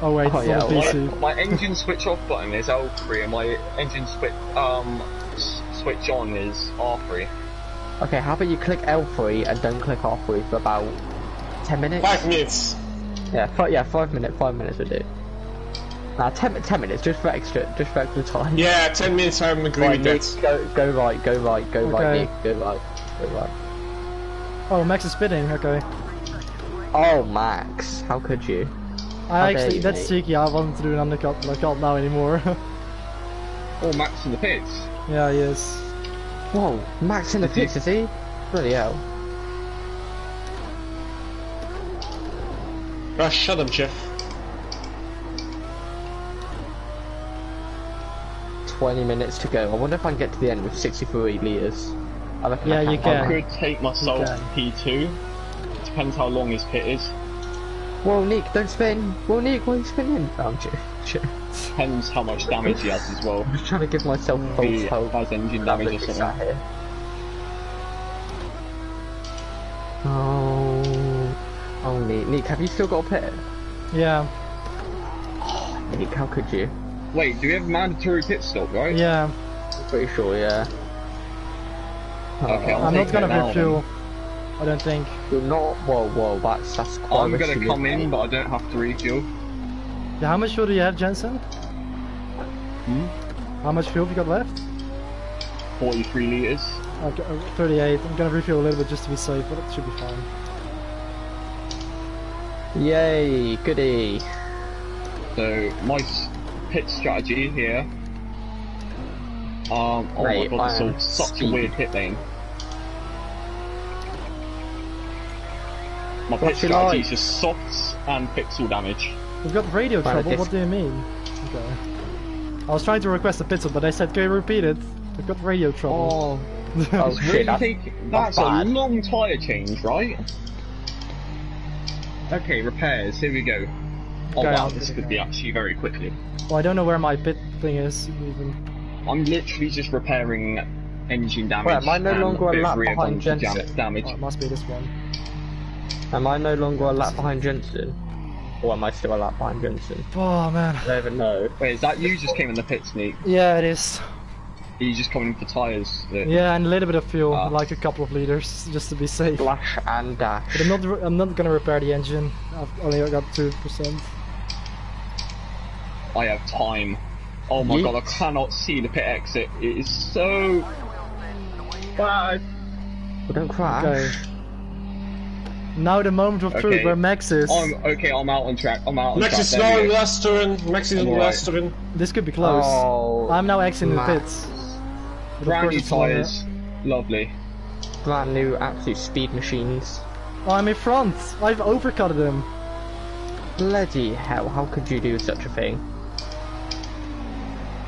Oh wait, oh, it's yeah, P C. Well, my engine switch off button is L three and my engine switch um switch on is R three. Okay, how about you click L three and don't click R three for about ten minutes? Five minutes. Yeah, five, yeah, five minutes. Five minutes would do. Nah, ten, ten minutes just for extra, just for extra time. Yeah, ten minutes. I'm agree right, with that. Go, go right, go right, go okay. right, Niek, go right, go right. Oh, Max is spinning. Okay. Oh, Max, how could you? I how actually, you, that's Niek. Cheeky, I wanted to do an undercut, but I can't now anymore. Oh, Max in the pits? Yeah, he is. Whoa, Max in the pits, is he? Bloody hell. Oh, shut up, Jeff. twenty minutes to go. I wonder if I can get to the end with sixty-three litres. I reckon yeah, I can. You can. I could take myself to P two. Depends how long his pit is. Well, Niek, don't spin. Well, Niek, why are you spinning? Oh, shit. Depends how much damage he has as well. I'm just trying to give myself false hope. Has engine damage or something. Oh, oh, Niek, Niek, have you still got a pit? Yeah. Oh, Niek, how could you? Wait, do we have mandatory pit stop, right? Yeah. I'm pretty sure, yeah. Okay, I'll I'm not gonna refuel. I don't think. You're not. Whoa, whoa, that's that's quite. I'm gonna come in, but I don't have to refuel. Yeah, how much fuel do you have, Jensen? Hmm? How much fuel have you got left? Forty-three liters. Okay, thirty-eight. I'm gonna refuel a little bit just to be safe, but it should be fine. Yay, goody. So my pit strategy here. Um. Oh Mate, my god, this is such a weird pit lane. My pit strategy is just softs and pixel damage. We've got radio trouble, what do you mean? Okay. I was trying to request a pixel, but they said, can you repeat it? We've got radio trouble. Oh, oh shit, that's, that's a long tyre change, right? Okay, repairs, here we go. Oh okay, wow, this could be actually very quickly. Well, I don't know where my pit thing is, even. I'm literally just repairing engine damage. Well, am I no longer a lap behind Jensen? Damage. Oh, it must be this one. Am I no longer a lap behind Jensen? Or am I still a lap behind Jensen? Oh man. I don't even know. Wait, is that you just came in the pits, Niek? Yeah, it is. Are you just coming in for tyres? Yeah, and a little bit of fuel, ah. like a couple of litres, just to be safe. Flash and dash. But I'm not, I'm not gonna repair the engine. I've only got two percent. I have time. Oh my Yeet. god, I cannot see the pit exit. It is so bad. Well, don't crash. Okay. Now the moment of okay. truth where Max is. I'm, okay, I'm out on track. I'm out on Max track. Is now in last turn. Max is in right. last turn. This could be close. Oh, I'm now exiting the pits. Brand new tyres. Lovely. Brand new absolute speed machines. Oh, I'm in front. I've overcutted them. Bloody hell, how could you do such a thing?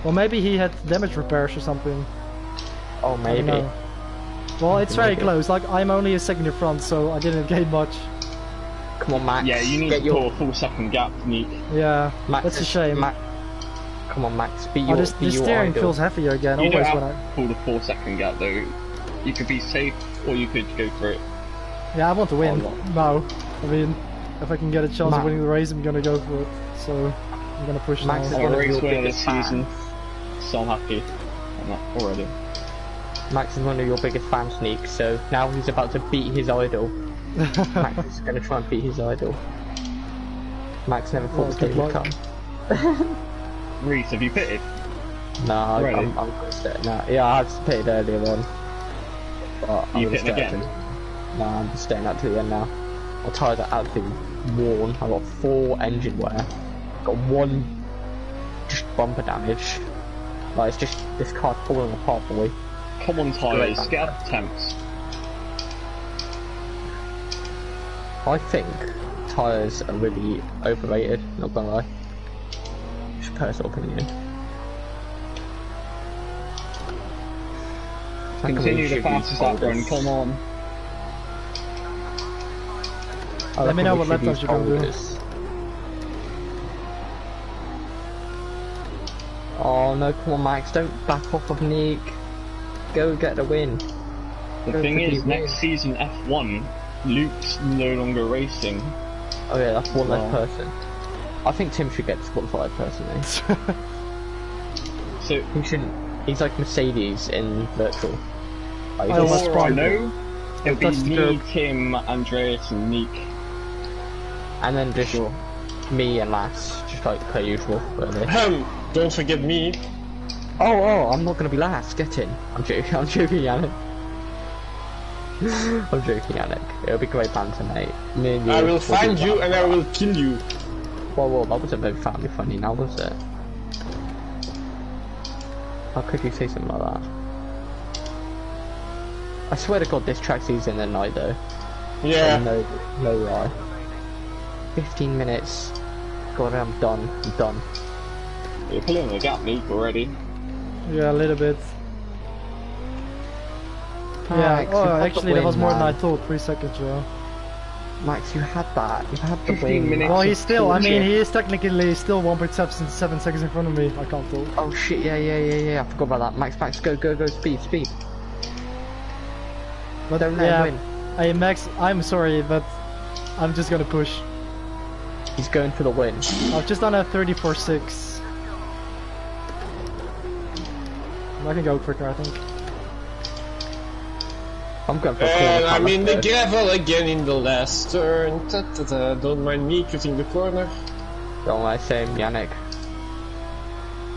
Well, maybe he had damage repairs or something. Oh, maybe. Well, it's very close, like, I'm only a second in front, so I didn't gain much. Come on, Max. Yeah, you need Get to your... pull a full second gap, Niek. Yeah, Max, that's a shame. Max. Come on, Max, be your oh, this, be this your steering idol. Feels heavier again, you always when I... You don't have to pull the four second gap, though. You could be safe, or you could go for it. Yeah, I want to win. No. I mean, if I can get a chance Max. of winning the race, I'm gonna go for it. So, I'm gonna push Max now. I'm a race winner this season. So I'm happy. I'm not already. Max is one of your biggest fans, Niek, so now he's about to beat his idol. Max is going to try and beat his idol. Max never thought this day would come. Reese, have you pitted? No, really? I'm, I'm going to stay now. Yeah, I have pitted earlier on. But I'm you pitting again? No, I'm just staying out to the end now. My tyres are absolutely worn. I've got four engine wear. I've got one just bumper damage. Like, it's just this car's falling apart for me. Come on, tyres, get out of temps. I think tyres are really overrated, not gonna lie. Just personal opinion. Continue the fastest lap run, come on. I Let me know what lap laps you're gonna do. Oh no, come on Max, don't back off of Niek. Go get the win. The Go thing is, next win. season F one, Luke's no longer racing. Oh yeah, that's one oh. less person. I think Tim should get disqualified personally. So he shouldn't. He's like Mercedes in virtual. Like, I know. Right. No, it'll be me, group. Tim, Andreas, and Niek. And then just sure. me and Max, just like per usual. Um, don't forget me. Oh, oh, I'm not gonna be last. Get in. I'm joking. I'm joking, Yannick. I'm joking, Yannick. It'll be great banter, mate. Me and you I will find you and I will kill you. Whoa, whoa, that was a bit family funny now, was it? How could you say something like that? I swear to God, this track season and night though. Yeah. No, no lie. Fifteen minutes. God, I'm done. I'm done. You're pulling the gap, Niek, already. Yeah, a little bit. Max, yeah, oh, actually that was more than I thought, three seconds ago. Max, you had that, you had the win. Well, he's still, I mean, he is technically still one point seven seconds in front of me, I can't talk. Oh shit, yeah, yeah, yeah, yeah, I forgot about that. Max, Max, go, go, go, speed, speed. But don't let him win. Hey Max, I'm sorry, but I'm just gonna push. He's going for the win. I've just done a thirty-four six. I can go quicker, I think. I'm going for a corner. And I'm in the gravel again in the last turn. Da, da, da. Don't mind me cutting the corner. Don't like same, Yannick.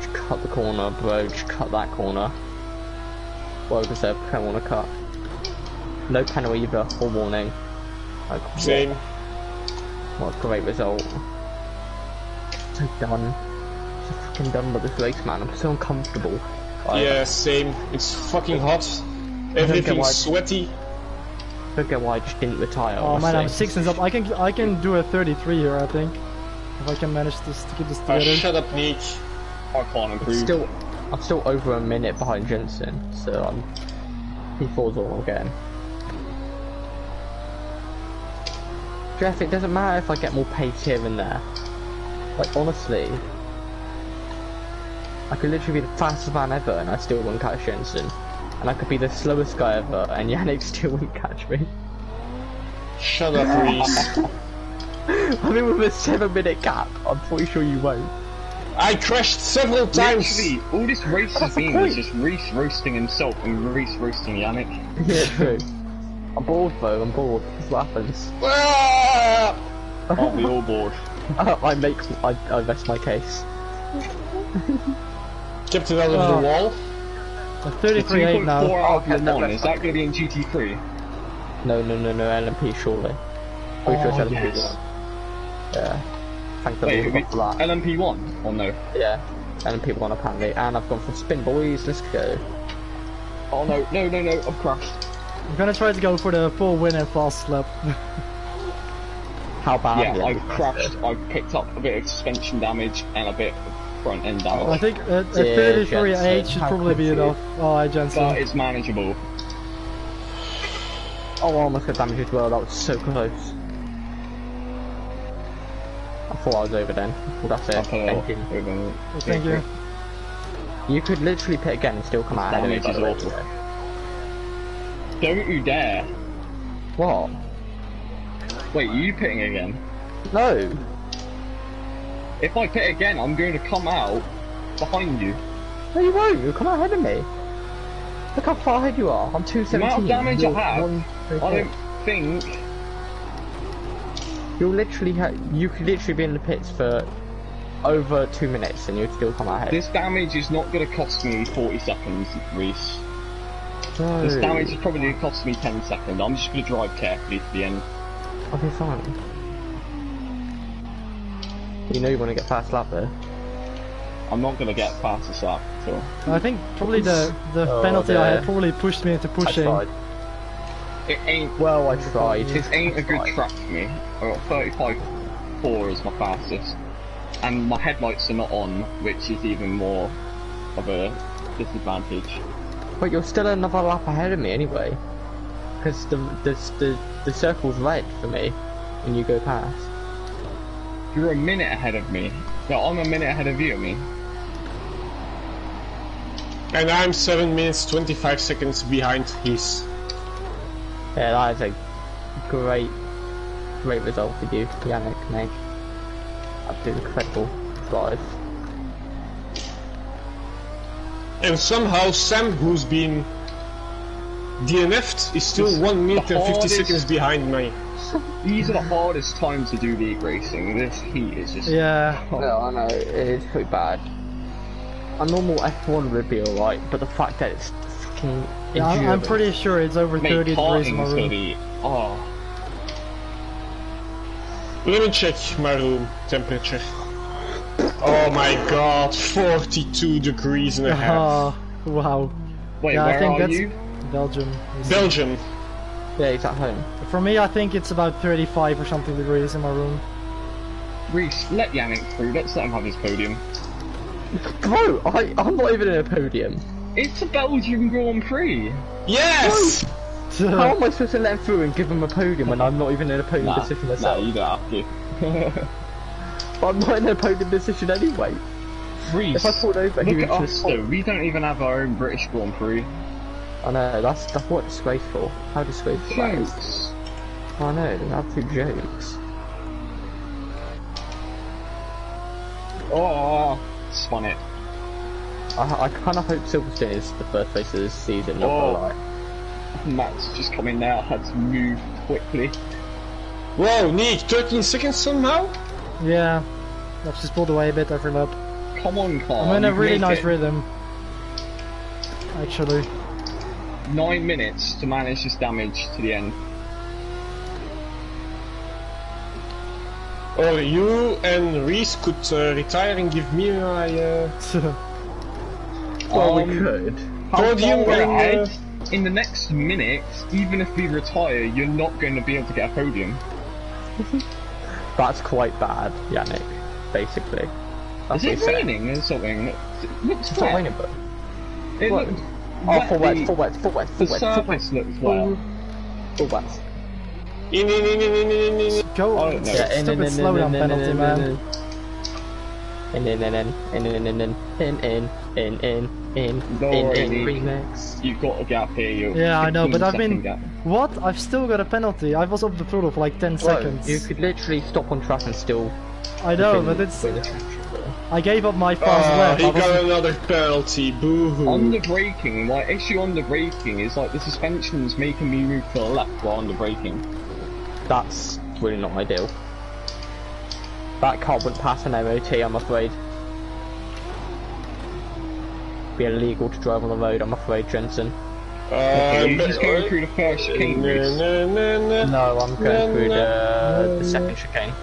Just cut the corner, bro. Just cut that corner. Well, because I don't want to cut. No panel either, or warning. Like, same. What a great result. So done. So fucking done with this race, man. I'm so uncomfortable. Like, yeah, same. It's fucking hot. Everything's sweaty. I don't get why I just didn't retire. Oh honestly. Man, I'm six and up. I can I can do a thirty-three here, I think. If I can manage this to keep this together. Oh, shut up, Niek. I can't improve. I'm still, I'm still over a minute behind Jensen, so I'm he falls all again. Jeff, it doesn't matter if I get more pace here and there. Like honestly, I could literally be the fastest man ever, and I still wouldn't catch Jensen. And I could be the slowest guy ever, and Yannick still wouldn't catch me. Shut up, Reese. I mean, with a seven-minute gap, I'm pretty sure you won't. I crashed several times! Literally, all this race has been is just Reese roasting himself and Reese roasting Yannick. Yeah, true. I'm bored, though, I'm bored. That's what happens. Aren't we all bored? I make... I, I rest my case. Kept it out of oh. the wall. A thirty-three eight now. Oh, okay, no, is that going to be in G T three? No, no, no, no, L M P surely. Oh, L M P yes. Yeah. Thank the Lord we... for that. L M P one? Or no? Yeah. L M P one apparently. And I've gone for a spin, boys. Let's go. Oh no, no, no, no. I've crashed. I'm going to try to go for the full win and fast lap. How bad? Yeah, I've crashed. I've picked up a bit of suspension damage and a bit of front end damage. I think a thirty-three eight should probably be enough. Oh, I Jensen. But it's manageable. Oh, I almost got damage as well. That was so close. I thought I was over then. Well, that's it. Thank you. Well, thank you. You could literally pit again and still come out. Damage is awful. Don't you dare. What? Wait, are you pitting again? No. If I pit again, I'm going to come out behind you. No, you won't. You'll come out ahead of me. Look how far ahead you are. I'm two seventeen. The amount of damage I have, I don't think You'll literally ha you could literally be in the pits for over two minutes and you'd still come out ahead. This damage is not going to cost me forty seconds, Reese. No. This damage is probably going to cost me ten seconds. I'm just going to drive carefully to the end. Okay, fine. You know you want to get fast lap there. I'm not going to get fast as lap. So. I think probably the the oh, penalty yeah. I had probably pushed me into pushing. I tried. It ain't well. I tried. This ain't I a tried. good track for me. I got thirty-five four as my fastest, and my headlights are not on, which is even more of a disadvantage. But you're still another lap ahead of me anyway, because the, the the the circle's red for me, and you go past. You're a minute ahead of me. No, I'm a minute ahead of you. I mean. And I'm seven minutes twenty-five seconds behind his. Yeah, that is a great, great result for you, Yannick, mate. Absolutely incredible drive. And somehow Sam, who's been D N F'd, is still it's one minute and fifty seconds behind me. These are the hardest times to do league racing. This heat is just... Yeah. Oh. No, I know, it is pretty bad. A normal F one would be alright, but the fact that it's... Yeah, I'm, I'm pretty sure it's over Mate, thirty degrees in my room. Be, oh. Let me check my room temperature. Oh my god, forty-two degrees and a half. Oh, wow. Wait, yeah, where I think are that's you? Belgium. Belgium. Yeah, it's at home. For me, I think it's about thirty-five or something degrees in my room. Reese, let Yannick through. Let's let him have his podium. Bro, I, I'm not even in a podium. It's a Belgian Grand Prix! Yes! How am I supposed to let him through and give him a podium when I'm not even in a podium nah, position myself? Nah, you don't have to. But I'm not in a podium position anyway. Reese, if I thought over, look at us though, we don't even have our own British Grand Prix. I know, that's, that's what disgraceful. How disgraceful that is. Jokes! I know, they're absolute jokes. Oh, spun it. I, I kind of hope Silverstone is the first race of this season. Oh, Max just coming now. Had to move quickly. Whoa, Niek, thirteen seconds somehow. Yeah, I've just pulled away a bit every lap. Come on, Carl. I'm in a really nice it. rhythm. Actually, nine minutes to manage this damage to the end. Oh, you and Reese could uh, retire and give me my. Uh... Well, um, we could. Podium in, uh... in the next minute, even if we retire, you're not going to be able to get a podium. That's quite bad, Yannick, basically. That's Is it raining said. or something? It looks it's wet. Raining, but... It what? looks Oh, full wet, full wet, full wet, full wet, full wet. looks well. Full wet. In, in, in, in, in, in, in, in. Go on, oh, no. yeah, in, in, in, slow down penalty, man. In, in, in, in, in, in, in, in, in. In, in, in, no, in, in, remix. You've got a gap here, you. Yeah, I know, but I've been... Gap. What? I've still got a penalty. I was off the throttle for like ten Whoa, seconds. You could literally stop on track and still... I know, but it's... I gave up my fast uh, lap. He I got another penalty, boo-hoo. On the braking, my issue on the braking is like the suspension's making me move to the left while on the braking. That's really not ideal. That car wouldn't pass an M O T, I'm afraid. Be illegal to drive on the road, I'm afraid, Jensen. Um, okay, you're just going through the first chicane. No, no, no, no I'm going no, through the, no, the second chicane.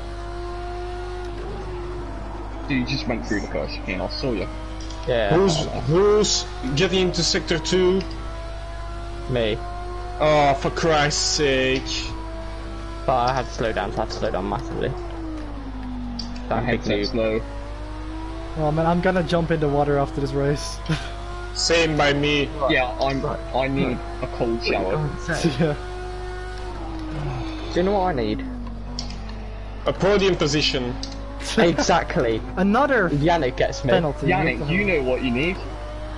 Dude, you just went through the first chicane. I saw you. Yeah. Who's who's getting into sector two? Me. Oh, for Christ's sake! But I had to slow down. So I had to slow down massively. That head's too slow. Oh man, I'm gonna jump in the water after this race. Same by me. Right. Yeah, I'm. Right. I need right. a cold shower. Yeah. Do you know what I need? A podium position. Exactly. Another. Yannick gets me. Penalty. Yannick, you know what you need.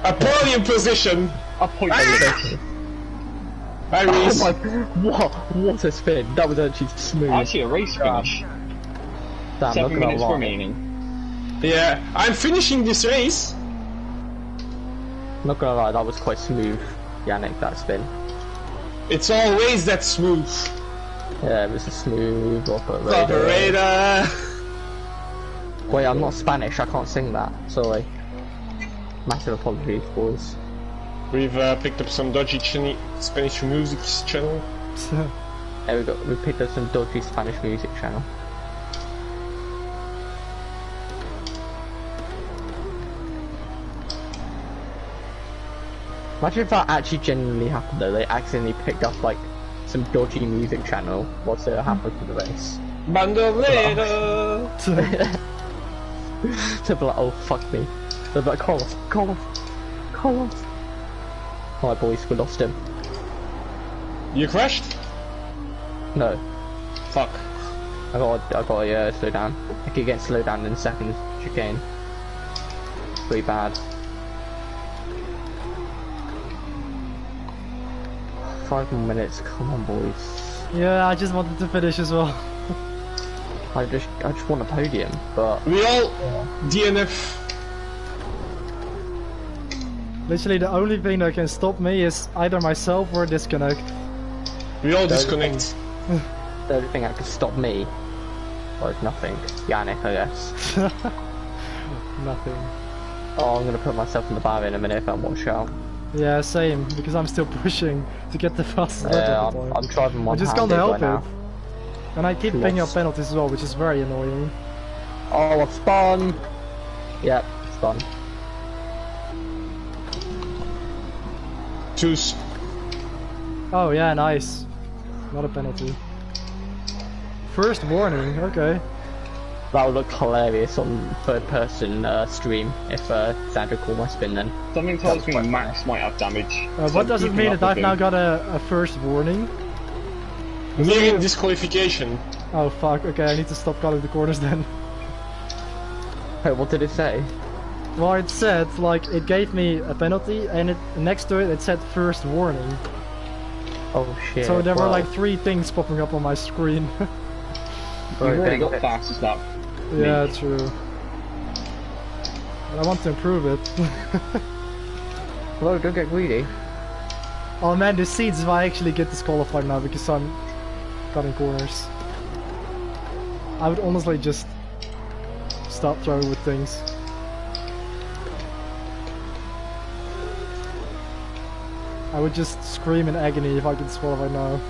A podium position. A podium ah! position. Hi, Reese. Oh my! What? What a spin! That was actually smooth. Actually, a race finish. Damn, Seven minutes remaining. Yeah, I'm finishing this race! Not gonna lie, that was quite smooth, Yannick, that spin. It's always that smooth. Yeah, it was a smooth operator. Operator! Wait, I'm not Spanish, I can't sing that. Sorry. Massive apologies, boys. We've uh, picked up some dodgy chini Spanish music channel. There we go, we picked up some dodgy Spanish music channel. Imagine if that actually genuinely happened though, they accidentally picked up like some dodgy music channel. What's it happened to the race? Bandolero! To be like, oh fuck me. They'd be like, call us, call us, call us. Alright boys, we lost him. You crashed? No. Fuck. I got I got a uh, slow down. I could get slowed down in second chicane. Pretty bad. Five more minutes, come on boys. Yeah, I just wanted to finish as well. I just I just want a podium, but we all D N F. Literally the only thing that can stop me is either myself or disconnect. We all disconnect. The only thing that can stop me was nothing. Yannick, I guess. Nothing. Oh, I'm gonna put myself in the bar in a minute if I watch out. Yeah, same, because I'm still pushing to get the fastest. Yeah, I'm, the I'm driving one I just can't help right it. Now. And I keep picking up penalties as well, which is very annoying. Oh, I've spun! Yep, spun. Two's. Oh yeah, nice. Not a penalty. First warning, okay. That would look hilarious on third-person uh, stream if uh, Sandra called my spin then. Something tells me Max might have damage. Uh, what does it mean that I've now got a, a first warning? Meaning disqualification. Oh fuck, okay, I need to stop cutting the corners then. Hey, what did it say? Well, it said, like, it gave me a penalty and it next to it it said first warning. Oh shit. So there well. were like three things popping up on my screen. You've already got fast as that. Yeah, me. True. But I want to improve it. Hello, don't get greedy. Oh man, this seats if I actually get disqualified now because I'm cutting corners. I would honestly just stop throwing with things. I would just scream in agony if I get disqualified now.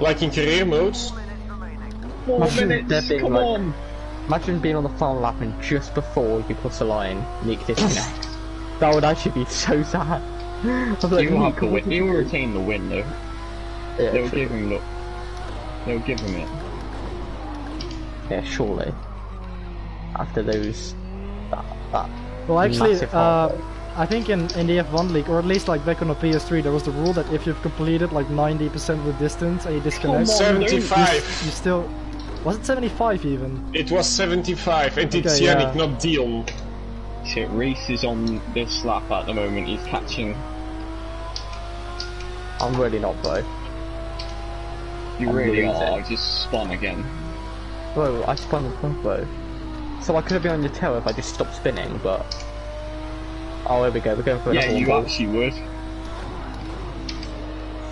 Like in career modes. Four imagine minutes, come like, on! Imagine being on the final lap and just before you cross the line, Niek disconnect. That would actually be so sad. So like, you have to win. You will retain the win though. Yeah, They'll true. give him look. They'll give him it. Yeah, surely. After those, that, that. Well, actually, uh, I think in in the F one league, or at least like back on the P S three, there was the rule that if you've completed like ninety percent of the distance and you disconnect, seventy-five. You, you still was it seventy-five even? It was seventy-five, and okay, it's Yannick, yeah. not Dion. Shit, Reese is on this lap at the moment. He's catching. I'm really not though. You I'm really are. It. Just spun again. Whoa, I spun the front though. So I could have been on your tail if I just stopped spinning, but. Oh, there we go, we're going for another one. Yeah, you actually would.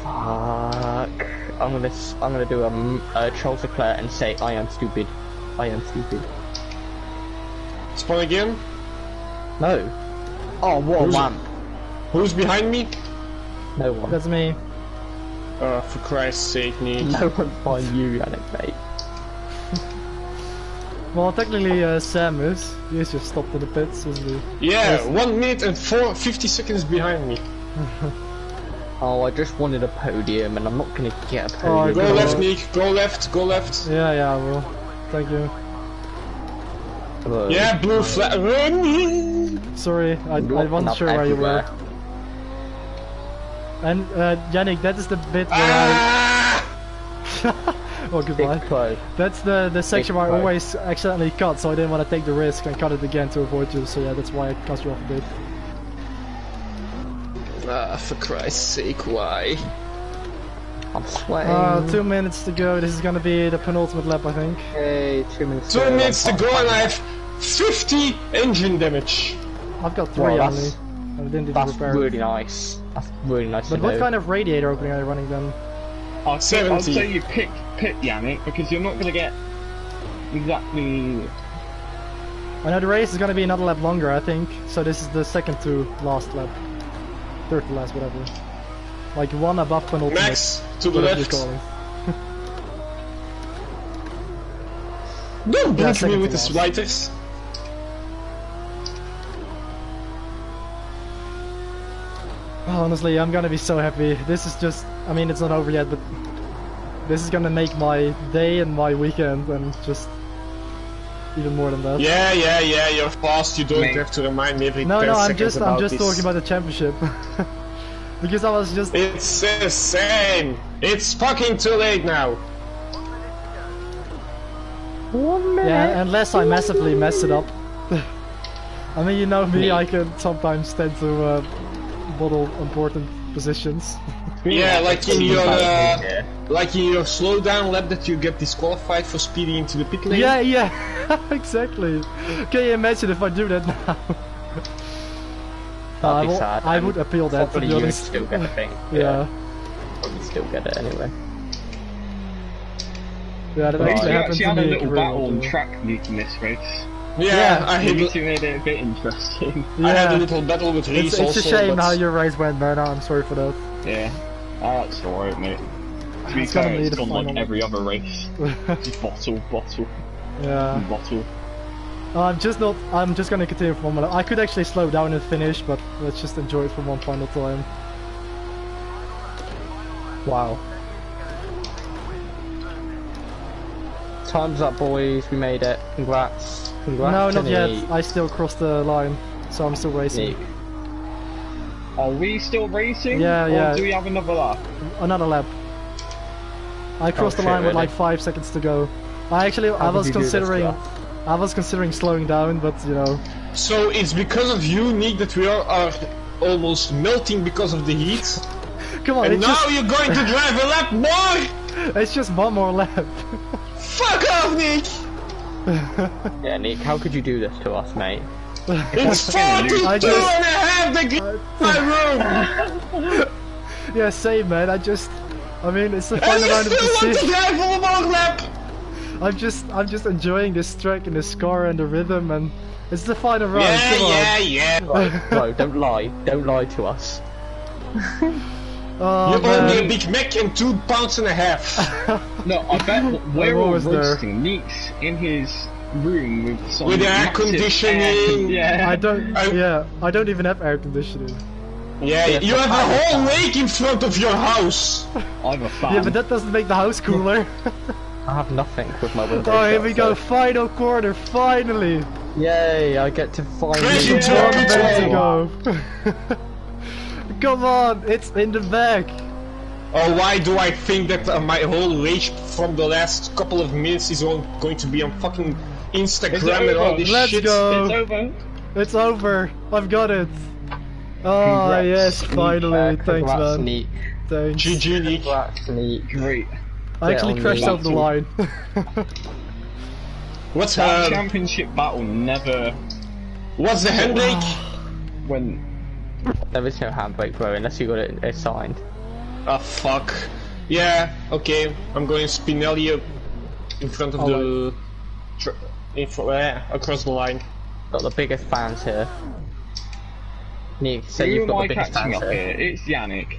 Fuck. I'm gonna, I'm gonna do a, a Charles Leclerc and say, I am stupid. I am stupid. Spawn again? No. Oh, what a wham. Who's behind me? No one. That's me. Oh, for Christ's sake, Niek. No one's behind you, Yannick, mate. Well, technically, uh, Sam is. He's just stopped in the pits, isn't he? Yeah, yes. one minute and four, fifty seconds behind me. Oh, I just wanted a podium, and I'm not gonna get a podium. Oh, go go left, Niek. Go left. Go left. Yeah, yeah, I will. Thank you. Hello. Yeah, blue flag. Sorry, I, I wasn't sure where you were. And uh, Yannick, that is the bit where ah! I. Oh, goodbye. That's the, the section where I always accidentally cut, so I didn't want to take the risk and cut it again to avoid you, so yeah, that's why I cut you off a bit. Ah, for Christ's sake, why? I'm sweating. Uh, two minutes to go, this is gonna be the penultimate lap, I think. Hey, two minutes to go. Two minutes to go and I have fifty engine damage! I've got three only. I didn't even repair it. That's really nice. That's really nice to know. But what kind of radiator opening are you running then? I'll say, I'll say you pick pick Yannick, because you're not going to get exactly... I know the race is going to be another lap longer, I think. So this is the second to last lap. Third to last, whatever. Like one above penultimate. Max, to the left! Don't blast me with the slightest! Honestly, I'm gonna be so happy. This is just, I mean, it's not over yet, but this is gonna make my day and my weekend, and just even more than that. Yeah, yeah, yeah, you're fast, you don't Mate. have to remind me every no, ten no, I'm seconds just, about I'm just this. talking about the championship. Because I was just... It's the same! It's fucking too late now! One minute. Yeah, unless I massively mess it up. I mean, you know me, I can sometimes tend to... Uh, bottle important positions. Yeah, like in your uh, yeah. like in your slowdown lap that you get disqualified for speeding into the pit lane. Yeah, yeah, exactly. Can you imagine if I do that now? uh, I, will, I would appeal that. To be honest. Still get a thing. Yeah. Probably still get it anyway. Yeah, that actually happened to me. Had a little battle on track meeting this race. Yeah, yeah, I had it made it a bit interesting. Yeah. I had a little battle with Reese. It's, it's also, a shame how your race went, man. I'm sorry for that. Yeah, oh, that's alright, mate. To be fair, it's gone like every other race. bottle, bottle, yeah, bottle. I'm just not. I'm just gonna continue for one minute. I could actually slow down and finish, but let's just enjoy it for one final time. Wow. Time's up, boys. We made it. Congrats. Congrats no, not yet. Niek. I still crossed the line, so I'm still racing. Niek. Are we still racing? Yeah, or yeah. do we have another lap? Another lap. I crossed oh, the line really? with like five seconds to go. I actually, How I was considering, I was considering slowing down, but you know. So it's because of you, Niek, that we are, are almost melting because of the heat. Come on. And now just... you're going to drive a lap more. It's just one more lap. Fuck off, Niek. Yeah, Niek, how could you do this to us, mate? It's forty-two and a half degrees in my room! Yeah, same, man, I just... I mean, it's the final round of the season. I'm just, I'm just enjoying this track and the score and the rhythm, and... It's the final round, yeah, come on. Yeah, yeah, yeah! No, don't lie. Don't lie to us. Oh, you owe me a Big Mac and two pounds and a half. No, I bet we're all roasting Niek's in his room with some with air conditioning. Air con yeah, I don't. I, yeah, I don't even have air conditioning. Yeah, yeah you have a whole lake in front of your house. I'm a fan. Yeah, but that doesn't make the house cooler. I have nothing with my windows. Oh, here we go! Final quarter, finally. Yay! I get to finally. Crash into a pit wall. Come on, it's in the back! Oh, why do I think that uh, my whole rage from the last couple of minutes is all going to be on fucking Instagram and all this Let's shit? Go. It's over! It's over! I've got it! Oh, Congrats, yes, finally! Niek. Thanks, Congrats, man. Niek. Thanks. G G, Niek. Great. I actually crashed out the line. What's that um, championship battle never... What's the handbrake? When... There is no handbrake, bro, unless you got it assigned. Ah, oh, fuck. Yeah, okay, I'm going Spinelli in front of oh, the... In front, yeah, across the line. Got the biggest fans here. Niek, so you've got the biggest fans here. here. It's Yannick.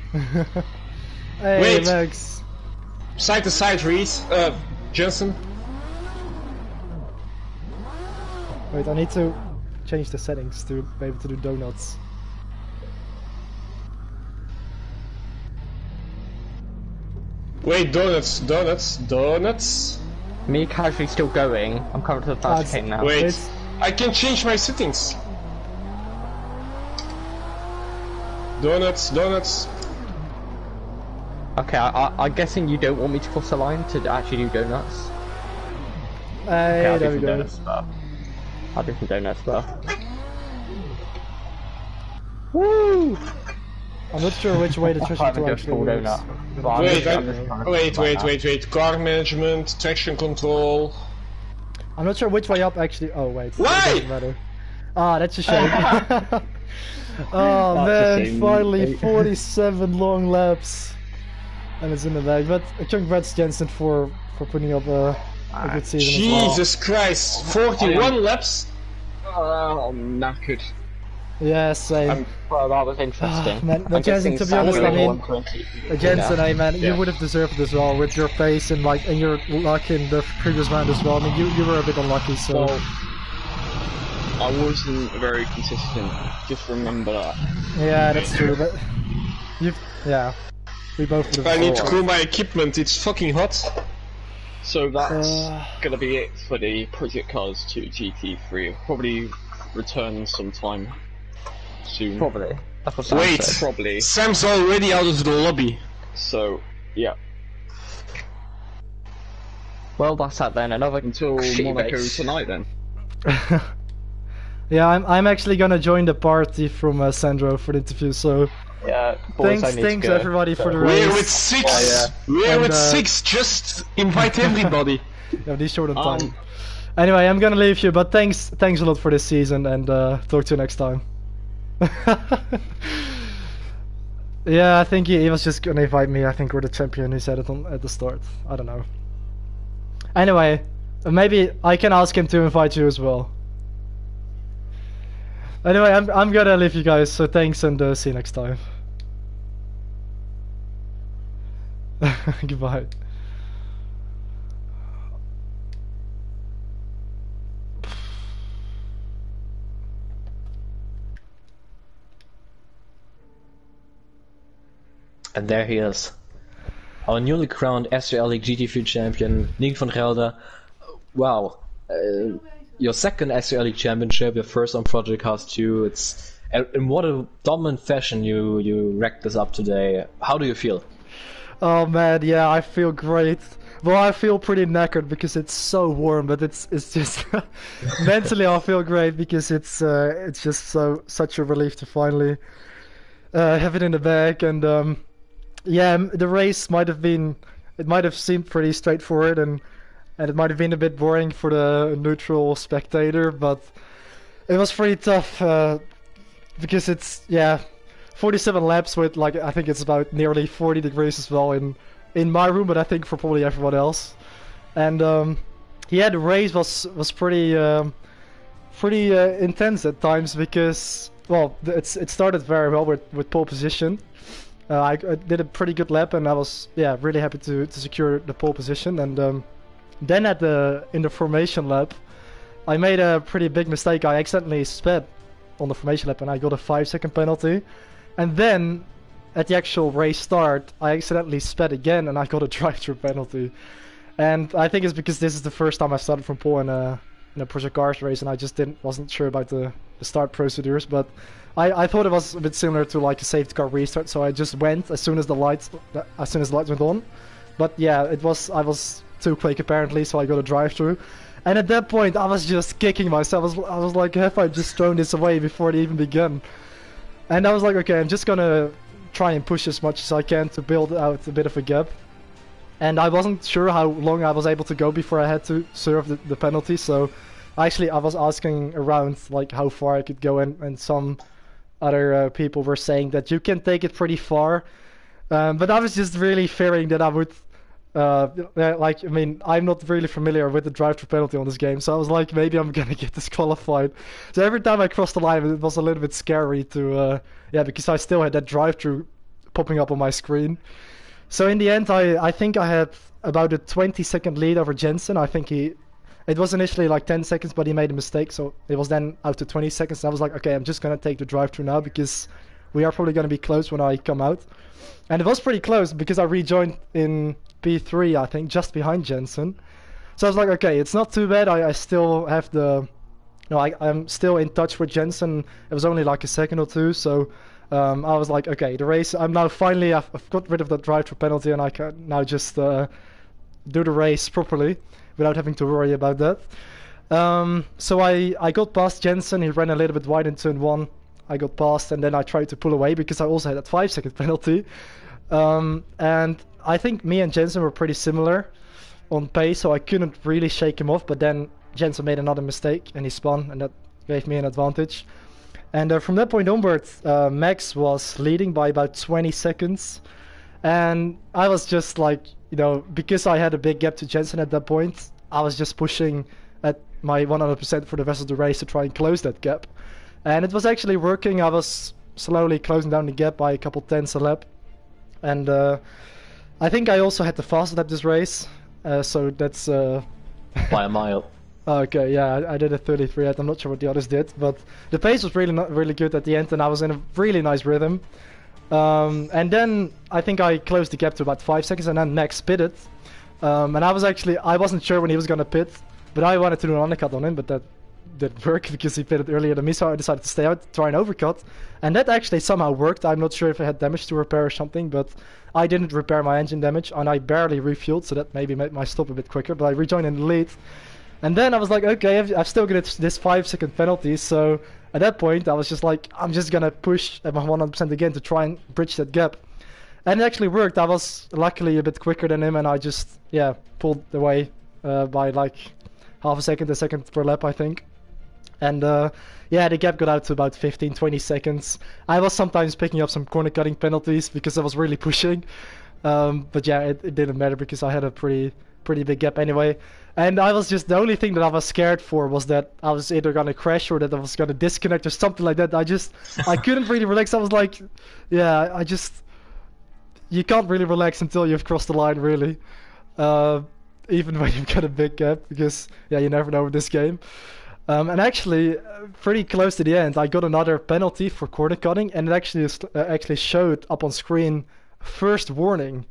Hey, Wait! Max. Side to side, Reese. Uh, Jensen. Wait, I need to change the settings to be able to do donuts. Wait, donuts, donuts, donuts. Me casually still going. I'm coming to the fast lane now. Wait, it's... I can change my settings. Donuts, donuts. Okay, I, I, I'm guessing you don't want me to cross the line to actually do donuts. Uh, okay, yeah, I'll do some go. donuts stuff. I'll do some donuts stuff. Woo! I'm not sure which way the traction control actually works. Wait, I, wait, wait, wait, wait. Car management, traction control. I'm not sure which way up actually. Oh wait. Why? It doesn't matter. Ah, that's a shame. Oh man, finally forty-seven long laps. and it's in the bag. But congrats, Jensen, for for putting up a, a good season. Jesus as well. Christ, forty-one oh, yeah. laps. Oh, I'm knackered. Yeah, same. Um, well, that was interesting. Oh, man, but Jensen, to be honest, I mean, Jensen, I mean, you would have deserved it as well with your pace and like and your luck in the previous round as well. I mean, you you were a bit unlucky, so. Well, I wasn't very consistent. Just remember that. Yeah, that's true. But you, yeah, we both. Would have I need to cool my equipment. It's fucking hot. So that's uh... gonna be it for the Project Cars two G T three. Probably return sometime. Soon. Probably. That's what Sam Wait, said. Probably. Sam's already out of the lobby. So, yeah. Well, that's that then. Another until Monaco tonight then. Yeah, I'm. I'm actually gonna join the party from uh, Sandro for the interview. So. Yeah. Thanks, thanks everybody so. for the race. We're with six. Oh, yeah. We're and, with uh, six. Just invite everybody. Yeah, these short of um, time. Anyway, I'm gonna leave you, but thanks, thanks a lot for this season, and uh, talk to you next time. Yeah, I think he, he was just gonna invite me. I think we're the champion. He said it on, at the start. I don't know. Anyway, maybe I can ask him to invite you as well. Anyway, I'm I'm gonna leave you guys. So thanks, and uh, see you next time. Goodbye. And there he is. Our newly crowned S J L E G T three champion, Niek van Gelder. Wow. Uh, your second S J L E championship, your first on Project Cars two. It's, in what a dominant fashion you, you wrecked this up today. How do you feel? Oh man, yeah, I feel great. Well, I feel pretty knackered because it's so warm, but it's it's just... mentally I feel great because it's uh, it's just so such a relief to finally uh, have it in the bag. And... Um, yeah, the race might have been, it might have seemed pretty straightforward, and and it might have been a bit boring for the neutral spectator, but it was pretty tough uh, because it's yeah, forty-seven laps with like I think it's about nearly forty degrees as well in in my room, but I think for probably everyone else. And um, yeah, the race was was pretty um, pretty uh, intense at times because well, it's it started very well with with pole position. Uh, I, I did a pretty good lap, and I was yeah really happy to, to secure the pole position. And um, then at the in the formation lap, I made a pretty big mistake. I accidentally sped on the formation lap, and I got a five second penalty. And then at the actual race start, I accidentally sped again, and I got a drive through penalty. And I think it's because this is the first time I started from pole in a in a Project Cars race, and I just didn't wasn't sure about the, the start procedures, but. I, I thought it was a bit similar to like a safety car restart, so I just went as soon as the lights as soon as the lights went on. But yeah, it was I was too quick apparently, so I got a drive through. And at that point, I was just kicking myself. I was, I was like, have I just thrown this away before it even began? And I was like, okay, I'm just gonna try and push as much as I can to build out a bit of a gap. And I wasn't sure how long I was able to go before I had to serve the, the penalty. So actually, I was asking around like how far I could go, and, and some. Other uh, people were saying that you can take it pretty far, um, but I was just really fearing that I would, uh, like, I mean, I'm not really familiar with the drive-through penalty on this game, so I was like, maybe I'm gonna get disqualified. So every time I crossed the line, it was a little bit scary to, uh, yeah, because I still had that drive-through popping up on my screen. So in the end, I, I think I had about a twenty-second lead over Jensen. I think he. It was initially like ten seconds, but he made a mistake, so it was then out to twenty seconds. I was like, okay, I'm just gonna take the drive-through now because we are probably gonna be close when I come out. And it was pretty close because I rejoined in P three, I think, just behind Jensen. So I was like, okay, it's not too bad. I, I still have the, no, I, I'm still in touch with Jensen. It was only like a second or two, so um, I was like, okay, the race. I'm now finally I've, I've got rid of that drive-through penalty, and I can now just uh, do the race properly. Without having to worry about that. Um, so I, I got past Jensen. He ran a little bit wide in turn one. I got past, and then I tried to pull away because I also had that five second penalty. Um, and I think me and Jensen were pretty similar on pace, so I couldn't really shake him off, but then Jensen made another mistake and he spun, and that gave me an advantage. And uh, from that point onwards, uh, Max was leading by about twenty seconds. And I was just like, you know, because I had a big gap to Jensen at that point, I was just pushing at my one hundred percent for the rest of the race to try and close that gap. And it was actually working. I was slowly closing down the gap by a couple tenths a lap. And uh, I think I also had the fastest lap this race. Uh, so that's... Uh... By a mile. Okay, yeah, I, I did a thirty-three. I'm not sure what the others did, but the pace was really not really good at the end, and I was in a really nice rhythm. Um, and then I think I closed the gap to about five seconds, and then Max pitted. Um, and I was actually I wasn't sure when he was gonna pit, but I wanted to do an undercut on him, but that didn't work because he pitted earlier than me. So I decided to stay out, try an overcut, and that actually somehow worked. I'm not sure if I had damage to repair or something, but I didn't repair my engine damage, and I barely refueled, so that maybe made my stop a bit quicker. But I rejoined in the lead. And then I was like, okay, I've, I've still got this five second penalty, so at that point I was just like, I'm just gonna push at my one hundred percent again to try and bridge that gap. And it actually worked. I was luckily a bit quicker than him, and I just, yeah, pulled away uh, by like half a second, a second per lap, I think. And uh, yeah, the gap got out to about fifteen, twenty seconds. I was sometimes picking up some corner cutting penalties because I was really pushing. Um, but yeah, it, it didn't matter because I had a pretty... pretty big gap anyway, and I was just, the only thing that I was scared for was that I was either gonna crash or that I was gonna disconnect or something like that. I just I couldn't really relax. I was like, yeah, I just, you can't really relax until you've crossed the line, really, uh, even when you've got a big gap, because yeah, you never know with this game. Um, and actually, pretty close to the end, I got another penalty for corner cutting, and it actually uh, actually showed up on screen, first warning.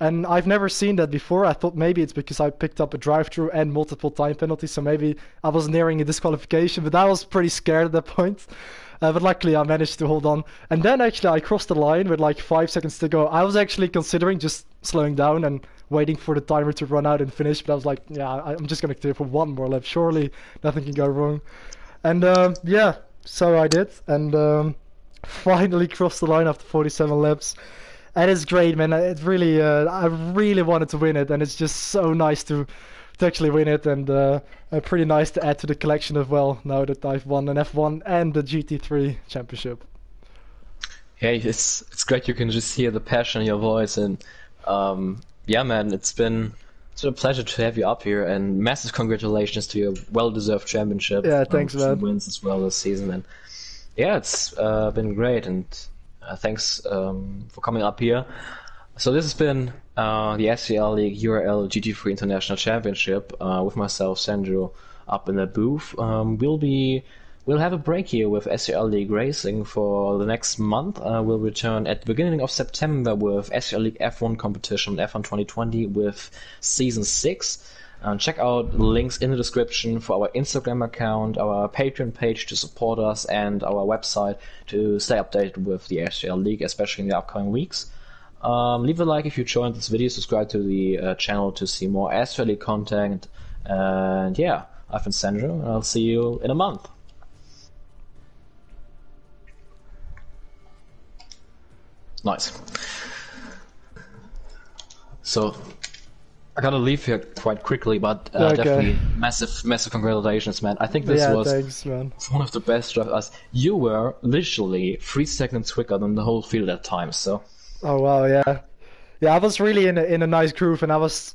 And I've never seen that before. I thought maybe it's because I picked up a drive-through and multiple time penalties, so maybe I was nearing a disqualification, but I was pretty scared at that point. Uh, but luckily I managed to hold on. And then actually I crossed the line with like five seconds to go. I was actually considering just slowing down and waiting for the timer to run out and finish, but I was like, yeah, I'm just going to clear for one more lap. Surely nothing can go wrong. And um, yeah, so I did. And um, finally crossed the line after forty-seven laps. And it's great, man. It really, uh, I really wanted to win it, and it's just so nice to, to actually win it, and uh, uh, pretty nice to add to the collection as well. Now that I've won an F one and the G T three championship. Yeah, it's it's great. You can just hear the passion in your voice, and um, yeah, man, it's been it's been a pleasure to have you up here, and massive congratulations to your well-deserved championship. Yeah, thanks, um, man. Wins as well this season, and yeah, it's uh, been great, and. Uh, thanks um, for coming up here. So this has been uh, the S C L League U R L G T three International Championship uh, with myself, Sandro, up in the booth. Um, we'll be we'll have a break here with S C L League Racing for the next month. Uh, we'll return at the beginning of September with S C L League F one competition, F one twenty twenty with season six. Uh, check out the links in the description for our Instagram account, our Patreon page to support us, and our website to stay updated with the S C L League, especially in the upcoming weeks. Um, leave a like if you joined this video, subscribe to the uh, channel to see more S C L League content. And yeah, I've been Sandro, and I'll see you in a month. Nice. So... I gotta leave here quite quickly, but uh, okay. Definitely massive, massive congratulations, man. I think this yeah, was thanks, man. One of the best drivers. You were literally three seconds quicker than the whole field at times, so... Oh, wow, yeah. Yeah, I was really in a, in a nice groove, and I was...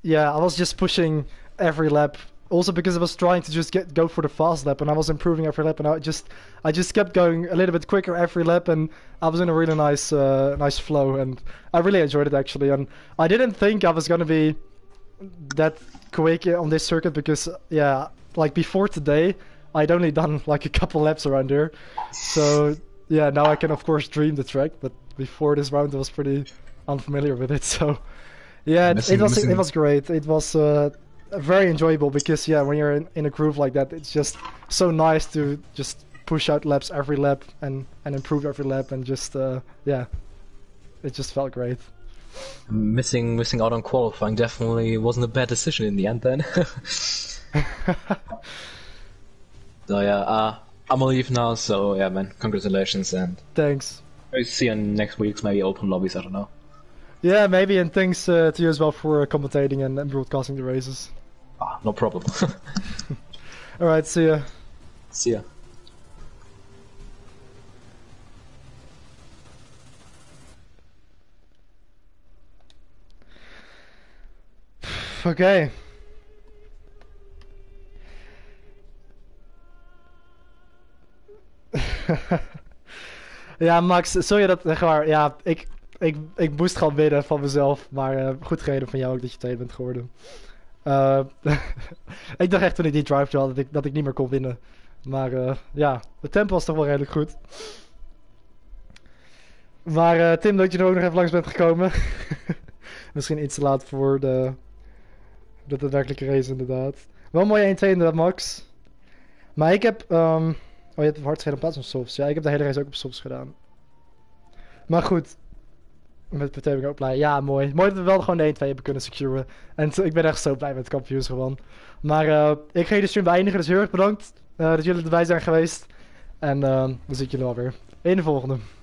Yeah, I was just pushing every lap. Also because I was trying to just get go for the fast lap, and I was improving every lap, and I just I just kept going a little bit quicker every lap, and I was in a really nice uh, nice flow, and I really enjoyed it actually. And I didn't think I was gonna be that quick on this circuit because yeah, like before today, I'd only done like a couple laps around here. So yeah, now I can of course dream the track, but before this round I was pretty unfamiliar with it. So yeah, it, it was it was great. It was. Uh, Very enjoyable because yeah, when you're in, in a groove like that, it's just so nice to just push out laps every lap and and improve every lap, and just uh, yeah, it just felt great. Missing missing out on qualifying definitely wasn't a bad decision in the end then. So yeah, uh, I'm gonna leave now. So yeah, man, congratulations and thanks. I'll see you in next week's maybe open lobbies. I don't know. Yeah, maybe, and thanks uh, to you as well for uh, commentating and, and broadcasting the races. Ah, no problem. Alright, see ya. See ya. Okay. Ja, Max, sorry dat, echt waar, ja, ik, ik, ik moest gewoon winnen van mezelf, maar uh, goed gereden van jou ook dat je tweede bent geworden. Uh, ik dacht echt toen ik die drive had dat ik, dat ik niet meer kon winnen, maar uh, ja, het tempo was toch wel redelijk goed. Maar uh, Tim, dat je er ook nog even langs bent gekomen. Misschien iets te laat voor de, de daadwerkelijke race inderdaad. Wel een mooie één twee inderdaad, Max. Maar ik heb... Um, Oh, je hebt hard gereden in plaats van softs. Ja, ik heb de hele race ook op softs gedaan. Maar goed. Met Portimão ook blij. Ja, mooi. Mooi dat we wel gewoon de één twee hebben kunnen securen. En ik ben echt zo blij met het kampioenschap. Maar uh, ik ga jullie stream beëindigen. Dus heel erg bedankt uh, dat jullie erbij zijn geweest. En uh, dan zie ik jullie alweer in de volgende.